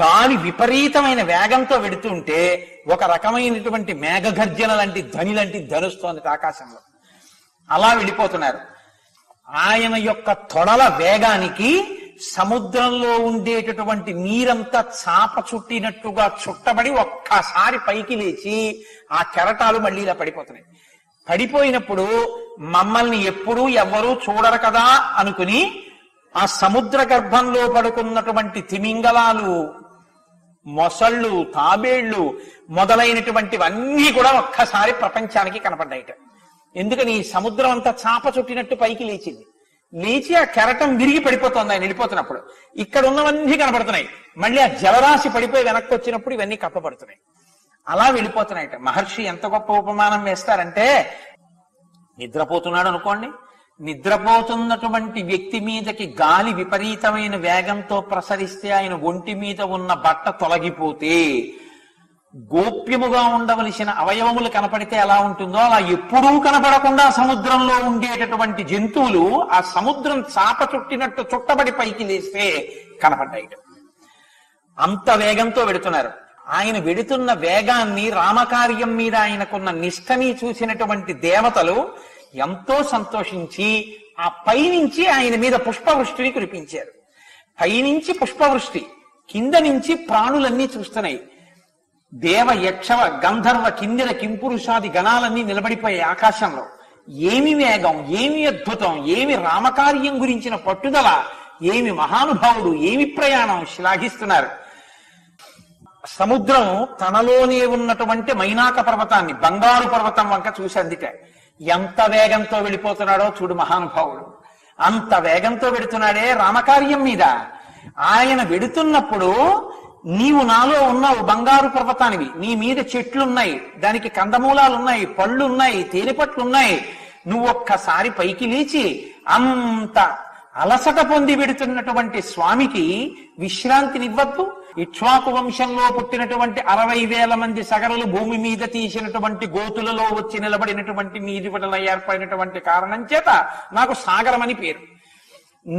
గాలి విపరీతమైన వేగంతో వెడుతుంటే ఒక రకమైనటువంటి మేఘగర్జన లాంటి ధ్వని లాంటి ధనుస్తోంది ఆకాశంలో. అలా వెళ్ళిపోతున్నారు. ఆయన యొక్క తొడల వేగానికి సముద్రంలో ఉండేటటువంటి నీరంతా చాప చుట్టినట్టుగా చుట్టబడి ఒక్కసారి పైకి లేచి ఆ కెరటాలు మళ్ళీ ఇలా పడిపోతున్నాయి. పడిపోయినప్పుడు మమ్మల్ని ఎప్పుడూ ఎవ్వరూ చూడరు కదా అనుకుని ఆ సముద్ర గర్భంలో పడుకున్నటువంటి తిమింగలాలు, మొసళ్ళు, తాబేళ్లు మొదలైనటువంటివన్నీ కూడా ఒక్కసారి ప్రపంచానికి కనపడ్డాయిట. ఎందుకని ఈ సముద్రం అంతా చాప చుట్టినట్టు పైకి లేచింది. లేచి ఆ కెరటం విరిగి పడిపోతుంది. ఆయన వెళ్ళిపోతున్నప్పుడు ఇక్కడ ఉన్నవన్నీ కనబడుతున్నాయి. మళ్ళీ ఆ జలరాశి పడిపోయి వెనక్కి వచ్చినప్పుడు ఇవన్నీ కప్పబడుతున్నాయి. అలా వెళ్ళిపోతున్నాయట. మహర్షి ఎంత గొప్ప ఉపమానం వేస్తారంటే, నిద్రపోతున్నాడు అనుకోండి, నిద్రపోతున్నటువంటి వ్యక్తి మీదకి గాలి విపరీతమైన వేగంతో ప్రసరిస్తే ఆయన ఒంటి మీద ఉన్న బట్ట తొలగిపోతే గోప్యముగా ఉండవలసిన అవయవములు కనపడితే ఎలా ఉంటుందో అలా ఎప్పుడూ కనపడకుండా సముద్రంలో ఉండేటటువంటి జంతువులు ఆ సముద్రం చాప చుట్టినట్టు చుట్టబడి పైకి లేస్తే కనపడ్డాయి. అంత వేగంతో వెడుతున్నారు. ఆయన వెడుతున్న వేగాన్ని, రామకార్యం మీద ఆయనకున్న నిష్టని చూసినటువంటి దేవతలు ఎంతో సంతోషించి ఆ పైనుంచి ఆయన మీద పుష్పవృష్టిని కురిపించారు. పైనుంచి పుష్పవృష్టి, కింద నుంచి ప్రాణులన్నీ చూస్తున్నాయి. దేవ, యక్షవ, గంధర్వ, కిందిర, కింపురుషాది గణాలన్నీ నిలబడిపోయాయి ఆకాశంలో. ఏమి వేగం, ఏమి అద్భుతం, ఏమి రామకార్యం గురించిన పట్టుదల, ఏమి మహానుభావుడు, ఏమి ప్రయాణం, శ్లాఘిస్తున్నారు. సముద్రం తనలోనే ఉన్నటువంటి మైనాక పర్వతాన్ని, బంగారు పర్వతం వంక చూసేందుకే ఎంత వేగంతో వెళ్ళిపోతున్నాడో చూడు మహానుభావుడు. అంత వేగంతో వెడుతున్నాడే రామకార్యం మీద. ఆయన వెడుతున్నప్పుడు నీవు నాలో ఉన్నావు, బంగారు పర్వతానివి, నీ మీద చెట్లున్నాయి, దానికి కందమూలాలున్నాయి, పళ్ళున్నాయి, తేనెపట్లున్నాయి. నువ్వు ఒక్కసారి పైకి లేచి అంత అలసట పొంది వెడుతున్నటువంటి స్వామికి విశ్రాంతినివ్వద్దు? ఇక్ష్వాకు వంశంలో పుట్టినటువంటి అరవై వేల మంది సగరులు భూమి మీద తీసినటువంటి గోతులలో వచ్చి నిలబడినటువంటి నీటి వడల ఏర్పడినటువంటి కారణం చేత నాకు సాగరం అని పేరు.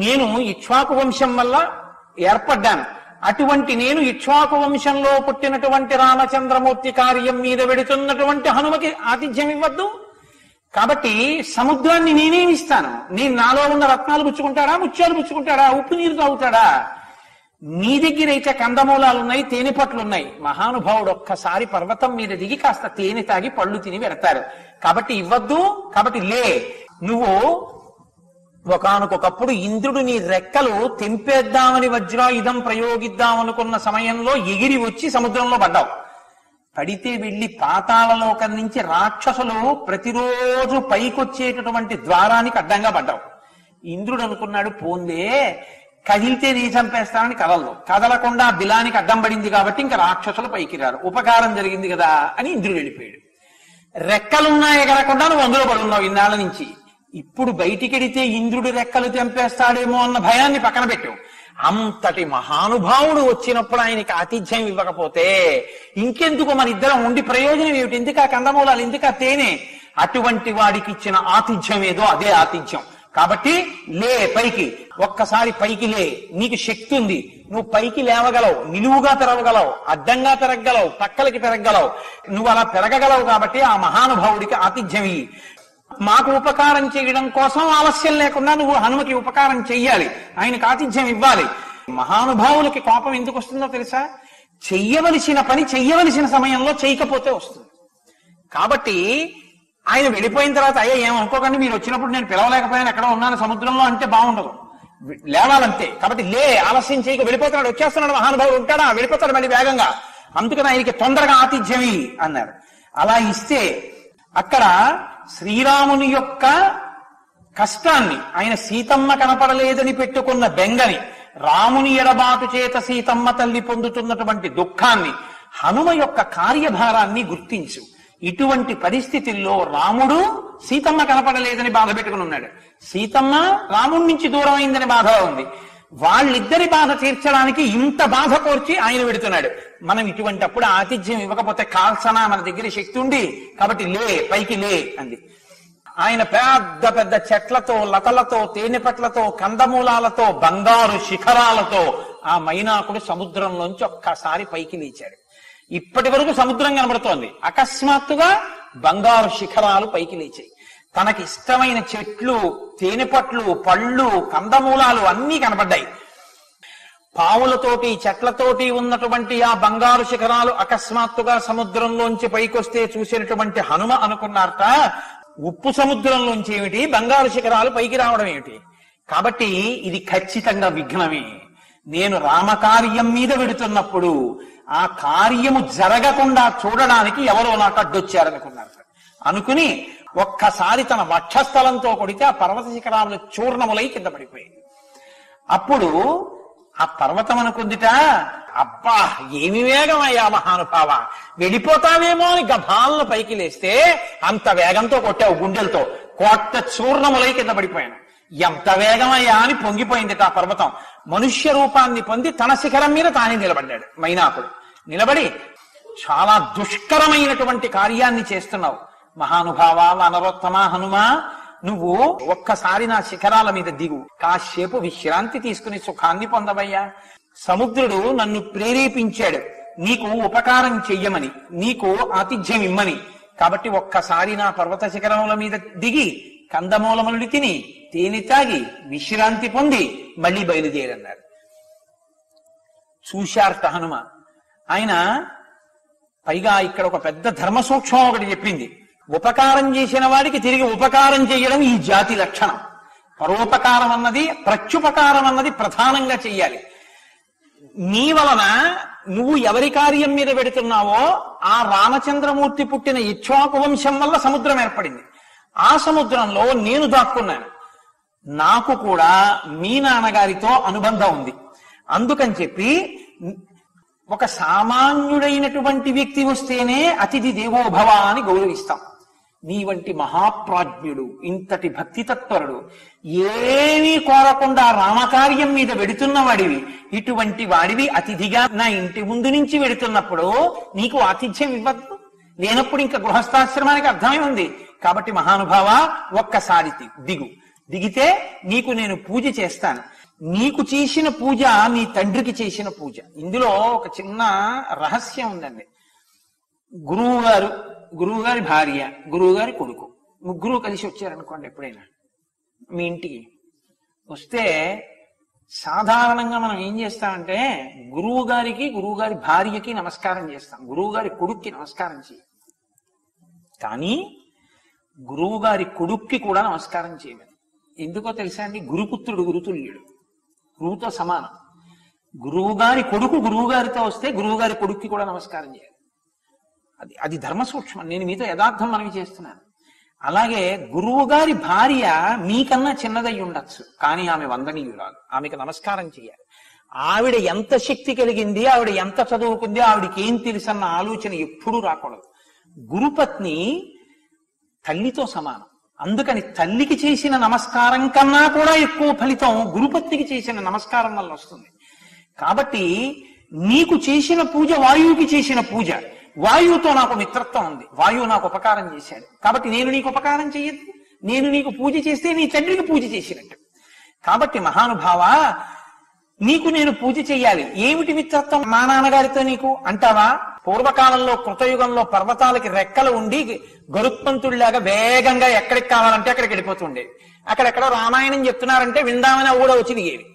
నేను ఇక్ష్వాకు వంశం వల్ల ఏర్పడ్డాను. అటువంటి నేను ఇక్ష్వాకు వంశంలో పుట్టినటువంటి రామచంద్రమూర్తి కార్యం మీద వెడుతున్నటువంటి హనుమకి ఆతిథ్యం ఇవ్వద్దు? కాబట్టి సముద్రాన్ని నేనేమిస్తాను? నేను నాలో ఉన్న రత్నాలు పుచ్చుకుంటాడా? ముత్యాలు పుచ్చుకుంటాడా? ఉప్పు నీరు తాగుతాడా? నీ దగ్గర అయితే కందమూలాలున్నాయి, తేనె పట్లున్నాయి. మహానుభావుడు ఒక్కసారి పర్వతం మీద దిగి కాస్త తేనె తాగి పళ్ళు తిని వెడతారు. కాబట్టి ఇవ్వద్దు. కాబట్టి లే, నువ్వు ఒకానొకప్పుడు ఇంద్రుడు నీ రెక్కలు తెంపేద్దామని వజ్రాయుధం ప్రయోగిద్దామనుకున్న సమయంలో ఎగిరి వచ్చి సముద్రంలో పడ్డావు. పడితే వెళ్ళి పాతాళలోకం నుంచి రాక్షసులు ప్రతిరోజు పైకొచ్చేటటువంటి ద్వారానికి అడ్డంగా పడ్డావు. ఇంద్రుడు అనుకున్నాడు, పోన్లే, కదిలితే నీ చంపేస్తానని కదలదు. కదలకుండా బిలానికి అడ్డం పడింది కాబట్టి ఇంకా రాక్షసులు పైకి రారు, ఉపకారం జరిగింది కదా అని ఇంద్రుడు వెళ్ళిపోయాడు. రెక్కలున్నా ఎగరకుండా నువ్వు అందులో పడున్నావు ఇన్నాళ్ళ నుంచి. ఇప్పుడు బయటికెడితే ఇంద్రుడు రెక్కలు తెంపేస్తాడేమో అన్న భయాన్ని పక్కన పెట్టావు. అంతటి మహానుభావుడు వచ్చినప్పుడు ఆయనకి ఆతిథ్యం ఇవ్వకపోతే ఇంకెందుకు మన ఇద్దరం ఉండి ప్రయోజనం ఏమిటి? ఎందుకు ఆ కందమూలాలు, ఎందుకు ఆ తేనె? అటువంటి వాడికి ఇచ్చిన ఆతిథ్యం ఏదో అదే ఆతిథ్యం. కాబట్టి లే, పైకి ఒక్కసారి పైకి లే, నీకు శక్తి ఉంది, నువ్వు పైకి లేవగలవు, నిలువుగా తిరగగలవు, అడ్డంగా తిరగగలవు, పక్కలకి తిరగగలవు. నువ్వు అలా తిరగగలవు కాబట్టి ఆ మహానుభావుడికి ఆతిథ్యం ఇయ్యి. మాకు ఉపకారం చేయడం కోసం ఆలస్యం లేకుండా నువ్వు హనుమకి ఉపకారం చెయ్యాలి, ఆయనకు ఆతిథ్యం ఇవ్వాలి. మహానుభావులకి కోపం ఎందుకు వస్తుందో తెలుసా? చెయ్యవలసిన పని చెయ్యవలసిన సమయంలో చేయకపోతే వస్తుంది. కాబట్టి ఆయన వెళ్ళిపోయిన తర్వాత, అయ్యా ఏమనుకోకండి, మీరు వచ్చినప్పుడు నేను పిలవలేకపోయాను, ఎక్కడో ఉన్నాను సముద్రంలో అంటే బాగుండదు, లేవాలంతే. కాబట్టి లే, ఆలస్యం చేయక, వెళ్ళిపోతున్నాడు, వచ్చేస్తున్నాడు మహానుభావుడు, ఉంటాడా, వెళ్ళిపోతాడు మళ్ళీ వేగంగా, అందుకని ఆయనకి తొందరగా ఆతిథ్యం అన్నారు. అలా ఇస్తే అక్కడ శ్రీరాముని యొక్క కష్టాన్ని, ఆయన సీతమ్మ కనపడలేదని పెట్టుకున్న బెంగని, రాముని ఎడబాటు చేత సీతమ్మ తల్లి పొందుతున్నటువంటి దుఃఖాన్ని, హనుమ యొక్క కార్యభారాన్ని గుర్తించు. ఇటువంటి పరిస్థితుల్లో రాముడు సీతమ్మ కనపడలేదని బాధ పెట్టుకుని ఉన్నాడు, సీతమ్మ రాముడి నుంచి దూరం అయిందని బాధలో ఉంది. వాళ్ళిద్దరి బాధ తీర్చడానికి ఇంత బాధ కోర్చి ఆయన పెడుతున్నాడు. మనం ఇటువంటి అప్పుడు ఆతిథ్యం ఇవ్వకపోతే కాల్సనా, మన దగ్గర శక్తి ఉంది కాబట్టి లే, పైకి లే అంది. ఆయన పెద్ద పెద్ద చెట్లతో, లతలతో, తేనెపట్లతో, కందమూలాలతో, బంగారు శిఖరాలతో ఆ మైనాకుడు సముద్రంలోంచి ఒక్కసారి పైకి లేచాడు. ఇప్పటి వరకు సముద్రం కనబడుతోంది, అకస్మాత్తుగా బంగారు శిఖరాలు పైకి లేచాయి. తనకి ఇష్టమైన చెట్లు, తేనెపట్లు, పళ్ళు, కందమూలాలు అన్నీ కనబడ్డాయి. పావులతోటి, చెట్లతోటి ఉన్నటువంటి ఆ బంగారు శిఖరాలు అకస్మాత్తుగా సముద్రంలోంచి పైకొస్తే చూసినటువంటి హనుమ అనుకున్నారట, ఉప్పు సముద్రంలోంచి ఏమిటి, బంగారు శిఖరాలు పైకి రావడం ఏమిటి, కాబట్టి ఇది ఖచ్చితంగా విఘ్నమే. నేను రామకార్యం మీద వెడుతున్నప్పుడు ఆ కార్యము జరగకుండా చూడడానికి ఎవరో నాకు అడ్డొచ్చారనుకున్నారట. అనుకుని ఒక్కసారి తన వక్షస్థలంతో కొడితే ఆ పర్వత శిఖరాలు చూర్ణములై కింద పడిపోయింది. అప్పుడు ఆ పర్వతం అనుకుందిట, అబ్బా ఏమి వేగమయ్యా మహానుభావ, వెళ్ళిపోతావేమో అని గభాలను పైకి లేస్తే అంత వేగంతో కొట్టావు గుండెలతో, కోట్ట చూర్ణములై కింద పడిపోయాను, ఎంత వేగమయ్యా అని పొంగిపోయిందిట ఆ పర్వతం. మనుష్య రూపాన్ని పొంది తన శిఖరం మీద తానే నిలబడ్డాడు మైనాకుడు. నిలబడి, చాలా దుష్కరమైనటువంటి కార్యాన్ని చేస్తున్నావు మహానుభావ, వానరోత్తమ హనుమా, నువ్వు ఒక్కసారి నా శిఖరాల మీద దిగు, కాసేపు విశ్రాంతి తీసుకుని సుఖాన్ని పొందవయ్యా. సముద్రుడు నన్ను ప్రేరేపించాడు నీకు ఉపకారం చెయ్యమని, నీకు ఆతిథ్యం ఇమ్మని, కాబట్టి ఒక్కసారి నా పర్వత శిఖరముల మీద దిగి కందమూలములు తిని తేనె తాగి విశ్రాంతి పొంది మళ్ళీ బయలుదేరన్నారు. చూశార్త హనుమ. ఆయన పైగా ఇక్కడ ఒక పెద్ద ధర్మ సూక్ష్మం ఒకటి చెప్పింది, ఉపకారం చేసిన వాడికి తిరిగి ఉపకారం చేయడం ఈ జాతి లక్షణం. పరోపకారం అన్నది, ప్రత్యుపకారం అన్నది ప్రధానంగా చెయ్యాలి. నీ వలన నువ్వు ఎవరి కార్యం మీద పెడుతున్నావో, ఆ రామచంద్రమూర్తి పుట్టిన ఇక్ష్వాకు వంశం వల్ల సముద్రం ఏర్పడింది. ఆ సముద్రంలో నేను దాక్కున్నాను, నాకు కూడా మీ నాన్నగారితో అనుబంధం ఉంది, అందుకని చెప్పి ఒక సామాన్యుడైనటువంటి వ్యక్తి వస్తేనే అతిథి దేవోభవ అని గౌరవిస్తాం. నీ వంటి మహాప్రాజ్ఞుడు, ఇంతటి భక్తి తత్పరుడు, ఏమీ కోరకుండా రామకార్యం మీద వెడుతున్న వాడివి, ఇటువంటి వాడివి అతిథిగా నా ఇంటి ముందు నుంచి వెడుతున్నప్పుడు నీకు ఆతిథ్యం ఇవ్వద్దు లేనప్పుడు ఇంకా గృహస్థాశ్రమానికి అర్థమై ఉంది, కాబట్టి మహానుభావ ఒక్కసారి దిగు, దిగితే నీకు నేను పూజ చేస్తాను. నీకు చేసిన పూజ నీ తండ్రికి చేసిన పూజ. ఇందులో ఒక చిన్న రహస్యం ఉందండి. గురువు గారు, గురువు గారి భార్య, గురువు గారి కొడుకు, ముగ్గురు కలిసి వచ్చారనుకోండి ఎప్పుడైనా మీ ఇంటికి. వస్తే సాధారణంగా మనం ఏం చేస్తామంటే, గురువు గారికి, గురువు గారి భార్యకి నమస్కారం చేస్తాం, గురువు గారి కొడుక్కి నమస్కారం చేయం. కానీ గురువు గారి కొడుక్కి కూడా నమస్కారం చేయలేదు. ఎందుకో తెలుసా అండి, గురుపుత్రుడు గురుతుల్యుడు, గురువుతో సమానం. గురువుగారి కొడుకు గురువుగారితో వస్తే గురువుగారి కొడుక్కి కూడా నమస్కారం చేయాలి. అది అది ధర్మ సూక్ష్మం, నేను మీతో యథార్థం మనవి చేస్తున్నాను. అలాగే గురువుగారి భార్య మీకన్నా చిన్నదై ఉండొచ్చు, కానీ ఆమె వందనీయురాలు, ఆమెకు నమస్కారం చేయాలి. ఆవిడ ఎంత శక్తి కలిగింది, ఆవిడ ఎంత చదువుకుంది, ఆవిడకి ఏం తెలుసన్న ఆలోచన ఎప్పుడూ రాకూడదు. గురుపత్ని తల్లితో సమానం, అందుకని తల్లికి చేసిన నమస్కారం కన్నా కూడా ఎక్కువ ఫలితం గురుపత్నికి చేసిన నమస్కారం వల్ల వస్తుంది. కాబట్టి నీకు చేసిన పూజ వాయువుకి చేసిన పూజ, వాయువుతో నాకు మిత్రత్వం ఉంది, వాయువు నాకు ఉపకారం చేశాడు, కాబట్టి నేను నీకు ఉపకారం చేయద్దు, నేను నీకు పూజ చేస్తే నీ తండ్రికి పూజ చేసినట్టు. కాబట్టి మహానుభావ నీకు నేను పూజ చేయాలి. ఏమిటి మిత్రత్వం మా నాన్నగారితో నీకు అంటావా? పూర్వకాలంలో కృతయుగంలో పర్వతాలకి రెక్కలు ఉండి గరుత్మంతుడిలాగా వేగంగా ఎక్కడికి కావాలంటే అక్కడికి వెళ్ళిపోతుండేవి. అక్కడెక్కడ రామాయణం చెప్తున్నారంటే విందామని కూడా వచ్చి దిగేవి.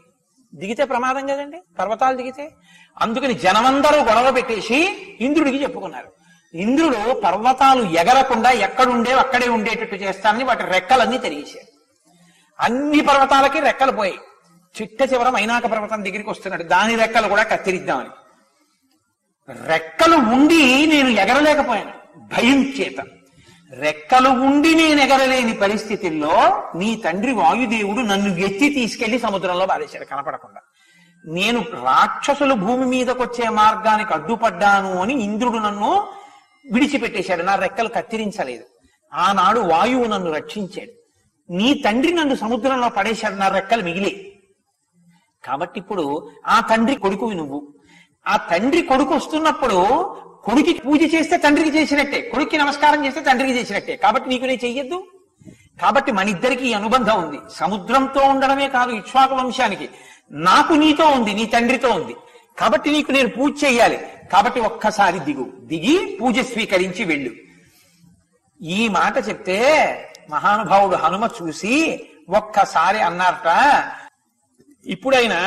దిగితే ప్రమాదం కదండి పర్వతాలు దిగితే. అందుకని జనమందరూ గొడవ పెట్టేసి ఇంద్రుడికి చెప్పుకున్నారు. ఇంద్రుడు పర్వతాలు ఎగరకుండా ఎక్కడుండే అక్కడే ఉండేటట్టు చేస్తానని వాటి రెక్కలన్నీ తిరిగేశారు. అన్ని పర్వతాలకి రెక్కలు పోయి చిట్ట చివర మైనాక పర్వతం దగ్గరికి వస్తున్నాడు, దాని రెక్కలు కూడా కత్తిరిద్దామని. రెక్కలు ఉండి నేను ఎగరలేకపోయాను భయం చేత, రెక్కలు ఉండి నేను ఎగరలేని పరిస్థితుల్లో నీ తండ్రి వాయుదేవుడు నన్ను ఎత్తి తీసుకెళ్లి సముద్రంలో బాధేశాడు కనపడకుండా. నేను రాక్షసులు భూమి మీదకొచ్చే మార్గానికి అడ్డుపడ్డాను అని ఇంద్రుడు నన్ను విడిచిపెట్టేశాడు, నా రెక్కలు కత్తిరించలేదు. ఆనాడు వాయువు నన్ను రక్షించాడు. నీ తండ్రి నన్ను సముద్రంలో పడేశాడు, నా రెక్కలు మిగిలే. కాబట్టి ఇప్పుడు ఆ తండ్రి కొడుకువి నువ్వు. ఆ తండ్రి కొడుకు వస్తున్నప్పుడు కొడుకి పూజ చేస్తే తండ్రికి చేసినట్టే, కొడుక్కి నమస్కారం చేస్తే తండ్రికి చేసినట్టే, కాబట్టి నీకు నేను చెయ్యొద్దు. కాబట్టి మనిద్దరికి ఈ అనుబంధం ఉంది. సముద్రంతో ఉండడమే కాదు, ఇక్ష్వాకు వంశానికి నాకు నీతో ఉంది, నీ తండ్రితో ఉంది, కాబట్టి నీకు నేను పూజ చెయ్యాలి. కాబట్టి ఒక్కసారి దిగు, దిగి పూజ స్వీకరించి వెళ్ళు. ఈ మాట చెప్తే మహానుభావుడు హనుమ చూసి ఒక్కసారి అన్నారట. ఇప్పుడైనా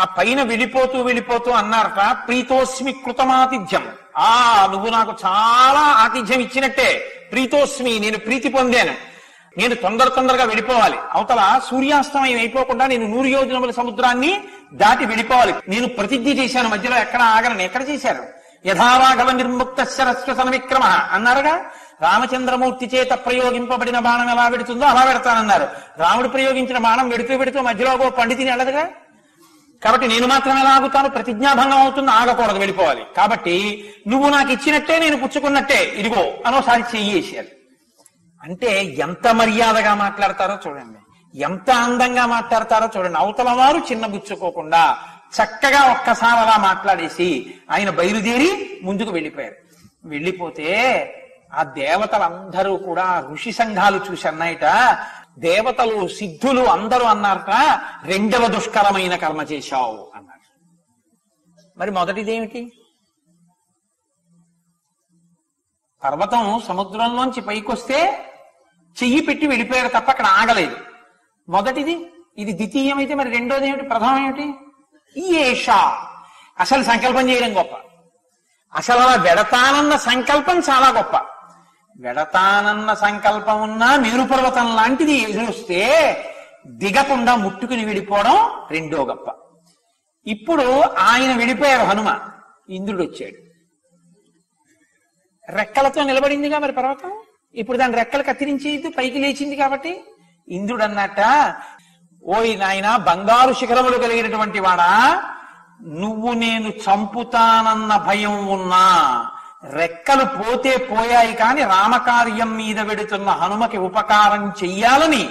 ఆ పైన వెళ్ళిపోతూ వెళ్ళిపోతూ అన్నారట, ప్రీతోస్మి కృతమాతిథ్యం, ఆ నువ్వు నాకు చాలా ఆతిథ్యం ఇచ్చినట్టే, ప్రీతోస్మి నేను ప్రీతి పొందాను, నేను తొందర తొందరగా వెళ్ళిపోవాలి, అవతల సూర్యాస్తమయం అయిపోకుండా నేను నూరు యోజనముల సముద్రాన్ని దాటి వెళ్ళిపోవాలి, నేను ప్రతిజ్ఞ చేశాను, మధ్యలో ఎక్కడ ఆగనని. ఎక్కడ చేశారు? యథారాఘవ నిర్ముక్త సరస్వసన విక్రమ అన్నారుగా. రామచంద్రమూర్తి చేత ప్రయోగింపబడిన బాణం ఎలా విడుతుందో అలా విడతానన్నారు. రాముడు ప్రయోగించిన బాణం విడుతూ విడుతూ మధ్యలో ఓ పండితిని అడగగా, కాబట్టి నేను మాత్రం ఎలా ఆగుతాను? ప్రతిజ్ఞాభంగం అవుతుంది, ఆగకూడదు, వెళ్ళిపోవాలి. కాబట్టి నువ్వు నాకు ఇచ్చినట్టే నేను పుచ్చుకున్నట్టే, ఇదిగో అనోసారి చెయ్యి వేసేయాలి. అంటే ఎంత మర్యాదగా మాట్లాడతారో చూడండి, ఎంత అందంగా మాట్లాడతారో చూడండి. అవతల వారు చిన్నబుచ్చుకోకుండా చక్కగా ఒక్కసారి అలా మాట్లాడేసి ఆయన బయలుదేరి ముందుకు వెళ్ళిపోయారు. వెళ్ళిపోతే ఆ దేవతలందరూ కూడా ఋషి సంఘాలు చూసి అన్నాయట, దేవతలు సిద్ధులు అందరూ అన్నారట, రెండవ దుష్కరమైన కర్మ చేశావు అన్నారు. మరి మొదటిదేమిటి? పర్వతం సముద్రంలోంచి పైకొస్తే చెయ్యి పెట్టి వెళ్ళిపోయారు తప్ప అక్కడ ఆగలేదు. మొదటిది ఇది, ద్వితీయమైతే మరి రెండోది ఏమిటి? ప్రధానం ఏమిటి? ఈయేష. అసలు సంకల్పం చేయడం గొప్ప, అసలు అలా వెడతానన్న సంకల్పం చాలా గొప్ప. వెడతానన్న సంకల్పం ఉన్నా మేరుపర్వతం లాంటిది ఎదురొస్తే దిగకుండా ముట్టుకుని విడిపోవడం రెండో గొప్ప. ఇప్పుడు ఆయన విడిపోయారు, హనుమ, ఇంద్రుడు వచ్చాడు. రెక్కలతో నిలబడిందిగా మరి పర్వతం, ఇప్పుడు దాని రెక్కలు కత్తిరించేది, పైకి లేచింది. కాబట్టి ఇంద్రుడు అన్నట్ట, ఓయ్ నాయన బంగారు శిఖరములు కలిగినటువంటి వాడా, నువ్వు నేను చంపుతానన్న భయం ఉన్నా రెక్కలు పోతే పోయాయి, కానీ రామకార్యం మీద వెడుతున్న హనుమకి ఉపకారం చెయ్యాలని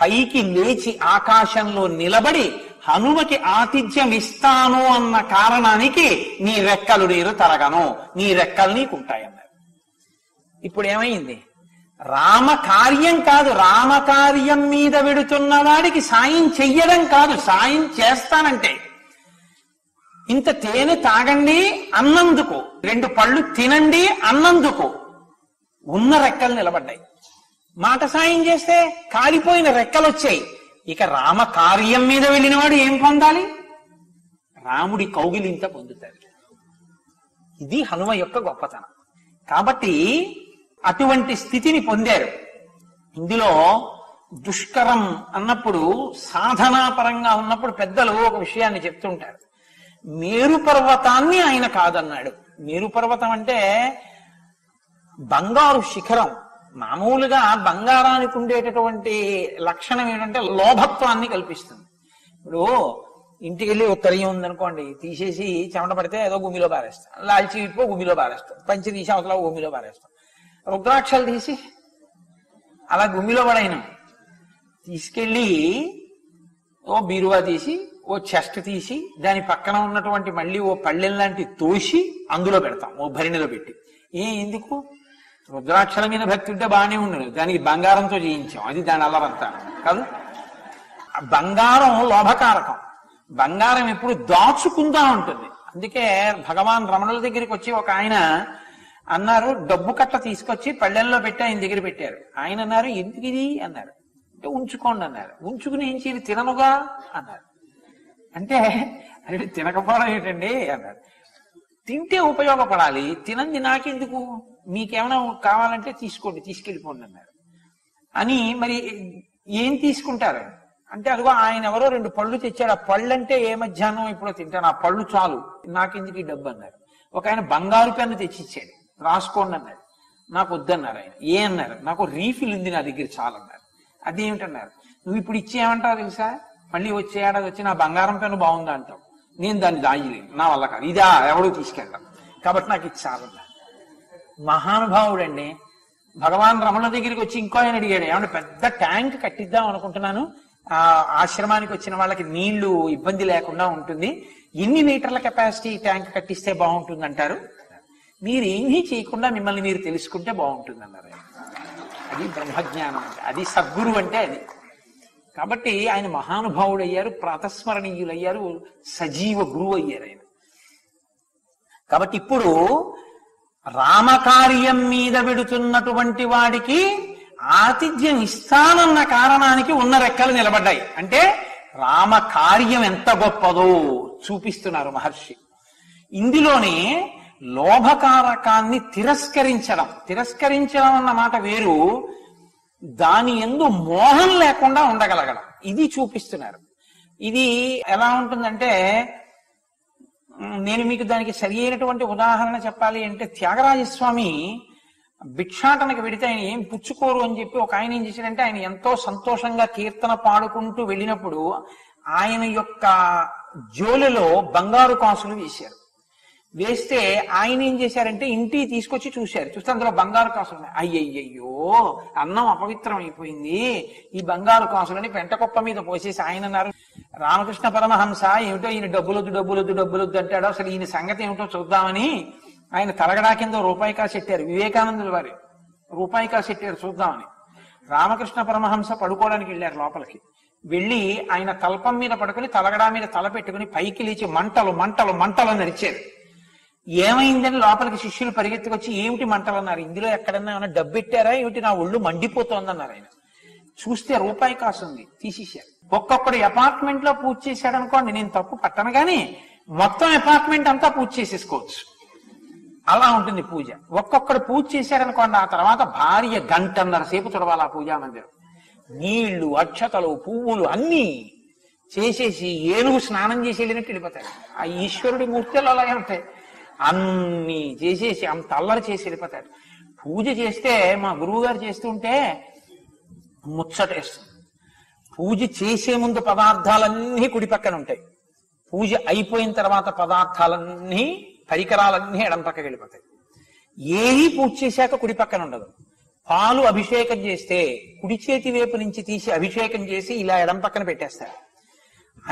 పైకి లేచి ఆకాశంలో నిలబడి హనుమకి ఆతిథ్యం ఇస్తాను అన్న కారణానికి నీ రెక్కలు నీరు తరగను, నీ రెక్కలు నీకుంటాయన్నారు. ఇప్పుడు ఏమైంది? రామకార్యం కాదు, రామకార్యం మీద వెడుతున్న వాడికి సాయం చెయ్యడం కాదు, సాయం చేస్తానంటే ఇంత తేనె తాగండి అన్నందుకు, రెండు పళ్ళు తినండి అన్నందుకు ఉన్న రెక్కలు నిలబడ్డాయి. మాట సాయం చేస్తే కాలిపోయిన రెక్కలు వచ్చాయి. ఇక రామ కార్యం మీద వెళ్ళినవాడు ఏం పొందాలి? రాముడి కౌగిలింత పొందుతాడు. ఇది హనుమ యొక్క గొప్పతనం. కాబట్టి అటువంటి స్థితిని పొందారు. ఇందులో దుష్కరం అన్నప్పుడు సాధనాపరంగా ఉన్నప్పుడు పెద్దలు ఒక విషయాన్ని చెప్తుంటారు. మేరు పర్వతాన్ని ఆయన కాదన్నాడు. మేరు పర్వతం అంటే బంగారు శిఖరం. మామూలుగా బంగారానికి ఉండేటటువంటి లక్షణం ఏంటంటే లోభత్వాన్ని కల్పిస్తుంది. ఇప్పుడు ఇంటికి వెళ్ళి ఉత్తరీయం ఉందనుకోండి, తీసేసి చెమట పడితే ఏదో భూమిలో పారేస్తాం, లాల్చి విప్పో భూమిలో పారేస్తాం, పంచి తీసి అవతల భూమిలో పారేస్తాం, రుద్రాక్షలు తీసి అలా భూమిలో పడైనా తీసుకెళ్ళి ఓ బీరువా తీసి ఓ చెస్ట్ తీసి దాని పక్కన ఉన్నటువంటి మళ్ళీ ఓ పళ్ళెం లాంటి తోసి అందులో పెడతాం, ఓ భరిణిలో పెట్టి. ఏ ఎందుకు? రుద్రాక్షల మీద భక్తి ఉంటే బాగానే ఉండదు, దానికి బంగారంతో చేయించాం, అది దాని అల్లరంతా కాదు. బంగారం లోభకారకం, బంగారం ఎప్పుడు దాచుకుందా ఉంటుంది. అందుకే భగవాన్ రమణుల దగ్గరికి వచ్చి ఒక ఆయన అన్నారు, డబ్బు కట్ట తీసుకొచ్చి పళ్ళెంలో పెట్టి ఆయన దగ్గర పెట్టారు. ఆయన అన్నారు, ఎందుకు ఇది అన్నారు. అంటే ఉంచుకోండి అన్నారు. ఉంచుకుని ఏం చేయాలి? తిననుగా అన్నారు. అంటే అది తినకపోవడం ఏంటండి అన్నారు. తింటే ఉపయోగపడాలి, తినంది నాకెందుకు, మీకేమైనా కావాలంటే తీసుకోండి, తీసుకెళ్ళిపోండి అన్నారు. అని మరి ఏం తీసుకుంటారు అంటే, అదిగో ఆయన ఎవరో రెండు పళ్ళు తెచ్చాడు, ఆ పళ్ళు అంటే ఏ మధ్యాహ్నం ఇప్పుడు తింటాను, ఆ పళ్ళు చాలు, నాకెందుకు ఈ డబ్బు అన్నారు. ఒక ఆయన బంగారు పెన్ను తెచ్చిచ్చాడు, రాసుకోండి అన్నారు. నాకు వద్దన్నారు ఆయన. ఏ అన్నారు, నాకు రీఫిల్ ఉంది నా దగ్గర చాలన్నారు. అదేమిటన్నారు, నువ్వు ఇప్పుడు ఇచ్చి ఏమంటావు తెలుసా, మళ్ళీ వచ్చే ఏడాది వచ్చి నా బంగారం పెన్ను బాగుందా అంటావు, నేను దాన్ని దాయలేను, నా వల్ల కాదు, ఇదా ఎవడో తీసుకెళ్తాం, కాబట్టి నాకు ఇది చాలన్నా. మహానుభావుడండి. భగవాన్ రమణ దగ్గరికి వచ్చి ఇంకో ఆయన అడిగాడు, ఏమన్నా పెద్ద ట్యాంక్ కట్టిద్దాం అనుకుంటున్నాను, ఆ ఆశ్రమానికి వచ్చిన వాళ్ళకి నీళ్లు ఇబ్బంది లేకుండా ఉంటుంది, ఎన్ని లీటర్ల కెపాసిటీ ట్యాంక్ కట్టిస్తే బాగుంటుంది అంటారు. మీరేమీ చేయకుండా మిమ్మల్ని మీరు తెలుసుకుంటే బాగుంటుంది అన్నారు. అది బ్రహ్మజ్ఞానం అంటే, అది సద్గురు అంటే అది. కాబట్టి ఆయన మహానుభావుడయ్యారు, ప్రాతస్మరణీయులయ్యారు, సజీవ గురువు అయ్యారు ఆయన. కాబట్టి ఇప్పుడు రామకార్యం మీద విడుతున్నటువంటి వాడికి ఆతిథ్యం ఇస్తానన్న కారణానికి ఉన్న రెక్కలు నిలబడ్డాయి. అంటే రామకార్యం ఎంత గొప్పదో చూపిస్తున్నారు మహర్షి. ఇందులోనే లోభకారకాన్ని తిరస్కరించడం, తిరస్కరించడం అన్న మాట వేరు, దాని యందు మోహం లేకుండా ఉండగలగడం, ఇది చూపిస్తున్నారు. ఇది ఎలా ఉంటుందంటే, నేను మీకు దానికి సరి అయినటువంటి ఉదాహరణ చెప్పాలి అంటే, త్యాగరాజస్వామి భిక్షాటనకి విడితే ఆయన ఏం పుచ్చుకోరు అని చెప్పి ఒక ఆయన ఏం చేశారంటే ఆయన ఎంతో సంతోషంగా కీర్తన పాడుకుంటూ వెళ్ళినప్పుడు ఆయన యొక్క జోలిలో బంగారు కాసులు వేశారు. వేస్తే ఆయన ఏం చేశారంటే ఇంటికి తీసుకొచ్చి చూశారు. చూస్తే అందులో బంగారు కాసులు ఉన్నాయి. అయ్యయ్యో అన్నం అపవిత్రం అయిపోయింది, ఈ బంగారు కాసులని పెంటకొప్ప మీద పోసేసి ఆయన అన్నారు, రామకృష్ణ పరమహంస ఏమిటో ఈయన డబ్బులొద్దు డబ్బులొద్దు డబ్బులొద్దు అంటాడు, అసలు ఈయన సంగతి ఏమిటో చూద్దామని ఆయన తలగడా కింద రూపాయి కాసెట్టారు. వివేకానందుల వారి రూపాయి కాసెట్టారు చూద్దామని. రామకృష్ణ పరమహంస పడుకోవడానికి వెళ్ళారు లోపలికి. వెళ్ళి ఆయన తల్పం మీద పడుకుని తలగడా మీద తల పెట్టుకుని పైకి లేచి మంటలు మంటలు మంటలు నరిచారు. ఏమైందని లోపలికి శిష్యులు పరిగెత్తుకొచ్చి ఏమిటి మంటలు అన్నారు. ఇందులో ఎక్కడన్నా ఏమైనా డబ్బెట్టారా ఏమిటి, నా ఒళ్ళు మండిపోతోందన్నారు. ఆయన చూస్తే రూపాయి కాసు ఉంది, తీసేశారు. ఒక్కొక్కడు అపార్ట్మెంట్ లో పూజ చేశాడు అనుకోండి, నేను తప్పు పట్టను కానీ మొత్తం అపార్ట్మెంట్ అంతా పూజ చేసేసుకోవచ్చు, అలా ఉంటుంది పూజ. ఒక్కొక్కడు పూజ చేశారనుకోండి, ఆ తర్వాత భార్య గంటన్నర సేపు తుడవాలి ఆ పూజా మందిరం. నీళ్లు అక్షతలు పువ్వులు అన్నీ చేసేసి ఏనుగు స్నానం చేసి వెళ్ళినట్టు వెళ్ళిపోతాయి. ఆ ఈశ్వరుడి మూర్తులు అలాగే ఉంటాయి, అన్ని చేసేసి అంత అల్లరి చేసి వెళ్ళిపోతాడు. పూజ చేస్తే మా గురువు గారు చేస్తుంటే ముచ్చటేస్తుంది. పూజ చేసే ముందు పదార్థాలన్నీ కుడి పక్కన ఉంటాయి, పూజ అయిపోయిన తర్వాత పదార్థాలన్నీ పరికరాలన్నీ ఎడం పక్కకి వెళ్ళిపోతాయి. ఏది పూజ చేశాక కుడి పక్కన ఉండదు. పాలు అభిషేకం చేస్తే కుడి చేతి వైపు నుంచి తీసి అభిషేకం చేసి ఇలా ఎడం పక్కన పెట్టేస్తారు.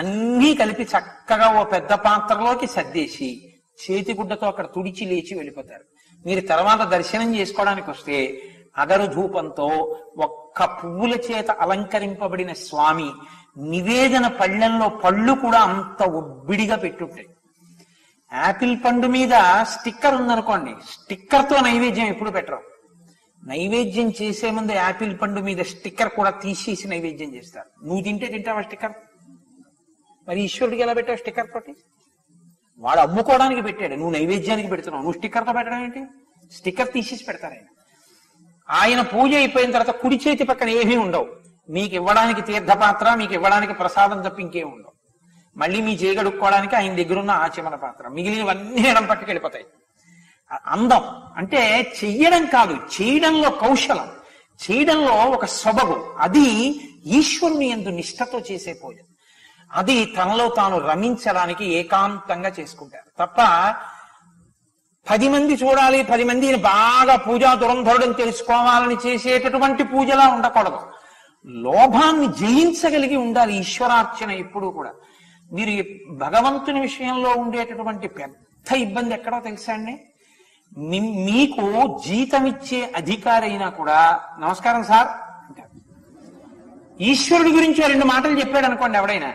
అన్నీ కలిపి చక్కగా ఓ పెద్ద పాత్రలోకి సర్దేసి చేతిగుడ్డతో అక్కడ తుడిచి లేచి వెళ్ళిపోతారు. మీరు తర్వాత దర్శనం చేసుకోవడానికి వస్తే అగరు ధూపంతో ఒక్క పువ్వుల చేత అలంకరింపబడిన స్వామి నివేదన పళ్ళెంలో పళ్ళు కూడా అంత ఒబ్బిడిగా పెట్టుంటాయి. యాపిల్ పండు మీద స్టిక్కర్ ఉందనుకోండి, స్టిక్కర్తో నైవేద్యం ఎప్పుడు పెట్టరు. నైవేద్యం చేసే ముందు యాపిల్ పండు మీద స్టిక్కర్ కూడా తీసేసి నైవేద్యం చేస్తారు. నువ్వు తింటే తింటావా స్టిక్కర్? మరి ఈశ్వరుడికి ఎలా పెట్టావు స్టిక్కర్ తోటి? వాడు అమ్ముకోవడానికి పెట్టాడు, నువ్వు నైవేద్యానికి పెడుతున్నావు, నువ్వు స్టిక్కర్తో పెట్టడం ఏంటి? స్టిక్కర్ తీసేసి పెడతారు ఆయన. ఆయన పూజ అయిపోయిన తర్వాత కుడి చేతి పక్కన ఏమీ ఉండవు. మీకు ఇవ్వడానికి తీర్థపాత్ర, మీకు ఇవ్వడానికి ప్రసాదం తప్ప ఇంకేం ఉండవు. మళ్ళీ మీ చేయగడుక్కోవడానికి ఆయన దగ్గరున్న ఆచమన పాత్ర, మిగిలినవన్నీ ఎడం పట్టుకెళ్ళిపోతాయి. అందం అంటే చెయ్యడం కాదు, చేయడంలో కౌశలం, చేయడంలో ఒక సొబగు. అది ఈశ్వరుని యందు నిష్ఠతో చేసే పూజ. అది తనలో తాను రమించడానికి ఏకాంతంగా చేసుకుంటారు తప్ప పది మంది చూడాలి, పది మంది బాగా పూజా దురంధరుడని తెలుసుకోవాలని చేసేటటువంటి పూజలా ఉండకూడదు. లోభాన్ని జయించగలిగి ఉండాలి ఈశ్వరార్చన ఎప్పుడూ కూడా. మీరు భగవంతుని విషయంలో ఉండేటటువంటి పెద్ద ఇబ్బంది ఎక్కడో తెలుసా అండి, మీకు జీతం ఇచ్చే అధికారి అయినా కూడా నమస్కారం సార్ అంటారు. ఈశ్వరుడి గురించి రెండు మాటలు చెప్పాడు అనుకోండి ఎవడైనా,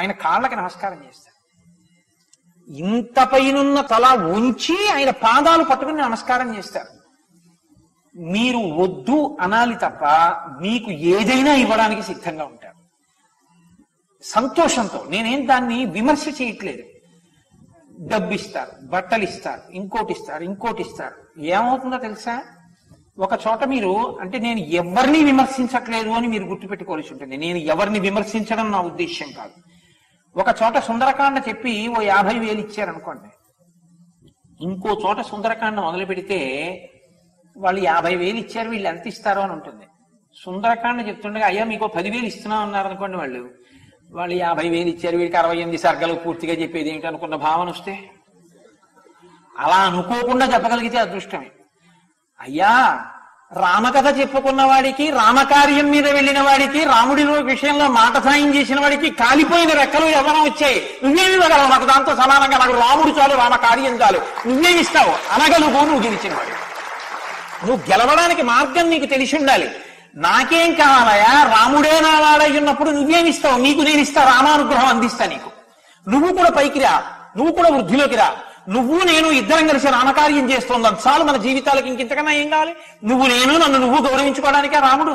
ఆయన కాళ్ళకి నమస్కారం చేస్తారు. ఇంత పైనున్న తల ఉంచి ఆయన పాదాలు పట్టుకుని నమస్కారం చేస్తారు. మీరు వద్దు అనాలి తప్ప మీకు ఏదైనా ఇవ్వడానికి సిద్ధంగా ఉంటారు సంతోషంతో. నేనేం దాన్ని విమర్శ చేయట్లేదు. డబ్బు ఇస్తారు, బట్టలు ఇస్తారు, ఇంకోటి ఇస్తారు, ఇంకోటి ఇస్తారు. ఏమవుతుందో తెలుసా, ఒక చోట మీరు అంటే నేను ఎవరిని విమర్శించట్లేదు అని మీరు గుర్తుపెట్టుకోవాల్సి ఉంటుంది. నేను ఎవరిని విమర్శించడం నా ఉద్దేశ్యం కాదు. ఒక చోట సుందరకాండ చెప్పి ఓ యాభై వేలు ఇచ్చారనుకోండి, ఇంకో చోట సుందరకాండ మొదలు పెడితే వాళ్ళు యాభై వేలు ఇచ్చారు, వీళ్ళు ఎంత ఇస్తారో అని ఉంటుంది. సుందరకాండ చెప్తుండగా అయ్యా మీకు పదివేలు ఇస్తున్నాం అన్నారనుకోండి, వాళ్ళు వాళ్ళు యాభై వేలు ఇచ్చారు, వీడికి అరవై ఎనిమిది సర్గలు పూర్తిగా చెప్పేది ఏంటి అనుకున్న భావన వస్తే, అలా అనుకోకుండా చెప్పగలిగితే అదృష్టమే. అయ్యా రామకథ చెప్పుకున్న వాడికి, రామకార్యం మీద వెళ్ళిన వాడికి, రాముడిలో విషయంలో మాట సాయం చేసిన వాడికి కాలిపోయిన రెక్కలు ఎవరో వచ్చాయి, నువ్వేమి ఇవ్వగలవు నాకు? దాంతో సమానంగా నాకు రాముడు చాలు, రామకార్యం చాలు, నువ్వేమి ఇస్తావు అనగలుగు. నువ్వు గెలిచినవాడు, నువ్వు గెలవడానికి మార్గం నీకు తెలిసి ఉండాలి. నాకేం కావాలయా, రాముడే నా వాడై ఉన్నప్పుడు నువ్వేమిస్తావు? నీకు నేను ఇస్తా, రామానుగ్రహం అందిస్తా నీకు. నువ్వు కూడా పైకి రా, నువ్వు కూడా వృద్ధిలోకి రా, నువ్వు నేను ఇద్దరం కలిసి రామకార్యం చేస్తుందని చాలు మన జీవితాలకు. ఇంకింతకన్నా ఏం కావాలి? నువ్వు నేను, నన్ను నువ్వు గౌరవించుకోవడానికే రాముడు.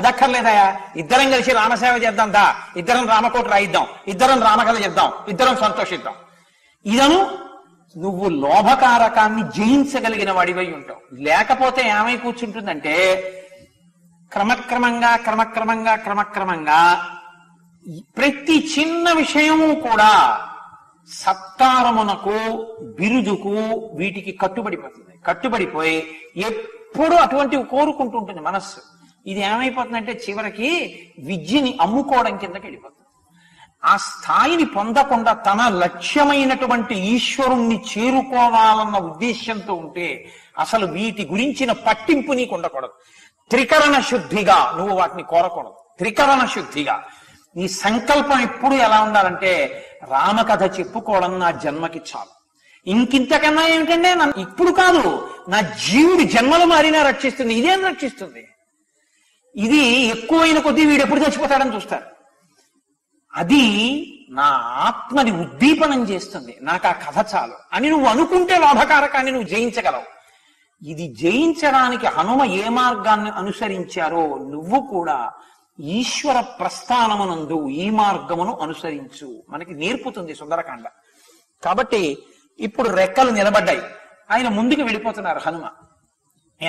అదక్కర్లేదయా, ఇద్దరం కలిసి రామసేవ చేద్దాం దా, ఇద్దరం రామకోట రాయిద్దాం, ఇద్దరం రామకథ చెప్దాం, ఇద్దరం సంతోషిద్దాం. ఇదను నువ్వు లోభకారకాన్ని జయించగలిగిన వాడివై ఉంటావు. లేకపోతే ఏమై కూర్చుంటుందంటే క్రమక్రమంగా క్రమక్రమంగా క్రమక్రమంగా ప్రతి చిన్న విషయము కూడా సత్కారమునకు, బిరుదుకు, వీటికి కట్టుబడిపోతుంది. కట్టుబడిపోయి ఎప్పుడూ అటువంటివి కోరుకుంటుంటుంది మనస్సు. ఇది ఏమైపోతుందంటే చివరికి విద్యని అమ్ముకోవడం కిందకి వెళ్ళిపోతుంది. ఆ స్థాయిని పొందకుండా తన లక్ష్యమైనటువంటి ఈశ్వరుణ్ణి చేరుకోవాలన్న ఉద్దేశంతో ఉంటే అసలు వీటి గురించిన పట్టింపు నీకు ఉండకూడదు. త్రికరణ శుద్ధిగా నువ్వు వాటిని కోరకూడదు. త్రికరణ శుద్ధిగా నీ సంకల్పం ఎప్పుడు ఎలా ఉండాలంటే, రామకథ చెప్పుకోవడం నా జన్మకి చాలు, ఇంకింతకన్నా ఏమిటంటే ఇప్పుడు కాదు నా జీవుడి జన్మలు మారినా రక్షిస్తుంది, ఇదేం రక్షిస్తుంది, ఇది ఎక్కువైన కొద్దీ వీడు ఎప్పుడు చచ్చిపోతాడని చూస్తారు. అది నా ఆత్మని ఉద్దీపనం చేస్తుంది, నాకు ఆ కథ చాలు అని నువ్వు అనుకుంటే లోభకారకాన్ని నువ్వు జయించగలవు. ఇది జయించడానికి హనుమ ఏ మార్గాన్ని అనుసరించారో నువ్వు కూడా ఈశ్వర ప్రస్థానమునందు ఈ మార్గమును అనుసరించు మనకి నేర్పుతుంది సుందరకాండ. కాబట్టి ఇప్పుడు రెక్కలు నిలబడ్డాయి, ఆయన ముందుకు వెళ్ళిపోతున్నారు హనుమ.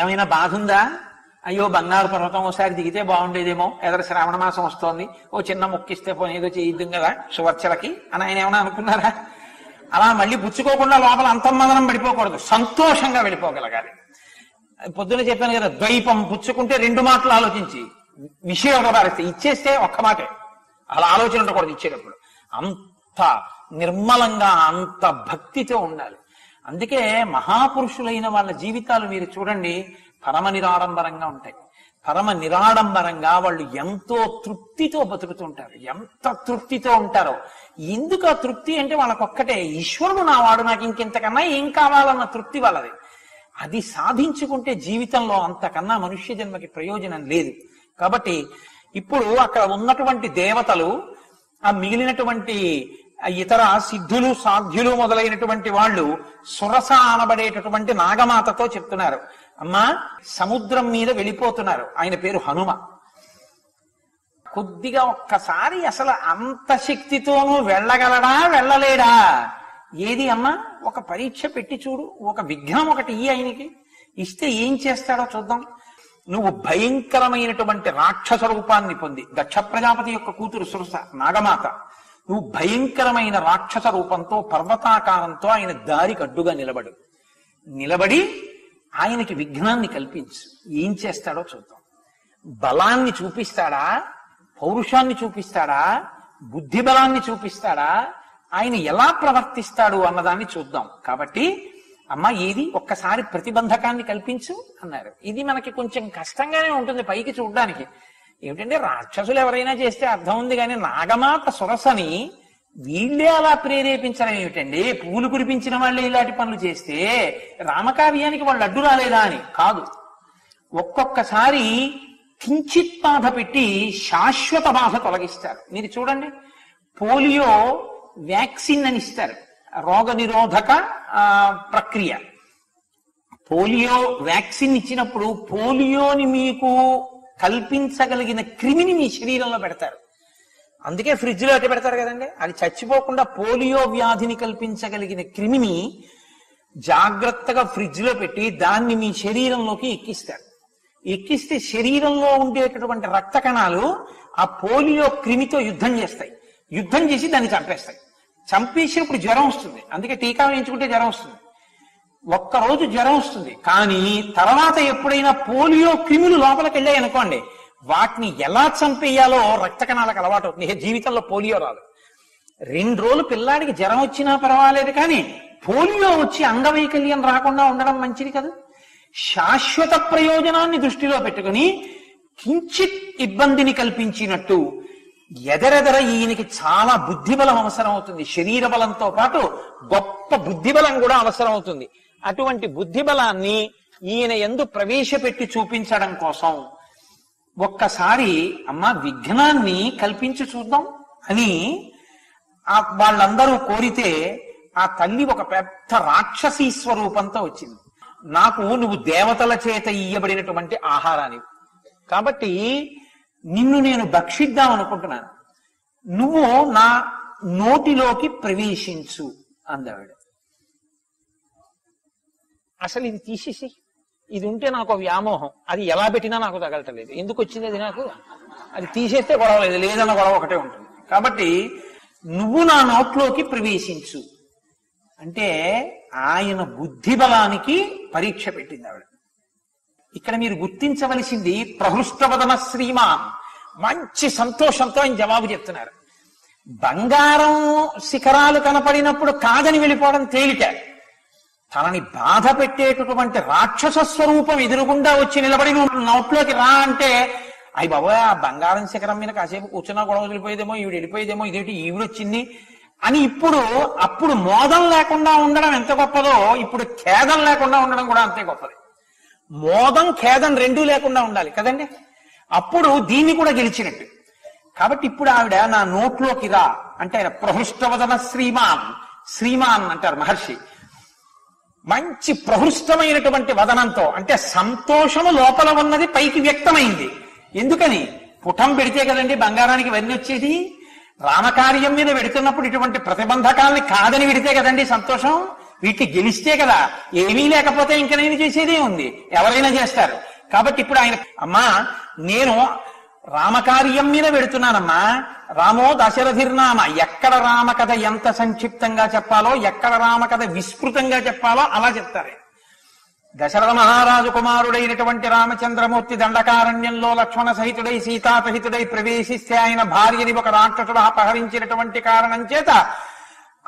ఏమైనా బాధ ఉందా? అయ్యో బంగారు పర్వతం ఒకసారి దిగితే బాగుండేదేమో, ఎదరు శ్రావణ మాసం వస్తోంది, ఓ చిన్న మొక్కిస్తే పోనీ ఏదో చేయొద్దు కదా సువర్చలకి అని ఆయన ఏమైనా అనుకున్నారా? అలా మళ్ళీ పుచ్చుకోకుండా లోపల అంతర్మదనం పడిపోకూడదు, సంతోషంగా వెళ్ళిపోగలగాలి. పొద్దున చెప్పాను కదా, ద్వైపం పుచ్చుకుంటే రెండు మాటలు ఆలోచించి విషయం ఒక పారేస్తే, ఇచ్చేస్తే ఒక్క మాటే, అలా ఆలోచన ఉండకూడదు ఇచ్చేటప్పుడు. అంత నిర్మలంగా అంత భక్తితో ఉండాలి. అందుకే మహాపురుషులైన వాళ్ళ జీవితాలు మీరు చూడండి, పరమ నిరాడంబరంగా ఉంటాయి. పరమ నిరాడంబరంగా వాళ్ళు ఎంతో తృప్తితో బతుకుతుంటారు, ఎంత తృప్తితో ఉంటారో. ఎందుకు ఆ తృప్తి అంటే వాళ్ళకొక్కటే, ఈశ్వరుడు నా వాడు, నాకు ఇంకెంతకన్నా ఏం కావాలన్న తృప్తి వాళ్ళది. అది సాధించుకుంటే జీవితంలో అంతకన్నా మనుష్య జన్మకి ప్రయోజనం లేదు. కాబట్టి ఇప్పుడు అక్కడ ఉన్నటువంటి దేవతలు, ఆ మిగిలినటువంటి ఇతర సిద్ధులు సాధ్యులు మొదలైనటువంటి వాళ్ళు సురస అనబడేటటువంటి నాగమాతతో చెప్తున్నారు, అమ్మా సముద్రం మీద వెళ్ళిపోతున్నారు, ఆయన పేరు హనుమ, కొద్దిగా ఒక్కసారి అసలు అంత శక్తితోనూ వెళ్ళగలడా వెళ్ళలేడా, ఏది అమ్మా ఒక పరీక్ష పెట్టి చూడు, ఒక విఘ్నం ఒకటి ఈ ఆయనకి ఇస్తే ఏం చేస్తాడో చూద్దాం. నువ్వు భయంకరమైనటువంటి రాక్షస రూపాన్ని పొంది, దక్ష ప్రజాపతి యొక్క కూతురు సురస నాగమాత, నువ్వు భయంకరమైన రాక్షస రూపంతో పర్వతాకారంతో ఆయన దారికి అడ్డుగా నిలబడు, నిలబడి ఆయనకి విఘ్నాన్ని కల్పించు, ఏం చేస్తాడో చూద్దాం. బలాన్ని చూపిస్తాడా, పౌరుషాన్ని చూపిస్తాడా, బుద్ధి బలాన్ని చూపిస్తాడా, ఆయన ఎలా ప్రవర్తిస్తాడు అన్నదాన్ని చూద్దాం. కాబట్టి అమ్మ ఏది ఒక్కసారి ప్రతిబంధకాన్ని కల్పించు అన్నారు. ఇది మనకి కొంచెం కష్టంగానే ఉంటుంది పైకి చూడడానికి, ఏమిటంటే రాక్షసులు ఎవరైనా చేస్తే అర్థం ఉంది, కానీ నాగమాత సురసని వీళ్ళే అలా ప్రేరేపించడం ఏమిటండి, పువ్వులు కురిపించిన వాళ్ళే ఇలాంటి పనులు చేస్తే రామకావ్యానికి వాళ్ళు అడ్డు రాలేదా అని కాదు. ఒక్కొక్కసారి కించిత్ బాధ పెట్టి శాశ్వత బాధ తొలగిస్తారు. మీరు చూడండి, పోలియో వ్యాక్సిన్ అని ఇస్తారు, రోగ నిరోధక ప్రక్రియ. పోలియో వ్యాక్సిన్ ఇచ్చినప్పుడు పోలియోని మీకు కల్పించగలిగిన క్రిమిని మీ శరీరంలో పెడతారు. అందుకే ఫ్రిడ్జ్లో అట్ట పెడతారు కదండి, అది చచ్చిపోకుండా పోలియో వ్యాధిని కల్పించగలిగిన క్రిమిని జాగ్రత్తగా ఫ్రిడ్జ్లో పెట్టి దాన్ని మీ శరీరంలోకి ఎక్కిస్తారు. ఎక్కిస్తే శరీరంలో ఉండేటటువంటి రక్త కణాలు ఆ పోలియో క్రిమితో యుద్ధం చేస్తాయి, యుద్ధం చేసి దాన్ని చంపేస్తాయి. చంపేసినప్పుడు జ్వరం వస్తుంది, అందుకే టీకా వేయించుకుంటే జ్వరం వస్తుంది. ఒక్కరోజు జ్వరం వస్తుంది, కానీ తర్వాత ఎప్పుడైనా పోలియో క్రిములు లోపలికి వెళ్ళాయి అనుకోండి, వాటిని ఎలా చంపేయాలో రక్త కణాలకు అలవాటు అవుతుంది. జీవితంలో పోలియో రాదు, రెండు రోజులు పిల్లాడికి జ్వరం వచ్చినా పర్వాలేదు, కానీ పోలియో వచ్చి అంగవైకల్యం రాకుండా ఉండడం మంచిది కదా. శాశ్వత ప్రయోజనాన్ని దృష్టిలో పెట్టుకుని కించిత్ ఇబ్బందిని కల్పించినట్టు ఎదరెదర ఈయనకి చాలా బుద్ధిబలం అవసరం అవుతుంది, శరీర బలంతో పాటు గొప్ప బుద్ధిబలం కూడా అవసరం అవుతుంది. అటువంటి బుద్ధిబలాన్ని ఈయన యందు ప్రవేశపెట్టి చూపించడం కోసం ఒక్కసారి అమ్మ విఘ్నాన్ని కల్పించి చూద్దాం అని వాళ్ళందరూ కోరితే ఆ తల్లి ఒక పెద్ద రాక్షసీ స్వరూపంతో వచ్చింది. నాకు నువ్వు దేవతల చేత ఇయ్యబడినటువంటి ఆహారాన్ని, కాబట్టి నిన్ను నేను భక్షిద్దాం అనుకుంటున్నాను, నువ్వు నా నోటిలోకి ప్రవేశించు అందావిడ. అసలు ఇది తీసేసి, ఇది ఉంటే నాకు వ్యామోహం, అది ఎలా పెట్టినా నాకు తగలటలేదు, ఎందుకు వచ్చింది అది నాకు, అది తీసేస్తే గొడవ లేదు, లేదన్న గొడవ ఒకటే ఉంటుంది. కాబట్టి నువ్వు నా నోట్లోకి ప్రవేశించు అంటే ఆయన బుద్ధి బలానికి పరీక్ష పెట్టింది ఆవిడ. ఇక్కడ మీరు గుర్తించవలసింది ప్రహృష్టవదన శ్రీమాన్ మంచి సంతోషంతో ఆయన జవాబు చెప్తున్నారు. బంగారం శిఖరాలు కనపడినప్పుడు కాదని వెళ్ళిపోవడం తేలిక, తనని బాధ పెట్టేటటువంటి రాక్షస స్వరూపం ఎదురుగుండా వచ్చి నిలబడి నోట్లోకి రా అంటే అయ్యి బాబోయ్ ఆ బంగారం శిఖరం మీద కాసేపు కూర్చున్నా గొడవ వదిలిపోయేదేమో, ఈవిడ వెళ్ళిపోయేదేమో, ఇదేంటి ఈవిడొచ్చింది అని ఇప్పుడు అప్పుడు మోదం లేకుండా ఉండడం ఎంత గొప్పదో ఇప్పుడు ఖేదం లేకుండా ఉండడం కూడా అంతే గొప్పది. మోదం ఖేదం రెండూ లేకుండా ఉండాలి కదండి, అప్పుడు దీన్ని కూడా గెలిచినట్టు. కాబట్టి ఇప్పుడు ఆవిడ నా నోట్లోకి రా అంటే ఆయన ప్రహృష్టవదన శ్రీమాన్ శ్రీమాన్ అంటారు మహర్షి. మంచి ప్రహృష్టమైనటువంటి వదనంతో అంటే సంతోషము లోపల ఉన్నది పైకి వ్యక్తమైంది. ఎందుకని పుటం పెడితే కదండి బంగారానికి వన్ని వచ్చేది, రామకార్యం మీద పెడుతున్నప్పుడు ఇటువంటి ప్రతిబంధకాలని కాదని పెడితే కదండి సంతోషం, వీటిని గెలిస్తే కదా. ఏమీ లేకపోతే ఇంక నేను చేసేదే ఉంది, ఎవరైనా చేస్తారు. కాబట్టి ఇప్పుడు ఆయన అమ్మా నేను రామకార్యం మీద పెడుతున్నానమ్మా, రామో దశరథిర్నామ, ఎక్కడ రామకథ ఎంత సంక్షిప్తంగా చెప్పాలో ఎక్కడ రామకథ విస్తృతంగా చెప్పాలో అలా చెప్తారు. దశరథ మహారాజు కుమారుడైనటువంటి రామచంద్రమూర్తి దండకారణ్యంలో లక్ష్మణ సహితుడై సీతాపహితుడై ప్రవేశిస్తే ఆయన భార్యని ఒక రాక్షసుడు అపహరించినటువంటి కారణం చేత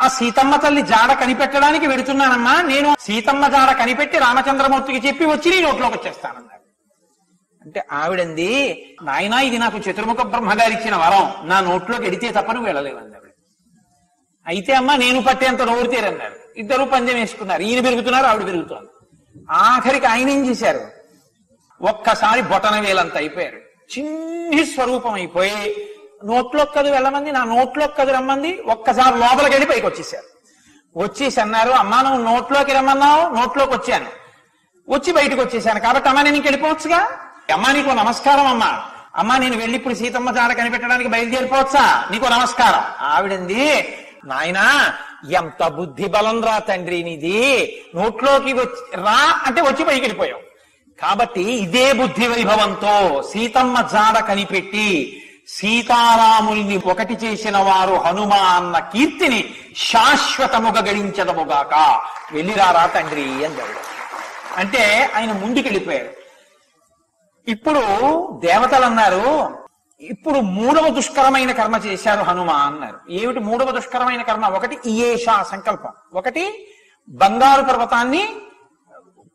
ఆ సీతమ్మ తల్లి జాడ కనిపెట్టడానికి వెడుతున్నానమ్మా, నేను సీతమ్మ జాడ కనిపెట్టి రామచంద్రమూర్తికి చెప్పి వచ్చి నీ నోట్లోకి వచ్చేస్తానన్నారు. అంటే ఆవిడంది నాయనా ఇది నాకు చతుర్ముఖ బ్రహ్మగారు ఇచ్చిన వరం, నా నోట్లోకి ఎడితే తప్ప నువ్వు వెళ్ళలేవంది ఆవిడ. అయితే అమ్మ నేను పట్టేంత నోరుతేరన్నారు. ఇద్దరు పందెం వేసుకున్నారు, ఈయన పెరుగుతున్నారు ఆవిడ పెరుగుతోంది. ఆఖరికి ఆయన ఏం చేశారు, ఒక్కసారి బొటన వేలంత అయిపోయారు, చిన్ని స్వరూపం అయిపోయి నోట్లోకి కదు వెళ్ళమంది నా నోట్లోకి కదు రమ్మంది, ఒక్కసారి లోపలికి వెళ్ళి పైకి వచ్చేసారు. వచ్చేసి అన్నారు అమ్మా నువ్వు నోట్లోకి రమ్మన్నావు నోట్లోకి వచ్చాను, వచ్చి బయటకు వచ్చేసాను కాబట్టి అమ్మ నేను వెళ్ళిపోవచ్చుగా. అమ్మా నీకు నమస్కారం అమ్మా, అమ్మా నేను వెళ్ళి ఇప్పుడు సీతమ్మ జాడ కనిపెట్టడానికి బయలుదేరిపోవచ్చా, నీకు నమస్కారం. ఆవిడంది నాయనా ఎంత బుద్ధి బలం రా తండ్రి నీది, నోట్లోకి వచ్చి రా అంటే వచ్చి పైకి వెళ్ళిపోయావు. కాబట్టి ఇదే బుద్ధి వైభవంతో సీతమ్మ జాడ కనిపెట్టి సీతారాముల్ని ఒకటి చేసిన వారు హనుమ అన్న కీర్తిని శాశ్వతముగా గడించదముగాక, వెళ్ళిరారా తండ్రి అని దేవుడు అంటే ఆయన ముందుకెళ్ళిపోయారు. ఇప్పుడు దేవతలు అన్నారు ఇప్పుడు మూడవ దుష్కరమైన కర్మ చేశారు హనుమ అన్నారు. ఏమిటి మూడవ దుష్కరమైన కర్మ, ఒకటి ఈయేషా సంకల్పం, ఒకటి బంగారు పర్వతాన్ని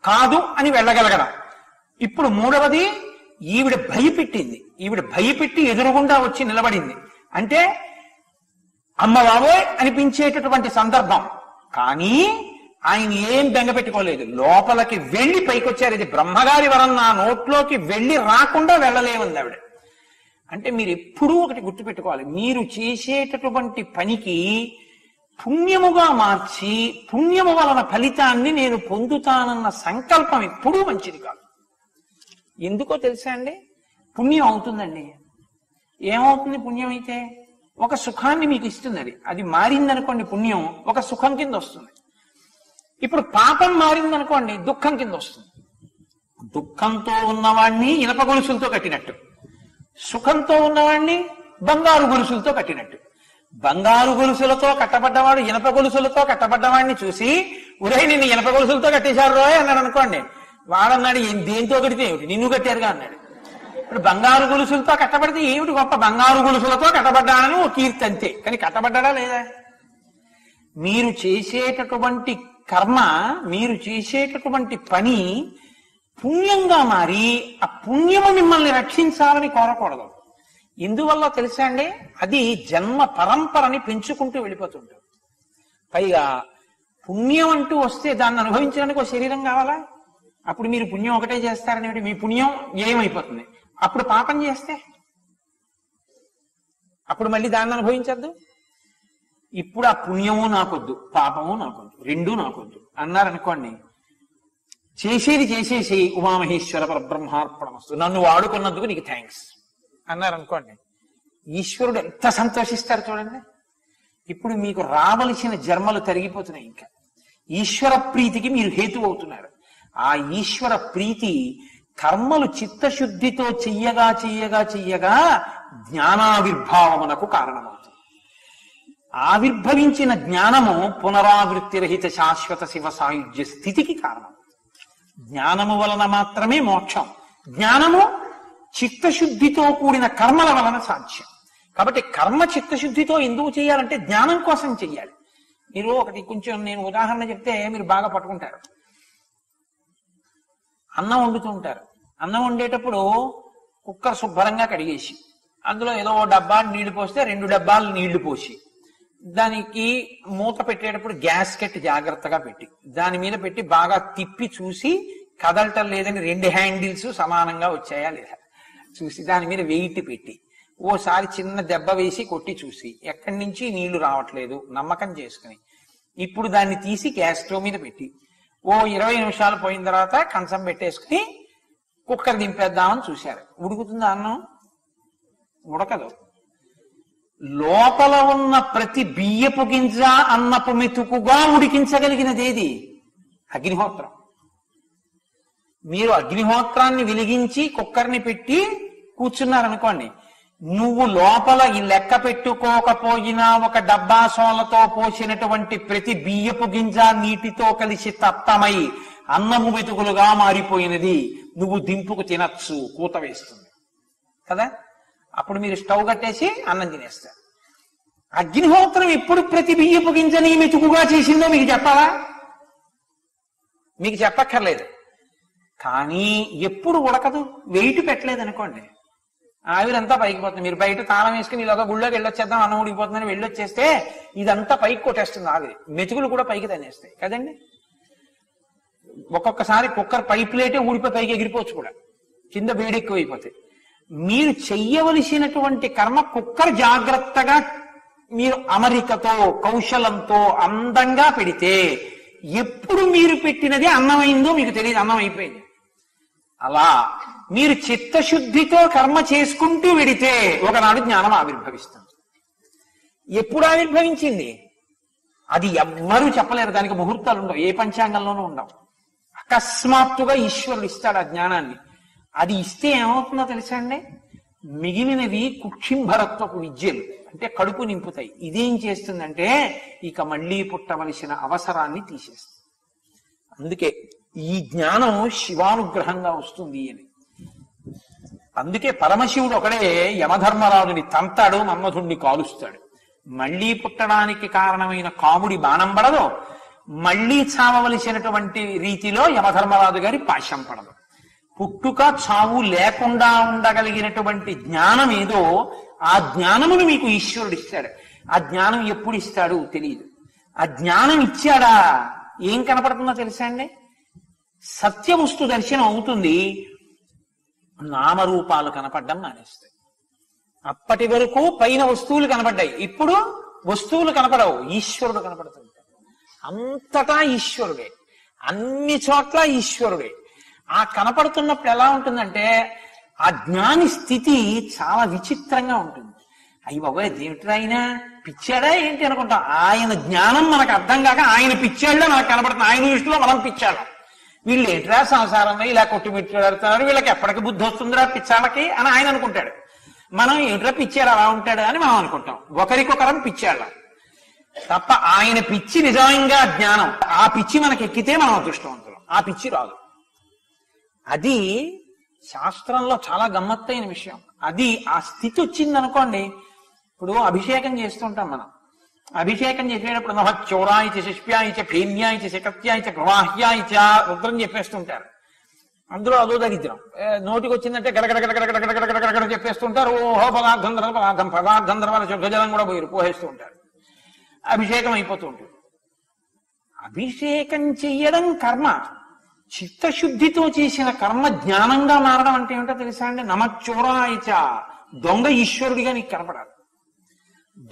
కాదు అని వెళ్ళగలగడం, ఇప్పుడు మూడవది ఈవిడ భయపెట్టింది, ఈవిడ భయపెట్టి ఎదురుగుండా వచ్చి నిలబడింది అంటే అమ్మ బాబోయ్ అనిపించేటటువంటి సందర్భం. కానీ ఆయన ఏం బెంగ పెట్టుకోలేదు, లోపలికి వెళ్ళి పైకి వచ్చారు. ఇది బ్రహ్మగారి వరం, నా నోట్లోకి వెళ్ళి రాకుండా వెళ్ళలేమంది ఆవిడ. అంటే మీరు ఎప్పుడూ ఒకటి గుర్తుపెట్టుకోవాలి, మీరు చేసేటటువంటి పనికి పుణ్యముగా మార్చి పుణ్యము వలన ఫలితాన్ని నేను పొందుతానన్న సంకల్పం ఎప్పుడూ మంచిది కాదు. ఎందుకో తెలుసా అండి, పుణ్యం అవుతుందండి, ఏమవుతుంది పుణ్యం అయితే ఒక సుఖాన్ని మీకు ఇస్తుంది, అది అది మారిందనుకోండి పుణ్యం ఒక సుఖం కింద వస్తుంది. ఇప్పుడు పాపం మారిందనుకోండి దుఃఖం కింద వస్తుంది. దుఃఖంతో ఉన్నవాడిని ఇనప గొలుసులతో కట్టినట్టు, సుఖంతో ఉన్నవాడిని బంగారు గొలుసులతో కట్టినట్టు. బంగారు గొలుసులతో కట్టబడ్డవాడు ఇనప గొలుసులతో కట్టబడ్డవాడిని చూసి ఒరేయ్ నిన్ను ఇనప గొలుసులతో కట్టేశారు రోయ్ అన్నాడు అనుకోండి, వాడన్నాడు దేంతో కడితే ఏమిటి నిన్ను కట్టారుగా అన్నాడు. ఇప్పుడు బంగారు గొలుసులతో కట్టబడితే ఏమిటి గొప్ప, బంగారు గొలుసులతో కట్టబడ్డాను కీర్తి అంతే. కానీ కట్టబడ్డా లేదా, మీరు చేసేటటువంటి కర్మ మీరు చేసేటటువంటి పని పుణ్యంగా మారి ఆ పుణ్యము మిమ్మల్ని రక్షించాలని కోరకూడదు. ఇందువల్ల తెలుసా అండి అది జన్మ పరంపరని పెంచుకుంటూ వెళ్ళిపోతుంటారు. పైగా పుణ్యం అంటూ వస్తే దాన్ని అనుభవించడానికి ఒక శరీరం కావాలా, అప్పుడు మీరు పుణ్యం ఒకటే చేస్తారనేది మీ పుణ్యం ఏమైపోతుంది. అప్పుడు పాపం చేస్తే అప్పుడు మళ్ళీ దాన్ని అనుభవించద్దు. ఇప్పుడు ఆ పుణ్యము నాకొద్దు పాపము నాకొద్దు రెండూ నాకొద్దు అన్నారనుకోండి, చేసేది చేసేసి ఉమామహేశ్వర పరబ్రహ్మార్పణమస్తు నన్ను వాడుకున్నందుకు నీకు థ్యాంక్స్ అన్నారనుకోండి, ఈశ్వరుడు ఎంత సంతోషిస్తారు చూడండి. ఇప్పుడు మీకు రావలసిన జన్మలు తరిగిపోతున్నాయి, ఇంకా ఈశ్వర ప్రీతికి మీరు హేతు అవుతున్నారు. ఆ ఈశ్వర ప్రీతి కర్మలు చిత్తశుద్ధితో చెయ్యగా చెయ్యగా చెయ్యగా జ్ఞానావిర్భావమునకు కారణమవుతుంది. ఆవిర్భవించిన జ్ఞానము పునరావృత్తిరహిత శాశ్వత శివ సాయుజ్య స్థితికి కారణం. జ్ఞానము వలన మాత్రమే మోక్షం. జ్ఞానము చిత్తశుద్ధితో కూడిన కర్మల వలన సాధ్యం. కాబట్టి కర్మ చిత్తశుద్ధితో ఎందుకు చేయాలంటే జ్ఞానం కోసం చేయాలి. మీరు ఒకటి కొంచెం నేను ఉదాహరణ చెప్తే మీరు బాగా పట్టుకుంటారు. అన్నం వండుతూ ఉంటారు. అన్నం వండేటప్పుడు కుక్కర్ శుభ్రంగా కడిగేసి అందులో ఏదో ఓ డబ్బా నీళ్లు పోస్తే రెండు డబ్బాలు నీళ్లు పోసి దానికి మూత పెట్టేటప్పుడు గ్యాస్కెట్ జాగ్రత్తగా పెట్టి దాని మీద పెట్టి బాగా తిప్పి చూసి కదలటం లేదని రెండు హ్యాండిల్స్ సమానంగా వచ్చాయా లేదా చూసి దాని మీద వెయిట్ పెట్టి ఓసారి చిన్న దెబ్బ వేసి కొట్టి చూసి ఎక్కడి నుంచి నీళ్లు రావట్లేదు నమ్మకం చేసుకుని ఇప్పుడు దాన్ని తీసి గ్యాస్ స్టవ్ మీద పెట్టి ఓ ఇరవై నిమిషాలు పోయిన తర్వాత కంచం పెట్టేసుకుని కుక్కర్ దింపేద్దామని చూశారు. ఉడుకుతుందా అన్నం? ఉడకదు. లోపల ఉన్న ప్రతి బియ్యపు గింజ అన్నపు మెతుకుగా ఉడికించగలిగినదేది అగ్నిహోత్రం. మీరు అగ్నిహోత్రాన్ని వెలిగించి కుక్కర్ని పెట్టి కూర్చున్నారనుకోండి, నువ్వు లోపల ఈ లెక్క పెట్టుకోకపోయినా ఒక డబ్బా సోలతో పోసినటువంటి ప్రతి బియ్యపు గింజ నీటితో కలిసి తప్తమై అన్నము మెతుకులుగా మారిపోయినది నువ్వు దింపుకు తినచ్చు, కూత వేస్తుంది కదా. అప్పుడు మీరు స్టవ్ కట్టేసి అన్నం తినేస్తారు. అగ్నిహోత్రం ఎప్పుడు ప్రతి బియ్యపు గింజని మెతుకుగా చేసిందో మీకు చెప్పాలా? మీకు చెప్పక్కర్లేదు. కానీ ఎప్పుడు ఉడకదు, వెయిట్ పెట్టలేదు అనుకోండి, ఆవిరంతా పైకి పోతుంది. మీరు బయట తాళం వేసుకుని ఇలాగ గుళ్ళోకి వెళ్ళొచ్చేద్దాం అన్నం ఉడికిపోతుందని వెళ్ళొచ్చేస్తే ఇదంతా పైకి కొట్టేస్తుంది ఆవిరి, మెతుకులు కూడా పైకి తనేస్తాయి కదండి. ఒక్కొక్కసారి కుక్కర్ పై ప్లేటే ఊడిపోయి పైకి ఎగిరిపోవచ్చు కూడా, కింద వేడెక్కువైపోతాయి. మీరు చెయ్యవలసినటువంటి కర్మ కుక్కర్ జాగ్రత్తగా మీరు అమరికతో కౌశలంతో అందంగా పెడితే ఎప్పుడు మీరు పెట్టినది అన్నమైందో మీకు తెలియదు, అన్నం అయిపోయింది. అలా మీరు చిత్తశుద్ధితో కర్మ చేసుకుంటూ వెడితే ఒకనాడు జ్ఞానం ఆవిర్భవిస్తుంది. ఎప్పుడు ఆవిర్భవించింది అది ఎవ్వరూ చెప్పలేరు. దానికి ముహూర్తాలు ఉండవు, ఏ పంచాంగంలోనూ ఉండవు. అకస్మాత్తుగా ఈశ్వరుడు ఇస్తాడు ఆ జ్ఞానాన్ని. అది ఇస్తే ఏమవుతుందో తెలుసా అండి, మిగిలినవి కుక్షింభరత్వపు విద్యలు అంటే కడుపు నింపుతాయి. ఇదేం చేస్తుందంటే ఇక మళ్ళీ పుట్టవలసిన అవసరాన్ని తీసేస్తుంది. అందుకే ఈ జ్ఞానం శివానుగ్రహంగా వస్తుంది అని. అందుకే పరమశివుడు ఒకడే యమధర్మరాజుని తంతాడు, మన్మధుణ్ణి కాలుస్తాడు. మళ్లీ పుట్టడానికి కారణమైన కాముడి బాణం పడదు, మళ్లీ చావవలసినటువంటి రీతిలో యమధర్మరాజు గారి పాశం పడదు. పుట్టుక చావు లేకుండా ఉండగలిగినటువంటి జ్ఞానం ఏదో ఆ జ్ఞానమును మీకు ఈశ్వరుడు ఇస్తాడు. ఆ జ్ఞానం ఎప్పుడు ఇస్తాడు తెలియదు. ఆ జ్ఞానం ఇచ్చాడా ఏం కనపడుతుందో తెలుసా అండి, సత్యవస్తు దర్శనం అవుతుంది, నామరూపాలు కనపడడం మానేస్తాయి. అప్పటి వరకు పైన వస్తువులు కనపడ్డాయి, ఇప్పుడు వస్తువులు కనపడవు, ఈశ్వరుడు కనపడుతుంది. అంతటా ఈశ్వరుడే, అన్ని చోట్ల ఈశ్వరుడే. ఆ కనపడుతున్నప్పుడు ఎలా ఉంటుందంటే ఆ జ్ఞాని స్థితి చాలా విచిత్రంగా ఉంటుంది. అయ్యి బాబోయ్ దేమిట్రా ఆయన పిచ్చాడా ఏంటి అనుకుంటాం. ఆయన జ్ఞానం మనకు అర్థం కాక ఆయన పిచ్చాడా మనకు కనపడుతుంది, ఆయన దృష్టిలో మనం పిచ్చాడు, వీళ్ళు ఏంట్రా సంసారంలో ఇలా కొట్టుమిట్టాడుతున్నారు, వీళ్ళకి ఎప్పటికి బుద్ధి వస్తుందిరా పిచ్చాళ్ళకి అని ఆయన అనుకుంటాడు. మనం ఏంట్రా పిచ్చాడు అలా ఉంటాడు అని మనం అనుకుంటాం. ఒకరికొకరం పిచ్చాళ్ళ తప్ప ఆయన పిచ్చి నిజంగా జ్ఞానం. ఆ పిచ్చి మనకి ఎక్కితే మనం అదృష్టవంతులం, ఆ పిచ్చి రాదు. అది శాస్త్రంలో చాలా గమ్మత్తైన విషయం. అది ఆ స్థితి వచ్చిందనుకోండి. ఇప్పుడు అభిషేకం చేస్తుంటాం మనం. అభిషేకం చేసేటప్పుడు నహ చౌరాయిచ శిష్ప్యాయిచ ఫేన్యాయిచ శకత్యాయిచ ప్రవాహ్యాయిచ రుద్రం చెప్పేస్తుంటారు. అందులో అదో దరిద్రం నోటికి వచ్చిందంటే గడగడ గడగడ గడగడ గడగడ గడగడ చెప్పేస్తుంటారు. ఓహో పదార్థం ధర పదార్థం పదార్థం ధర శుద్ధజలం కూడా పోయి పోహేస్తూ ఉంటారు. అభిషేకం అయిపోతూ ఉంటుంది. అభిషేకం చెయ్యడం కర్మ, చిత్తశుద్ధితో చేసిన కర్మ జ్ఞానంగా మారడం అంటే ఏమిటో తెలుసా అండి, నమచ్చూరాయిచ దొంగ ఈశ్వరుడిగా నీకు కనపడాలి.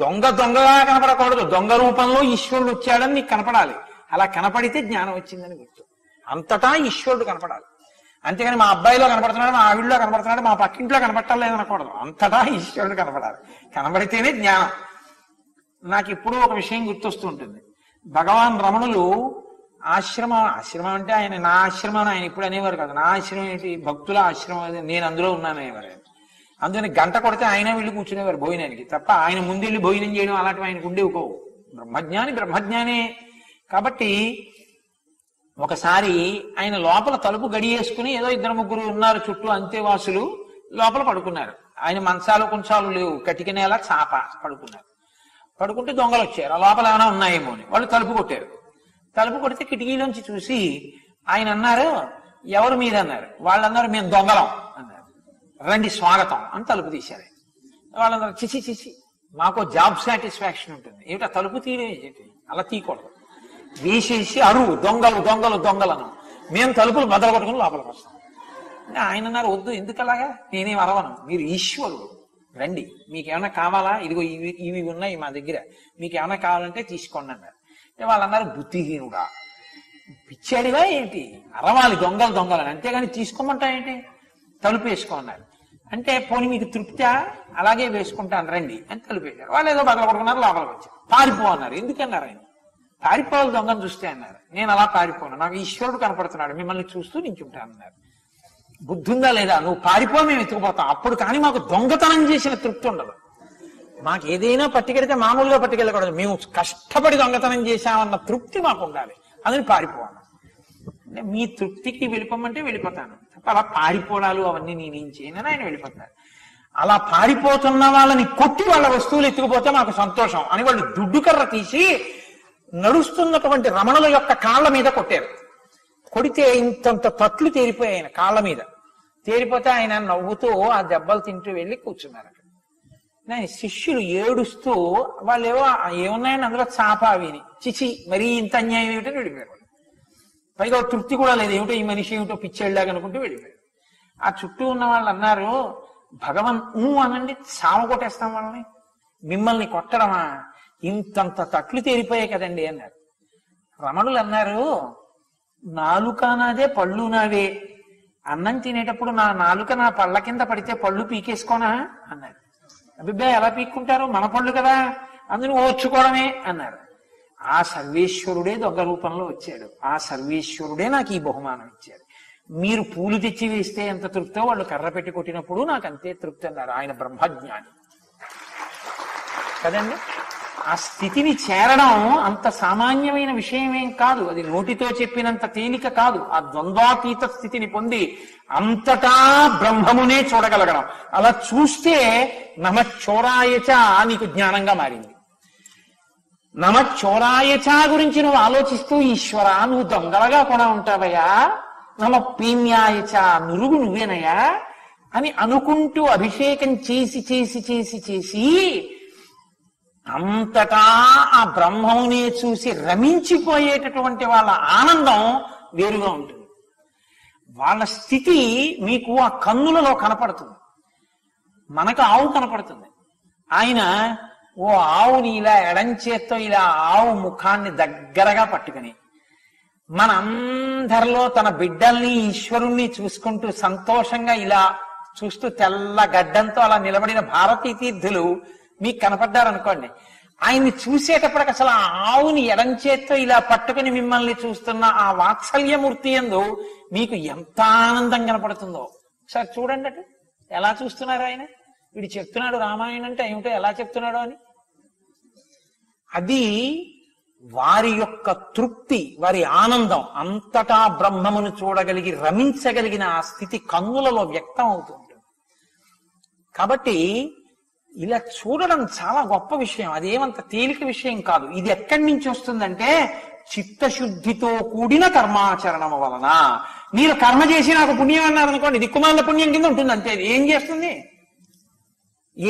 దొంగ దొంగగా కనపడకూడదు, దొంగ రూపంలో ఈశ్వరుడు వచ్చాడని నీకు కనపడాలి. అలా కనపడితే జ్ఞానం వచ్చిందని గుర్తు. అంతటా ఈశ్వరుడు కనపడాలి. అంతేగాని మా అబ్బాయిలో కనపడుతున్నాడు, మా ఆవిడలో కనపడుతున్నాడు, మా పక్కింట్లో కనపడలేదు అనకూడదు. అంతటా ఈశ్వరుడు కనపడాలి, కనబడితేనే జ్ఞానం. నాకు ఎప్పుడూ ఒక విషయం గుర్తొస్తూ ఉంటుంది. భగవాన్ రమణులు ఆశ్రమం ఆశ్రమం అంటే ఆయన నా ఆశ్రమం ఆయన ఇప్పుడు అనేవారు కాదు. నా ఆశ్రమం ఏంటి, భక్తుల ఆశ్రమం, నేను అందులో ఉన్నానేవారు. అందుకని గంట కొడితే ఆయన వెళ్ళి కూర్చునేవారు భోజనానికి తప్ప ఆయన ముందెళ్ళి భోజనం చేయడం అలాంటివి ఆయనకు ఉండేవి కావు. బ్రహ్మజ్ఞాని బ్రహ్మజ్ఞానే కాబట్టి ఒకసారి ఆయన లోపల తలుపు గడియేసుకుని ఏదో ఇద్దరు ముగ్గురు ఉన్నారు చుట్టూ అంతేవాసులు లోపల పడుకున్నారు. ఆయన మంచాలు కొంచాలు లేవు, కటిక నేల చాప పడుకున్నారు. పడుకుంటే దొంగలు వచ్చారు, ఆ లోపల ఏమైనా ఉన్నాయేమో అని వాళ్ళు తలుపు కొట్టారు. తలుపు కొడితే కిటికీలోంచి చూసి ఆయన అన్నారు, ఎవరు మీద అన్నారు. వాళ్ళన్నారు, మేము దొంగలం అన్నారు. రండి స్వాగతం అని తలుపు తీశారు. వాళ్ళందరూ చిచి చిచి మాకు జాబ్ సాటిస్ఫాక్షన్ ఉంటుంది, ఏమిటా తలుపు తీయడం, అలా తీయకూడదు, వేసేసి అరువు దొంగలు దొంగలు దొంగలను, మేము తలుపులు బదలు పట్టుకుని లోపలికి వస్తాం. ఆయన అన్నారు, వద్దు, ఎందుకు అలాగా, నేనేం అరవను, మీరు ఈశ్వరుడు, రండి, మీకేమైనా కావాలా, ఇదిగో ఇవి ఇవి ఉన్నాయి మా దగ్గర, మీకు ఏమైనా కావాలంటే తీసుకోండి అన్నారు. వాళ్ళు అన్నారు, బుద్ధిహీనుడా, పిచ్చాడివా ఏంటి, అరవాలి దొంగలు దొంగలని, అంతేగాని తీసుకోమంటా ఏంటి, తలుపు వేసుకోన్నారు. అంటే పోనీ మీకు తృప్తిగా అలాగే వేసుకుంటాను రండి అని తలుపు వేశారు. వాళ్ళు ఏదో బదలు పడుకున్నారు, లోపలికి వచ్చారు. పారిపో అన్నారు. ఎందుకన్నారు ఆయన, పారిపోవాలి దొంగను చూస్తే అన్నారు. నేను అలా పారిపోను, నాకు ఈశ్వరుడు కనపడుతున్నాడు, మిమ్మల్ని చూస్తూ నించుంటాను అన్నారు. బుద్ధుందా లేదా, నువ్వు పారిపో మేము ఎత్తుకుపోతాం, అప్పుడు కానీ మాకు దొంగతనం చేసిన తృప్తి ఉండదు, మాకు ఏదైనా పట్టుకెడితే మామూలుగా పట్టుకెళ్ళకూడదు, మేము కష్టపడి దొంగతనం చేశామన్న తృప్తి మాకు ఉండాలి, అందుని పారిపోవాలి. అంటే మీ తృప్తికి వెళ్ళిపోమంటే వెళ్ళిపోతాను తప్ప అలా పారిపోవడాలు అవన్నీ నేనేం చేయనని ఆయన వెళ్ళిపోతారు. అలా పారిపోతున్న వాళ్ళని కొట్టి వాళ్ళ వస్తువులు ఎత్తుకుపోతే మాకు సంతోషం అని వాళ్ళు దుడ్డు కర్ర తీసి నడుస్తున్నటువంటి రమణుల యొక్క కాళ్ళ మీద కొట్టారు. కొడితే ఇంతంత తట్లు తేరిపోయాయి ఆయన కాళ్ళ మీద. తేరిపోతే ఆయన నవ్వుతూ ఆ దెబ్బలు తింటూ వెళ్ళి కూర్చున్నారు. ఆయన శిష్యులు ఏడుస్తూ వాళ్ళు ఏవో ఏమున్నాయని అందులో చాపా విని చిచి మరీ ఇంత అన్యాయం ఏమిటని వెళ్ళిపోయారు. పైగా తృప్తి కూడా లేదు, ఏమిటో ఈ మనిషి ఏమిటో పిచ్చేళ్ళాగా అనుకుంటూ వెళ్ళిపోయారు. ఆ చుట్టూ ఉన్న వాళ్ళు అన్నారు, భగవన్ అనండి చావ కొట్టేస్తాం వాళ్ళని, మిమ్మల్ని కొట్టడమా, ఇంతంత తట్లు తేలిపోయాయి కదండి అన్నారు. రమణులు అన్నారు, నాలుక నాదే పళ్ళు నావే, అన్నం తినేటప్పుడు నా నాలుక నా పళ్ళ కింద పడితే పళ్ళు పీకేసుకోనా అన్నారు. అభిబాయ్ ఎలా పీక్కుంటారు, మన పళ్ళు కదా, అందుని ఓర్చుకోవడమే అన్నారు. ఆ సర్వేశ్వరుడే దొంగ రూపంలో వచ్చాడు, ఆ సర్వేశ్వరుడే నాకు ఈ బహుమానం ఇచ్చాడు. మీరు పూలు తెచ్చి వేస్తే ఎంత తృప్తో వాళ్ళు కర్ర పెట్టి కొట్టినప్పుడు నాకు అంతే తృప్తి అన్నారు. ఆయన బ్రహ్మజ్ఞాని కదండి. ఆ స్థితిని చేరడం అంత సామాన్యమైన విషయమేం కాదు, అది నోటితో చెప్పినంత తేలిక కాదు. ఆ ద్వంద్వాతీత స్థితిని పొంది అంతటా బ్రహ్మమునే చూడగలగడం, అలా చూస్తే నమశ్చోరాయచ నీకు జ్ఞానంగా మారింది. నమశ్చోరాయచ గురించి నువ్వు ఆలోచిస్తూ ఈశ్వరా నువ్వు దొంగలగా కూడా ఉంటావయ్యా, నమ ప్రేమ్యాయచ నురుగు నువ్వేనయ్యా అని అనుకుంటూ అభిషేకం చేసి చేసి చేసి చేసి అంతటా ఆ బ్రహ్మమునే చూసి రమించిపోయేటటువంటి వాళ్ళ ఆనందం వేరుగా ఉంటుంది. వాళ్ళ స్థితి మీకు ఆ కన్నులలో కనపడుతుంది. మనకు ఆవు కనపడుతుంది, ఆయన ఓ ఆవుని ఇలా ఎడంచేత్తో ఇలా ఆవు ముఖాన్ని దగ్గరగా పట్టుకుని మనందరిలో తన బిడ్డల్ని ఈశ్వరుణ్ణి చూసుకుంటూ సంతోషంగా ఇలా చూస్తూ తెల్ల గడ్డంతో అలా నిలబడిన భారతీ తీర్థులు మీకు కనపడ్డారనుకోండి, ఆయన్ని చూసేటప్పటికి అసలు ఆ ఆవుని ఎడంచేత్తో ఇలా పట్టుకుని మిమ్మల్ని చూస్తున్న ఆ వాత్సల్యమూర్తి యందు మీకు ఎంత ఆనందం కనపడుతుందో ఒకసారి చూడండి. అటు ఎలా చూస్తున్నారు ఆయన, వీడు చెప్తున్నాడు రామాయణం అంటే ఏమిటో ఎలా చెప్తున్నాడో అని. అది వారి యొక్క తృప్తి, వారి ఆనందం అంతటా బ్రహ్మమును చూడగలిగి రమించగలిగిన ఆ స్థితి కన్నులలో వ్యక్తం అవుతూ ఉంటుంది. కాబట్టి ఇలా చూడడం చాలా గొప్ప విషయం, అదేమంత తేలిక విషయం కాదు. ఇది ఎక్కడి నుంచి వస్తుందంటే చిత్తశుద్ధితో కూడిన కర్మాచరణం వలన. మీరు కర్మ చేసి నాకు పుణ్యం అన్నారనుకోండి, దిక్కుమాల పుణ్యం కింద ఉంటుంది అంతే. ఏం చేస్తుంది,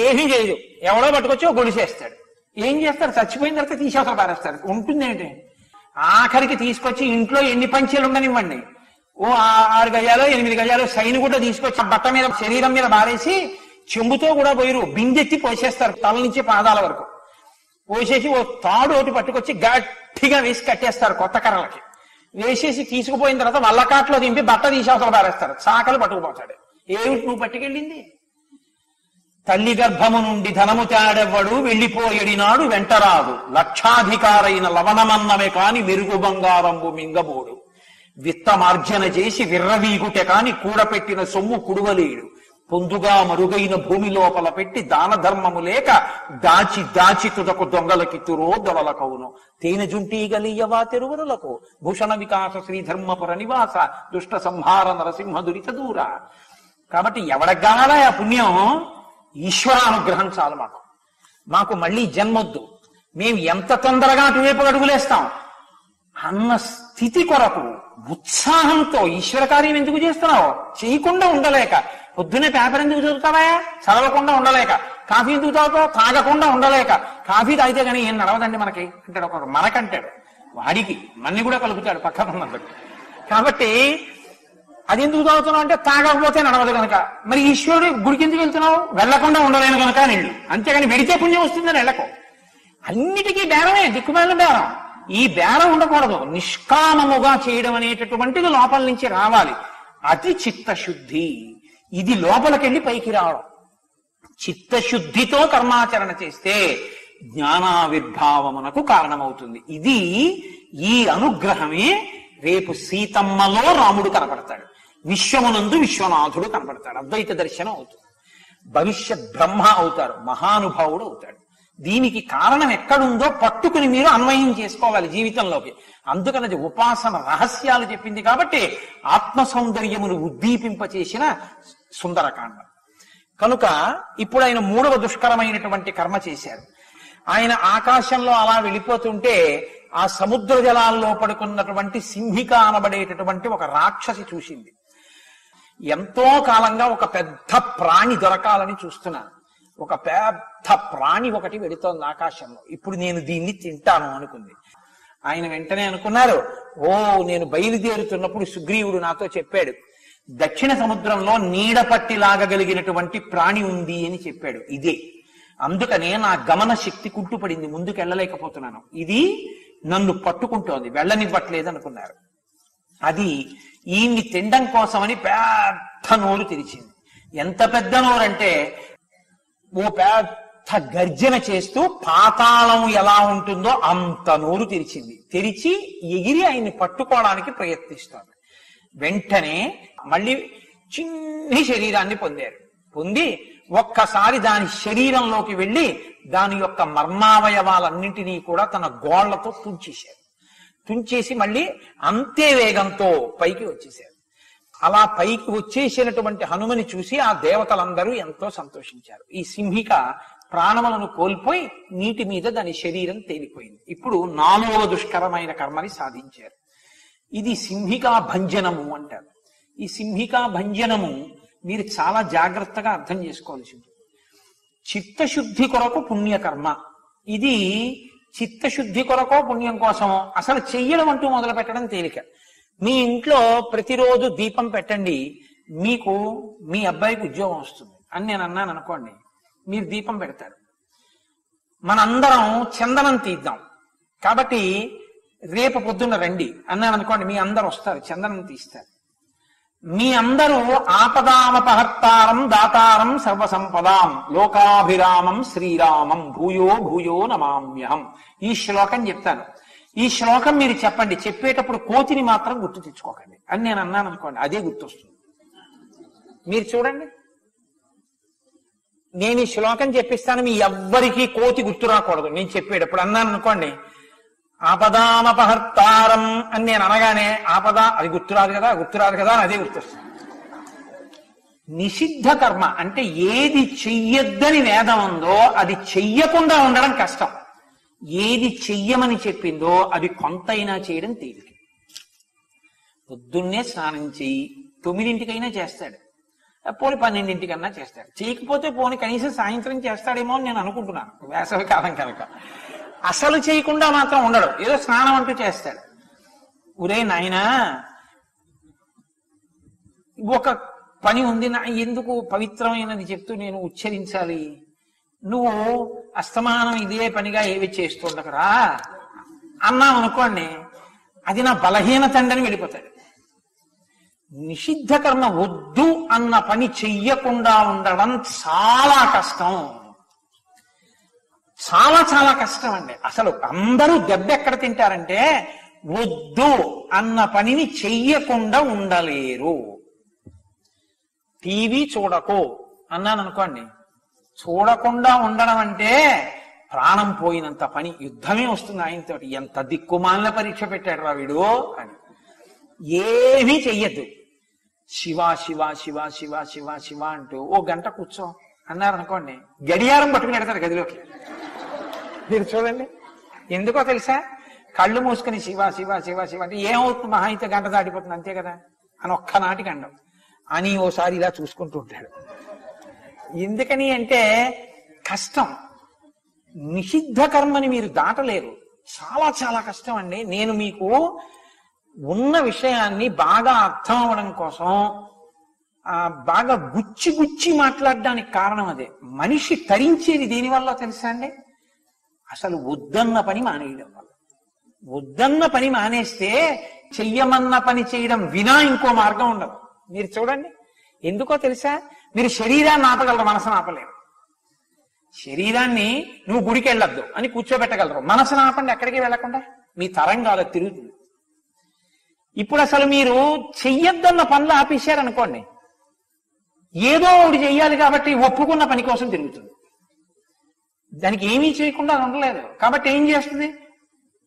ఏమీ చేయదు, ఎవడో పట్టుకొచ్చి గొలిసేస్తాడు, ఏం చేస్తారు, చచ్చిపోయిన తర్వాత తీసేసలు పారేస్తారు, ఉంటుంది ఏంటి. ఆఖరికి తీసుకొచ్చి ఇంట్లో ఎన్ని పంచీలు ఉండనివ్వండి, ఓ ఆరు గజాలు ఎనిమిది గజాలు సైని కూడా తీసుకొచ్చి బట్ట మీద శరీరం మీద బారేసి చెంబుతో కూడా పోయిరు బిందెత్తి పోసేస్తారు, తల నుంచి పాదాల వరకు పోసేసి ఓ తాడు ఒకటి పట్టుకొచ్చి గట్టిగా వేసి కట్టేస్తారు, కొత్త కర్రలకి వేసేసి తీసుకుపోయిన తర్వాత వల్లకాట్లో దింపి బట్ట తీసేసలు పారేస్తారు, చాకలు పట్టుకుపోతాడు. ఏమిటి నువ్వు పట్టుకెళ్ళింది, తల్లి గర్భము నుండి ధనము తేడెవ్వడు వెళ్ళిపోయేడినాడు వెంటరాదు, లక్షాధికారైన లవణమన్నమే కాని మెరుగు బంగారంబు మింగబోడు, విత్తమార్జన చేసి విర్రవీగుట కాని కూడపెట్టిన సొమ్ము కుడువలేడు, పొందుగా మరుగైన భూమి లోపల పెట్టి దాన ధర్మము లేక దాచి దాచి తుదకు దొంగలకిత్తురో దొరలకవును తేనె జుంటీగలియవా తెరువరులకు భూషణ వికాస శ్రీ ధర్మపుర నివాస దుష్ట సంహార నరసింహ దురిత దూర. కాబట్టి ఎవరికి కావాలా ఆ పుణ్యం? ఈశ్వరానుగ్రహం చాలు మాకు. మాకు మళ్ళీ జన్మొద్దు. మేము ఎంత తొందరగా అటువైపు అడుగులేస్తాం అన్న స్థితి కొరకు ఉత్సాహంతో ఈశ్వర కార్యం ఎందుకు చేస్తున్నావు? చేయకుండా ఉండలేక. పొద్దునే పేపర్ ఎందుకు చదువుతావా? చదవకుండా ఉండలేక. కాఫీ ఎందుకు తాగుతావు? తాగకుండా ఉండలేక. కాఫీ తాగితే కానీ ఏం నడవదండి మనకి అంటాడు ఒక మనకంటాడు వాడికి మన్ని కూడా కలుపుతాడు పక్కన ఉన్నందుకు. కాబట్టి అది ఎందుకు తాగుతున్నావు అంటే తాగకపోతే నడవదు కనుక. మరి ఈశ్వరుడు గుడికి ఎందుకు వెళ్తున్నావు? వెళ్లకుండా ఉండలేను కనుక నిండు. అంతేగాని వెడితే పుణ్యం వస్తుందని వెళ్ళకు. అన్నిటికీ బేరమే, దిక్కుమాలిన బేరం. ఈ బేరం ఉండకూడదు. నిష్కామముగా చేయడం అనేటటువంటిది లోపల నుంచి రావాలి. అది చిత్తశుద్ధి. ఇది లోపలికెళ్ళి పైకి రావడం. చిత్తశుద్ధితో కర్మాచరణ చేస్తే జ్ఞానావిర్భావమునకు కారణమవుతుంది. ఇది ఈ అనుగ్రహమే. రేపు సీతమ్మలో రాముడు కనపడతాడు, విశ్వమునందు విశ్వనాథుడు కనపడతాడు, అద్వైత దర్శనం అవుతుంది, భవిష్యత్ బ్రహ్మ అవుతారు, మహానుభావుడు అవుతాడు. దీనికి కారణం ఎక్కడుందో పట్టుకుని మీరు అన్వయం చేసుకోవాలి జీవితంలోకి. అందుకనది ఉపాసన రహస్యాలు చెప్పింది కాబట్టి ఆత్మ సౌందర్యమును ఉద్దీపింపచేసిన సుందరకాండ. కనుక ఇప్పుడు ఆయన మూడవ దుష్కరమైనటువంటి కర్మ చేశారు. ఆయన ఆకాశంలో అలా వెళ్ళిపోతుంటే ఆ సముద్ర జలాల్లో పడుకున్నటువంటి సింహిక అనబడేటటువంటి ఒక రాక్షసి చూసింది. ఎంతో కాలంగా ఒక పెద్ద ప్రాణి దొరకాలని చూస్తున్నాను, ఒక పెద్ద ప్రాణి ఒకటి వెళుతోంది ఆకాశంలో, ఇప్పుడు నేను దీన్ని తింటాను అనుకుంది. ఆయన వెంటనే అనుకున్నారు, ఓ నేను బయలుదేరుతున్నప్పుడు సుగ్రీవుడు నాతో చెప్పాడు దక్షిణ సముద్రంలో నీడ పట్టి లాగగలిగినటువంటి ప్రాణి ఉంది అని చెప్పాడు, ఇదే, అందుకనే నా గమన శక్తి కుంటుపడింది, ముందుకు వెళ్ళలేకపోతున్నాను, ఇది నన్ను పట్టుకుంటోంది, వెళ్ళనివ్వట్లేదు అనుకున్నారు. అది ఈయన్ని తినడం కోసమని పెద్ద నోరు తెరిచింది. ఎంత పెద్ద నోరంటే ఓ పెద్ద గర్జన చేస్తూ పాతాళం ఎలా ఉంటుందో అంత నోరు తెరిచింది. తెరిచి ఎగిరి ఆయన్ని పట్టుకోవడానికి ప్రయత్నిస్తోంది. వెంటనే మళ్ళీ చిన్ని శరీరాన్ని పొందారు. పొంది ఒక్కసారి దాని శరీరంలోకి వెళ్ళి దాని యొక్క మర్మావయవాలన్నింటినీ కూడా తన గోళ్లతో తుంచేశారు. తుంచేసి మళ్ళీ అంతే వేగంతో పైకి వచ్చేశారు. అలా పైకి వచ్చేసినటువంటి హనుమని చూసి ఆ దేవతలందరూ ఎంతో సంతోషించారు. ఈ సింహిక ప్రాణములను కోల్పోయి నీటి మీద దాని శరీరం తేలిపోయింది. ఇప్పుడు నాలుగవ దుష్కరమైన కర్మని సాధించారు. ఇది సింహికా భంజనము అంటారు. ఈ సింహికా భంజనము మీరు చాలా జాగ్రత్తగా అర్థం చేసుకోవాల్సి ఉంటుంది. చిత్తశుద్ధి కొరకు పుణ్యకర్మ, ఇది చిత్తశుద్ధి కొరకో పుణ్యం కోసమో అసలు చెయ్యడం అంటూ మొదలు పెట్టడం తేలిక. మీ ఇంట్లో ప్రతిరోజు దీపం పెట్టండి, మీకు మీ అబ్బాయికి ఉద్యోగం వస్తుంది అని నేను అన్నాను అనుకోండి, మీరు దీపం పెడతారు. మనందరం చందనం తీద్దాం కాబట్టి రేపు పొద్దున్న రండి అన్నాను అనుకోండి, మీ అందరు వస్తారు, చందనం తీస్తారు. మీ అందరూ ఆపదామపహర్తారం దాతారం సర్వసంపదాం లోకాభిరామం శ్రీరామం భూయో భూయో నమామ్యహం ఈ శ్లోకం చెప్తాను. ఈ శ్లోకం మీరు చెప్పండి. చెప్పేటప్పుడు కోతిని మాత్రం గుర్తు తెచ్చుకోకండి అని నేను అన్నాను అనుకోండి, అదే గుర్తొస్తుంది. మీరు చూడండి, నేను ఈ శ్లోకం చెప్పిస్తాను, మీ ఎవ్వరికీ కోతి గుర్తు రాకూడదు. నేను చెప్పేటప్పుడు అన్నాను అనుకోండి, ఆపదామపహర్తారం అని నేను అనగానే ఆపద అది గుర్తురాదు కదా గుర్తురాదు కదా అని అదే గుర్తొస్తుంది. నిషిద్ధ కర్మ అంటే ఏది చెయ్యొద్దని వేదం ఉందో అది చెయ్యకుండా ఉండడం కష్టం, ఏది చెయ్యమని చెప్పిందో అది కొంతైనా చేయడం తేలిక. పొద్దున్నే స్నానం చెయ్యి, తొమ్మిదింటికైనా చేస్తాడు, పోని పన్నెండింటికన్నా చేస్తాడు, చేయకపోతే పోని కనీసం సాయంత్రం చేస్తాడేమో అని నేను అనుకుంటున్నాను వేసవి కాలం కనుక. అసలు చేయకుండా మాత్రం ఉండడు, ఏదో స్నానం అంటూ చేస్తాడు. ఒరే నాయనా ఒక పని ఉంది, నా ఎందుకు పవిత్రమైనది చెప్తూ నేను ఉచ్చరించాలి, నువ్వు అస్తమానం ఇదే పనిగా ఏవి చేస్తుండకరా అన్నాం అనుకోండి, అది నా బలహీనత అండని వెళ్ళిపోతాడు. నిషిద్ధ కర్మ వద్దు అన్న పని చెయ్యకుండా ఉండడం చాలా కష్టం, చాలా చాలా కష్టం అండి. అసలు అందరూ దెబ్బ ఎక్కడ తింటారంటే వద్దు అన్న పనిని చెయ్యకుండా ఉండలేరు. టీవీ చూడకు అన్నాను అనుకోండి, చూడకుండా ఉండడం అంటే ప్రాణం పోయినంత పని, యుద్ధమే వస్తుంది ఆయనతో. ఎంత దిక్కుమాలిన పరీక్ష పెట్టాడు రా వీడు అని. ఏమీ చెయ్యద్దు, శివ శివ శివ శివ శివ శివ అంటూ ఓ గంట కూర్చో అన్నారనుకోండి, గడియారం పట్టుకుని పెడతారు గదిలోకి. మీరు చూడండి, ఎందుకో తెలుసా, కళ్ళు మూసుకుని శివ శివ శివ శివ అంటే ఏమవుతుంది, మహా అయితే గంట దాటిపోతుంది అంతే కదా అని ఒక్కనాటికి అండం అని ఓసారి ఇలా చూసుకుంటూ ఉంటాడు. ఎందుకని అంటే కష్టం, నిషిద్ధ కర్మని మీరు దాటలేరు, చాలా చాలా కష్టం అండి. నేను మీకు ఉన్న విషయాన్ని బాగా అర్థం అవ్వడం కోసం బాగా గుచ్చి గుచ్చి మాట్లాడడానికి కారణం అదే. మనిషి తరించేది దేనివల్ల తెలుసా అండి, అసలు వద్దన్న పని మానేయడం వల్ల. వద్దన్న పని మానేస్తే చెయ్యమన్న పని చేయడం వినా ఇంకో మార్గం ఉండదు. మీరు చూడండి, ఎందుకో తెలుసా, మీరు శరీరాన్ని ఆపగలరు, మనసును ఆపలేరు. శరీరాన్ని నువ్వు గుడికి వెళ్ళొద్దు అని కూర్చోబెట్టగలరు, మనసును ఆపండి ఎక్కడికి వెళ్ళకుండా, మీ తరంగాలు తిరుగుతుంది. ఇప్పుడు అసలు మీరు చెయ్యొద్దన్న పనులు ఆపేశారనుకోండి, ఏదో ఒకటి చెయ్యాలి కాబట్టి ఒప్పుకున్న పని కోసం తిరుగుతుంది, దానికి ఏమీ చేయకుండా ఉండలేదు. కాబట్టి ఏం చేస్తుంది,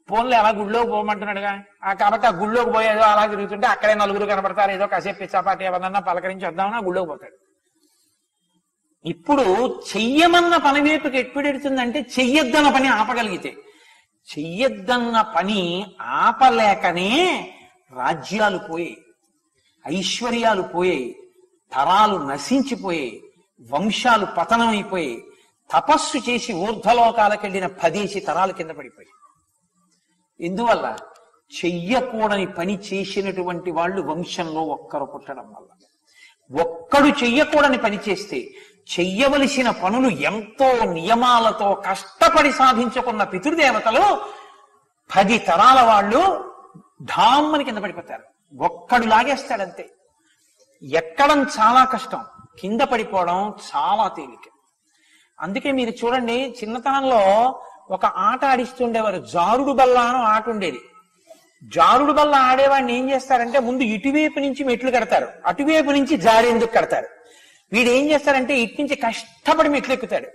ఫోన్లో అలా గుళ్ళోకి పోమంటున్నాడుగా కాబట్టి ఆ గుళ్ళోకి పోయేదో అలా తిరుగుతుంటే అక్కడే నలుగురు కనబడతారు, ఏదో కాసేపు పిచ్చాపాటి ఏమన్నా పలకరించి వద్దామని ఆ గుళ్ళోకి పోతాడు. ఇప్పుడు చెయ్యమన్న పని వైపుకి ఎప్పుడెడుతుందంటే చెయ్యొద్దన్న పని ఆపగలిగితే. చెయ్యొద్దన్న పని ఆపలేకనే రాజ్యాలు పోయాయి, ఐశ్వర్యాలు పోయాయి, తరాలు నశించిపోయాయి, వంశాలు పతనం అయిపోయాయి, తపస్సు చేసి ఊర్ధ్వలోకాలకెళ్ళిన పదేసి తరాలు కింద పడిపోయాయి. ఎందువల్ల, చెయ్యకూడని పని చేసినటువంటి వాళ్ళు వంశంలో ఒక్కరు పుట్టడం వల్ల. ఒక్కడు చెయ్యకూడని పని చేస్తే చెయ్యవలసిన పనులు ఎంతో నియమాలతో కష్టపడి సాధించుకున్న పితృదేవతలు పది తరాల వాళ్ళు ధామ్మని కింద పడిపోతారు. ఒక్కడు లాగేస్తాడంతే. ఎక్కడం చాలా కష్టం, కింద పడిపోవడం చాలా తేలిక. అందుకే మీరు చూడండి, చిన్నతనంలో ఒక ఆట ఆడిస్తుండేవారు, జారుడు బల్ల అని ఆట ఉండేది. జారుడు బల్ల ఆడేవాడిని ఏం చేస్తారంటే ముందు ఇటువైపు నుంచి మెట్లు కడతారు, అటువైపు నుంచి జారేందుకు కడతారు. వీడు ఏం చేస్తారంటే ఇటు నుంచి కష్టపడి మెట్లు ఎక్కుతాడు,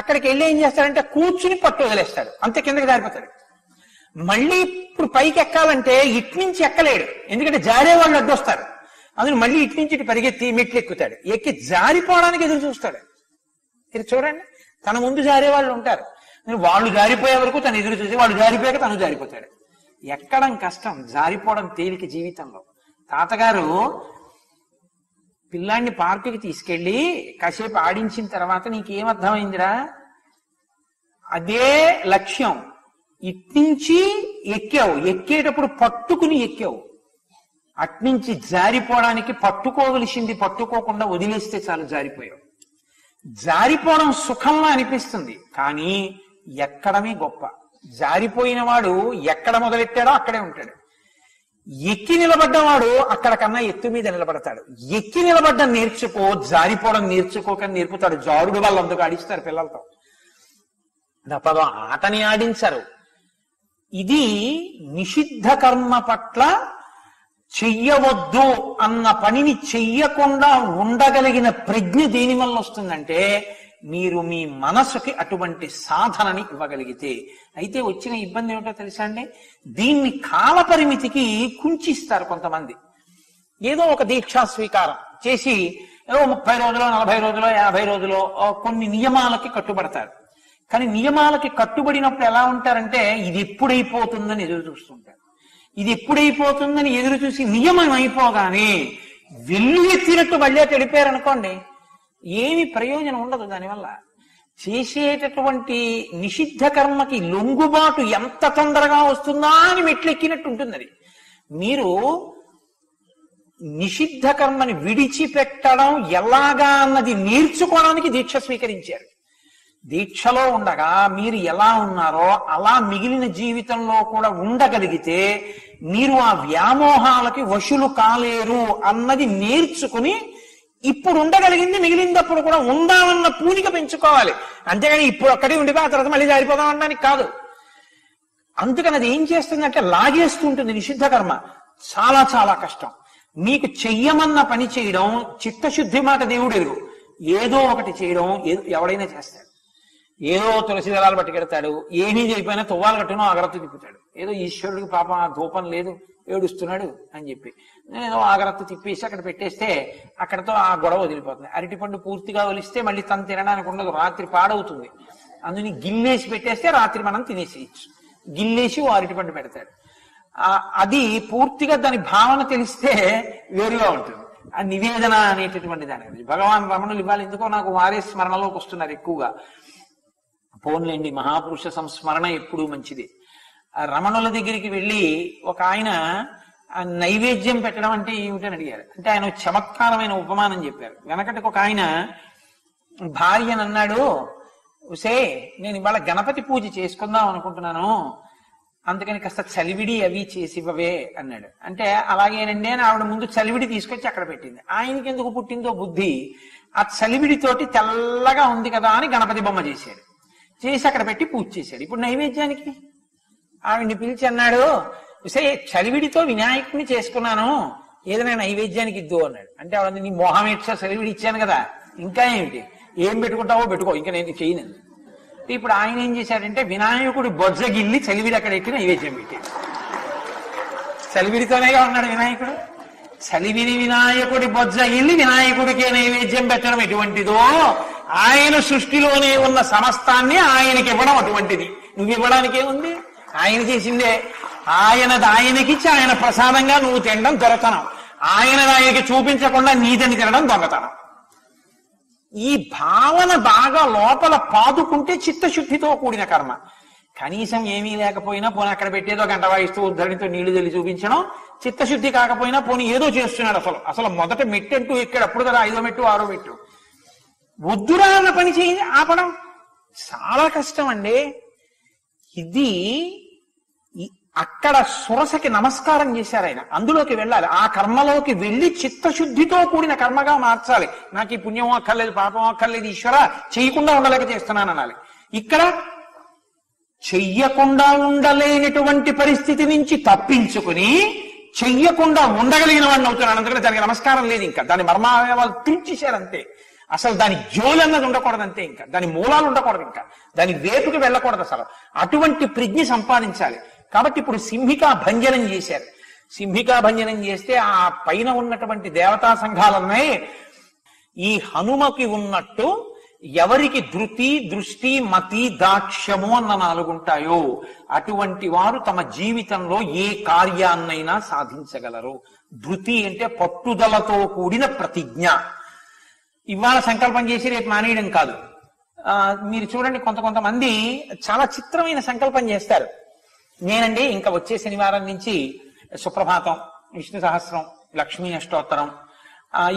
అక్కడికి వెళ్ళి ఏం చేస్తారంటే కూర్చుని పట్టు వదిలేస్తాడు, అంతే కిందకి జారిపోతాడు. మళ్ళీ ఇప్పుడు పైకి ఎక్కాలంటే ఇటు నుంచి ఎక్కలేడు, ఎందుకంటే జారే వాళ్ళు అడ్డొస్తారు. అందులో మళ్ళీ ఇటు నుంచి ఇటు పరిగెత్తి మెట్లు ఎక్కుతాడు, ఎక్కి జారిపోవడానికి ఎదురు చూస్తాడు. ఇది చూడండి, తన ముందు జారే వాళ్ళు ఉంటారు, వాళ్ళు జారిపోయే వరకు తను ఎదురు చూసి వాళ్ళు జారిపోయాక తను జారిపోతాడు. ఎక్కడం కష్టం, జారిపోవడం తేలిక జీవితంలో. తాతగారు పిల్లాన్ని పార్కుకి తీసుకెళ్లి కాసేపు ఆడించిన తర్వాత నీకేమర్థమైందిరా, అదే లక్ష్యం, ఇట్నుంచి ఎక్కావు, ఎక్కేటప్పుడు పట్టుకుని ఎక్కావు, అట్నుంచి జారిపోవడానికి పట్టుకోవలసింది పట్టుకోకుండా వదిలేస్తే చాలు జారిపోయావు. జారిపోవడం సుఖంగా అనిపిస్తుంది కానీ ఎక్కడమే గొప్ప. జారిపోయిన వాడు ఎక్కడ మొదలెట్టాడో అక్కడే ఉంటాడు, ఎక్కి నిలబడ్డవాడు అక్కడ కన్నా ఎత్తు మీద నిలబడతాడు. ఎక్కి నిలబడ్డం నేర్చుకో, జారిపోవడం నేర్చుకోకని నేర్పుతాడు. జారుడు వాళ్ళు అందుకు ఆడిస్తారు పిల్లలతో, తప్పదు ఆటని ఆడించరు. ఇది నిషిద్ధ కర్మ పట్ల చెయ్యవద్దు అన్న పనిని చెయ్యకుండా ఉండగలిగిన ప్రజ్ఞ దేని వల్ల వస్తుందంటే మీరు మీ మనసుకి అటువంటి సాధనని ఇవ్వగలిగితే. అయితే వచ్చిన ఇబ్బంది ఏమిటో తెలుసా అండి, దీన్ని కాలపరిమితికి కుంచిస్తారు కొంతమంది. ఏదో ఒక దీక్షా స్వీకారం చేసి ఏదో ముప్పై రోజులో నలభై రోజులో యాభై రోజులో కొన్ని నియమాలకి కట్టుబడతారు. కానీ నియమాలకి కట్టుబడినప్పుడు ఎలా ఉంటారంటే ఇది ఎప్పుడైపోతుందని ఎదురు చూస్తుంటారు. ఇది ఎప్పుడైపోతుందని ఎదురు చూసి నియమం అయిపోగానే వెల్లు ఎత్తినట్టు మళ్ళీ తెలిపారనుకోండి, ఏమి ప్రయోజనం ఉండదు. దానివల్ల చేసేటటువంటి నిషిద్ధ కర్మకి లొంగుబాటు ఎంత తొందరగా వస్తుందా అని మెట్లెక్కినట్టు ఉంటుంది అది. మీరు నిషిద్ధ కర్మని విడిచిపెట్టడం ఎలాగా అన్నది నేర్చుకోవడానికి దీక్ష స్వీకరించారు. దీక్షలో ఉండగా మీరు ఎలా ఉన్నారో అలా మిగిలిన జీవితంలో కూడా ఉండగలిగితే మీరు ఆ వ్యామోహాలకి వశులు కాలేరు అన్నది నేర్చుకుని ఇప్పుడు ఉండగలిగింది మిగిలినప్పుడు కూడా ఉందామన్న పూనిక పెంచుకోవాలి. అంతేగాని ఇప్పుడు ఒక్కడే ఉండిపోయి ఆ తర్వాత మళ్ళీ జారిపోదాం అనడానికి కాదు. అందుకని అది ఏం చేస్తుందంటే లాగేస్తుంటుంది నిషిద్ధ కర్మ. చాలా చాలా కష్టం. మీకు చెయ్యమన్న పని చేయడం చిత్తశుద్ధి మాట దేవుడు ఎరుగు. ఏదో ఒకటి చేయడం ఎవడైనా చేస్తాడు. ఏదో తులసి దళాలు పట్టుకెడతాడు, ఏమీ చెప్పినా తువ్వాలు కట్టునో అగరత్తు తిప్పుతాడు. ఏదో ఈశ్వరుడికి పాపం ఆ ధూపం లేదు ఏడుస్తున్నాడు అని చెప్పి నేను ఏదో అగరత్తు తిప్పేసి అక్కడ పెట్టేస్తే అక్కడతో ఆ గొడవ వదిలిపోతుంది. అరటి పండు పూర్తిగా ఒలిస్తే మళ్ళీ తను తినడానికి ఉండదు, రాత్రి పాడవుతుంది. అందుని గిల్లేసి పెట్టేస్తే రాత్రి మనం తినేసేయచ్చు. గిల్లేసి ఓ అరటి పండు పెడతాడు, అది పూర్తిగా దాని భావన తెలిస్తే వేరుగా ఉంటుంది. ఆ నివేదన అనేటటువంటి దాని భగవాన్ రమణులు ఇవాళ ఎందుకో నాకు వారే స్మరణలోకి వస్తున్నారు ఎక్కువగా. పోన్లేండి, మహాపురుష సంస్మరణ ఎప్పుడూ మంచిది. ఆ రమణుల దగ్గరికి వెళ్ళి ఒక ఆయన నైవేద్యం పెట్టడం అంటే ఏమిటని అడిగారు. అంటే ఆయన చమత్కారమైన ఉపమానం చెప్పారు. వెనకటికి ఒక ఆయన భార్యను అన్నాడు, ఉసే నేను ఇవాళ గణపతి పూజ చేసుకుందాం అనుకుంటున్నాను, అందుకని కాస్త చలివిడి అవి చేసి ఇవ్వవే అన్నాడు. అంటే అలాగేనండి అని ఆవిడ ముందు చలివిడి తీసుకొచ్చి అక్కడ పెట్టింది. ఆయనకి ఎందుకు పుట్టిందో బుద్ధి, ఆ చలివిడితోటి తెల్లగా ఉంది కదా అని గణపతి బొమ్మ చేశాడు, చేసి అక్కడ పెట్టి పూజ చేశాడు. ఇప్పుడు నైవేద్యానికి ఆవిడ్ని పిలిచి అన్నాడు, సరే చలివిడితో వినాయకుడిని చేసుకున్నాను ఏదైనా నైవేద్యానికి ఇద్దు అన్నాడు. అంటే ఆవిడ నీ మొహం ఏడ్చా, చలివిడి ఇచ్చాను కదా ఇంకా ఏమిటి, ఏం పెట్టుకుంటావో పెట్టుకో, ఇంకా నేను చేయను. ఇప్పుడు ఆయన ఏం చేశాడంటే వినాయకుడి బొజ్జగిల్లి చలివిడి అక్కడ ఎక్కి నైవేద్యం పెట్టాడు. చలివిడితోనేగా ఉన్నాడు వినాయకుడు. చలివిడి వినాయకుడి బొజ్జగిల్లి వినాయకుడికే నైవేద్యం పెట్టడం ఎటువంటిదో, ఆయన సృష్టిలోనే ఉన్న సమస్తాన్ని ఆయనకి ఇవ్వడం అటువంటిది. నువ్వు ఇవ్వడానికే ఉంది, ఆయన చేసిందే. ఆయనది ఆయనకిచ్చి ఆయన ప్రసాదంగా నువ్వు తినడం దొరకనం, ఆయనది ఆయనకి చూపించకుండా నీదని తినడం దొంగతనం. ఈ భావన బాగా లోపల పాదుకుంటే చిత్తశుద్ధితో కూడిన కర్మ. కనీసం ఏమీ లేకపోయినా పోనీ అక్కడ పెట్టేదో గంట వాయిస్తూ ఉద్ధరణితో నీళ్లు తెలియ చూపించడం, చిత్తశుద్ధి కాకపోయినా పోనీ ఏదో చేస్తున్నాడు. అసలు అసలు మొదట మెట్టంటూ ఎక్కడప్పుడు కదా, ఐదో మెట్టు ఆరో మెట్టు, వద్దురా అన్న పని చేయి ఆపడం చాలా కష్టం అండి. ఇది అక్కడ సురసకి నమస్కారం చేశారు ఆయన, అందులోకి వెళ్ళాలి, ఆ కర్మలోకి వెళ్ళి చిత్తశుద్ధితో కూడిన కర్మగా మార్చాలి. నాకు ఈ పుణ్యం అక్కర్లేదు, పాపం అక్కర్లేదు, ఈశ్వర చేయకుండా ఉండలేక చేస్తున్నాను అనాలి. ఇక్కడ చెయ్యకుండా ఉండలేనటువంటి పరిస్థితి నుంచి తప్పించుకుని చెయ్యకుండా ఉండగలిగిన వాడిని అవుతున్నాను. అందుకని దానికి నమస్కారం లేదు, ఇంకా దాని మర్మావయవాలు తుంచేశారంతే. అసలు దాని జోలు అన్నది ఉండకూడదు అంతే, ఇంకా దాని మూలాలు ఉండకూడదు, ఇంకా దాని వేపుకి వెళ్ళకూడదు అసలు. అటువంటి ప్రజ్ఞ సంపాదించాలి. కాబట్టి ఇప్పుడు సింహికా భంజనం చేశారు. సింహికా భంజనం చేస్తే ఆ పైన ఉన్నటువంటి దేవతా సంఘాలన్నీ ఈ హనుమకి ఉన్నట్టు ఎవరికి ధృతి, దృష్టి, మతి, దాక్ష్యము అన్న నాలుగుంటాయో అటువంటి వారు తమ జీవితంలో ఏ కార్యాన్నైనా సాధించగలరు. ధృతి అంటే పట్టుదలతో కూడిన ప్రతిజ్ఞ. ఇవాళ సంకల్పం చేసి రేపు మానేయడం కాదు. మీరు చూడండి, కొంత కొంతమంది చాలా చిత్రమైన సంకల్పం చేస్తారు. నేనండి ఇంకా వచ్చే శనివారం నుంచి సుప్రభాతం, విష్ణు సహస్రం, లక్ష్మీ అష్టోత్తరం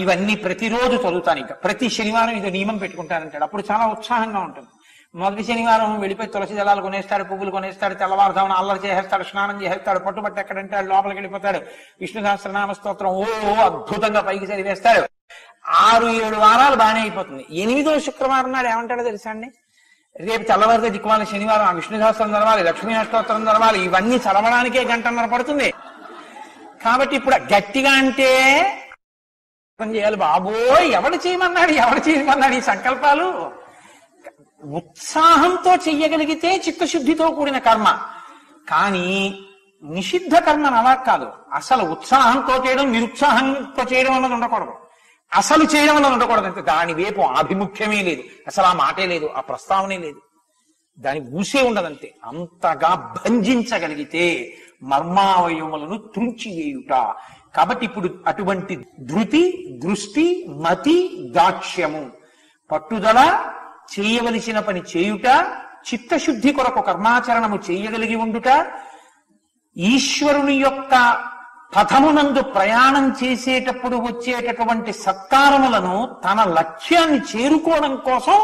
ఇవన్నీ ప్రతిరోజు చదువుతాను, ఇంకా ప్రతి శనివారం ఇదో నియమం పెట్టుకుంటానంటాడు. అప్పుడు చాలా ఉత్సాహంగా ఉంటుంది. మొదటి శనివారం వెళ్ళిపోయి తులసి దళాలు కొనేస్తాడు, పువ్వులు కొనేస్తాడు, తెల్లవారుజామున అల్లరి చేసేస్తాడు, స్నానం చేసేస్తాడు, పట్టుబట్టి ఎక్కడంటాడు లోపలికి వెళ్ళిపోతాడు. విష్ణు సహస్రనామ స్తోత్రం ఓ అద్భుతంగా పైకి చదివేస్తాడు. ఆరు ఏడు వారాలు బాగానే అయిపోతుంది. ఎనిమిదో శుక్రవారం నాడు ఏమంటాడో తెలుసా అండి, రేపు తెల్లవారితో దిక్కుమాల శనివారం ఆ విష్ణు సహస్రం చదవాలి, లక్ష్మీ అష్టోత్తరం చదవాలి, ఇవన్నీ చదవడానికే గంటన్నర పడుతుంది. కాబట్టి ఇప్పుడు గట్టిగా అంటే చేయాలి బాబోయ్, ఎవడు చేయమన్నాడు ఎవడు చేయమన్నాడు ఈ సంకల్పాలు. ఉత్సాహంతో చెయ్యగలిగితే చిత్తశుద్ధితో కూడిన కర్మ. కానీ నిషిద్ధ కర్మను అలా కాదు, అసలు ఉత్సాహంతో చేయడం, నిరుత్సాహంతో చేయడం అన్నది ఉండకూడదు, అసలు చేయడం అన్నది ఉండకూడదు అంటే దాని వైపు ఆభిముఖ్యమే లేదు, అసలు ఆ మాటే లేదు, ఆ ప్రస్తావనే లేదు, దాని ఊసే ఉండదంతే. అంతగా భంజించగలిగితే మర్మావయములను తుంచి వేయుట. కాబట్టి ఇప్పుడు అటువంటి ధృతి, దృష్టి, మతి, దాక్ష్యము, పట్టుదల, చేయవలసిన పని చేయుట, చిత్తశుద్ధి కొరకు కర్మాచరణము చేయగలిగి ఉండుట, ఈశ్వరుని యొక్క పథమునందు ప్రయాణం చేసేటప్పుడు వచ్చేటటువంటి సత్కారములను తన లక్ష్యాన్ని చేరుకోవడం కోసం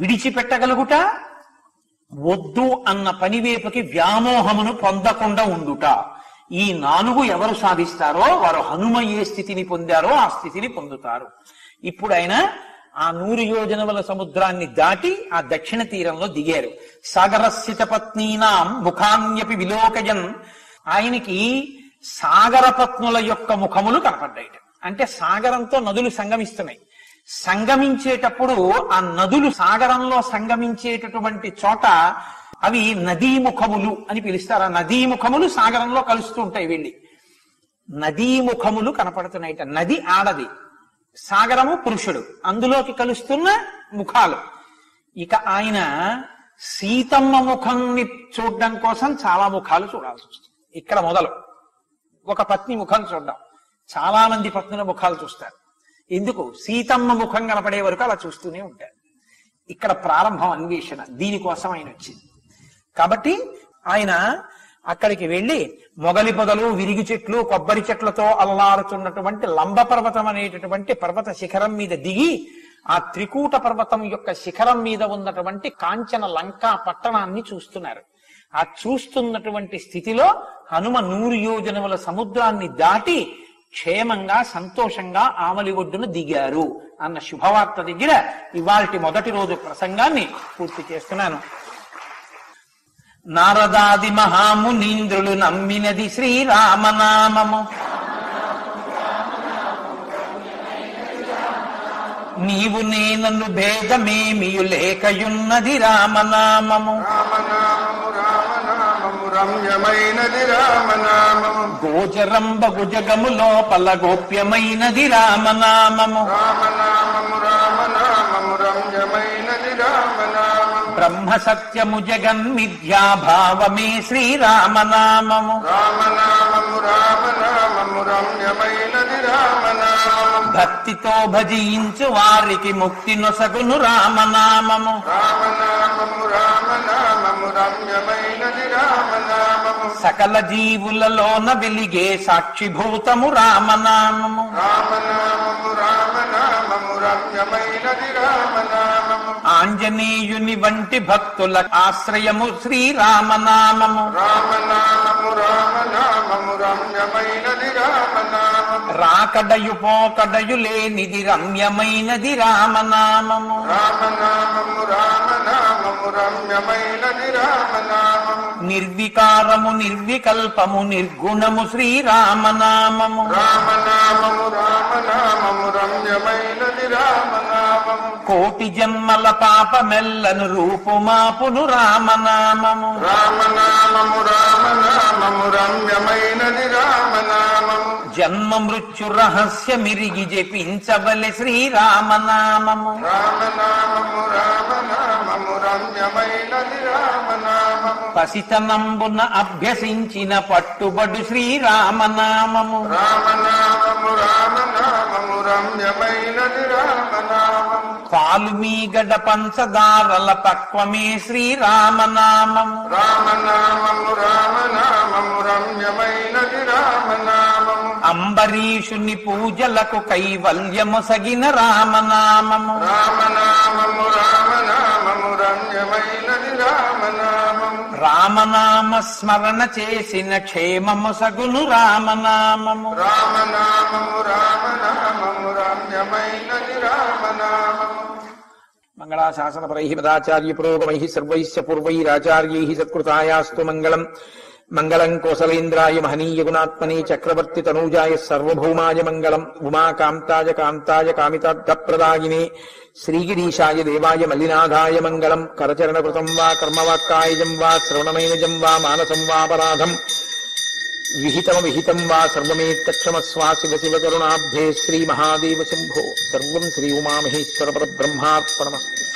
విడిచిపెట్టగలుగుట, వద్దు అన్న పని వైపుకి వ్యామోహమును పొందకుండా ఉండుట. ఈ నాలుగు ఎవరు సాధిస్తారో వారు హనుమ ఏ స్థితిని పొందారో ఆ స్థితిని పొందుతారు. ఇప్పుడు ఆయన ఆ నూరు యోజనముల సముద్రాన్ని దాటి ఆ దక్షిణ తీరంలో దిగారు. సాగరస్సిత పత్నీనాం ముఖాన్యపి విలోకయన్, ఆయనకి సాగర పత్నుల యొక్క ముఖములు కనపడ్డాయి. అంటే సాగరంతో నదులు సంగమిస్తున్నాయి. సంగమించేటప్పుడు ఆ నదులు సాగరంలో సంగమించేటటువంటి చోట అవి నదీముఖములు అని పిలుస్తారు. ఆ నదీముఖములు సాగరంలో కలుస్తూ ఉంటాయి. వెళ్ళి నదీముఖములు కనపడుతున్నాయిట. నది ఆడది, సాగరము పురుషుడు, అందులోకి కలుస్తున్న ముఖాలు. ఇక ఆయన సీతమ్మ ముఖంని చూడడం కోసం చాలా ముఖాలు చూడాల్సి వస్తుంది. ఇక్కడ మొదలు ఒక పత్ని ముఖం చూడడం, చాలా మంది పత్నుల ముఖాలు చూస్తారు. ఎందుకు? సీతమ్మ ముఖం కనపడే వరకు అలా చూస్తూనే ఉంటారు. ఇక్కడ ప్రారంభం అన్వేషణ, దీనికోసం ఆయన వచ్చింది. కాబట్టి ఆయన అక్కడికి వెళ్ళి మొగలి పొదలు, విరిగి చెట్లు, కొబ్బరి చెట్లతో అల్లారుతున్నటువంటి లంబపర్వతం అనేటటువంటి పర్వత శిఖరం మీద దిగి ఆ త్రికూట పర్వతం యొక్క శిఖరం మీద ఉన్నటువంటి కాంచన లంకా పట్టణాన్ని చూస్తున్నారు. ఆ చూస్తున్నటువంటి స్థితిలో హనుమ నూరు యోజనముల సముద్రాన్ని దాటి క్షేమంగా సంతోషంగా ఆమలి ఒడ్డును దిగారు అన్న శుభవార్త దగ్గర ఇవాల్టి మొదటి రోజు ప్రసంగాన్ని పూర్తి చేస్తున్నాను. నారదాది మహామునీంద్రులు నమ్మినది శ్రీరామనామము, నీవు నేనను భేదమేమియు లేకయున్నది రామనామము. రమ్యమైనది రామనామము, గోచరంబగు జగము లోపల గోప్యమైనది రామనామము. రామనామము రామనామము రమ్యమైనది రామనామము, బ్రహ్మ సత్యము జగన్మిథ్యా భావమే శ్రీరామనామము. రామనామము రామనామము రమ్యమైనది రామనామము, భక్తితో భజించు వారికి ముక్తి నొసగును రామనామము. రామనామము రామనామము రమ్యమైనది రామనామము, సకల జీవులలోన వెలిగే సాక్షిభూతము రామనామము. రామనామము రామనామము రమ్యమైనది రామనామము, ఆంజనేయుని వంటి భక్తుల ఆశ్రయము శ్రీరామనామము. రామనామము రామనామము రమ్యమైనది రామనామము, రాకడయు పోకడయు లేనిది రమ్యమైనది రామనామము. రామనామము రామనామము రమ్యమైనది రామనామము, నిర్వికారము నిర్వికల్పము నిర్గుణము శ్రీరామనామము. రామనామము రామనామము రమ్యమైనది రామనామము, కోటి జన్మల పాపమెల్లను రూపుమాపును రామనామము. రామనామము రామనామము రమ్యమైనది రామనామము, జన్మ మృత్యు రహస్యమిరిగి జపించవలె శ్రీరామనామము. రామనామము రామనామము రమ్యమైనది రామనామము, పసితనంబున అభ్యసించిన పట్టుబడు శ్రీరామనామము. రామనామము రామనామము రమ్యమైనది రామనామము, పాలుమీగడ పంచదారల పక్వమే శ్రీరామనామము. రామనామము రామనామము రమ్యమైనది రామనామము, అంబరీషుని పూజలకు కైవల్యము సగిన రామనామము. రామనామము రామనామము రమ్యమైనది రామనామము, రామనామ స్మరణ చేసిన క్షేమము సగును రామనామము. రామనామము రామనామము రమ్యమైనది రామనామము. మంగళాశాసనపరై పదాచార్య పురోగమై సర్వైశ్చ పూర్వైరాచార్యై సత్కృతాయాస్తు మంగళం. మంగళం కోసలేంద్రాయ మహనీయ గుణాత్మనే చక్రవర్తి తనూజాయ సర్వభౌమాయ మంగళం. ఉమాకాంతాయ కాంతాయ కామితార్థప్రదాయినే శ్రీగిరీశాయ దేవాయ మల్లినాథాయ మంగళం. కరచరణకృతం వా కర్మవాక్కాయజం వా శ్రవణమైనజం వా మానసం వాపరాధం విహితం విహితం వా సర్వమేత్తక్షమస్వా శివ శివ కరుణాబ్ధే శ్రీ మహాదేవ శంభో. సర్వం శ్రీ ఉమామహేశ్వర పరబ్రహ్మార్పణమస్తు.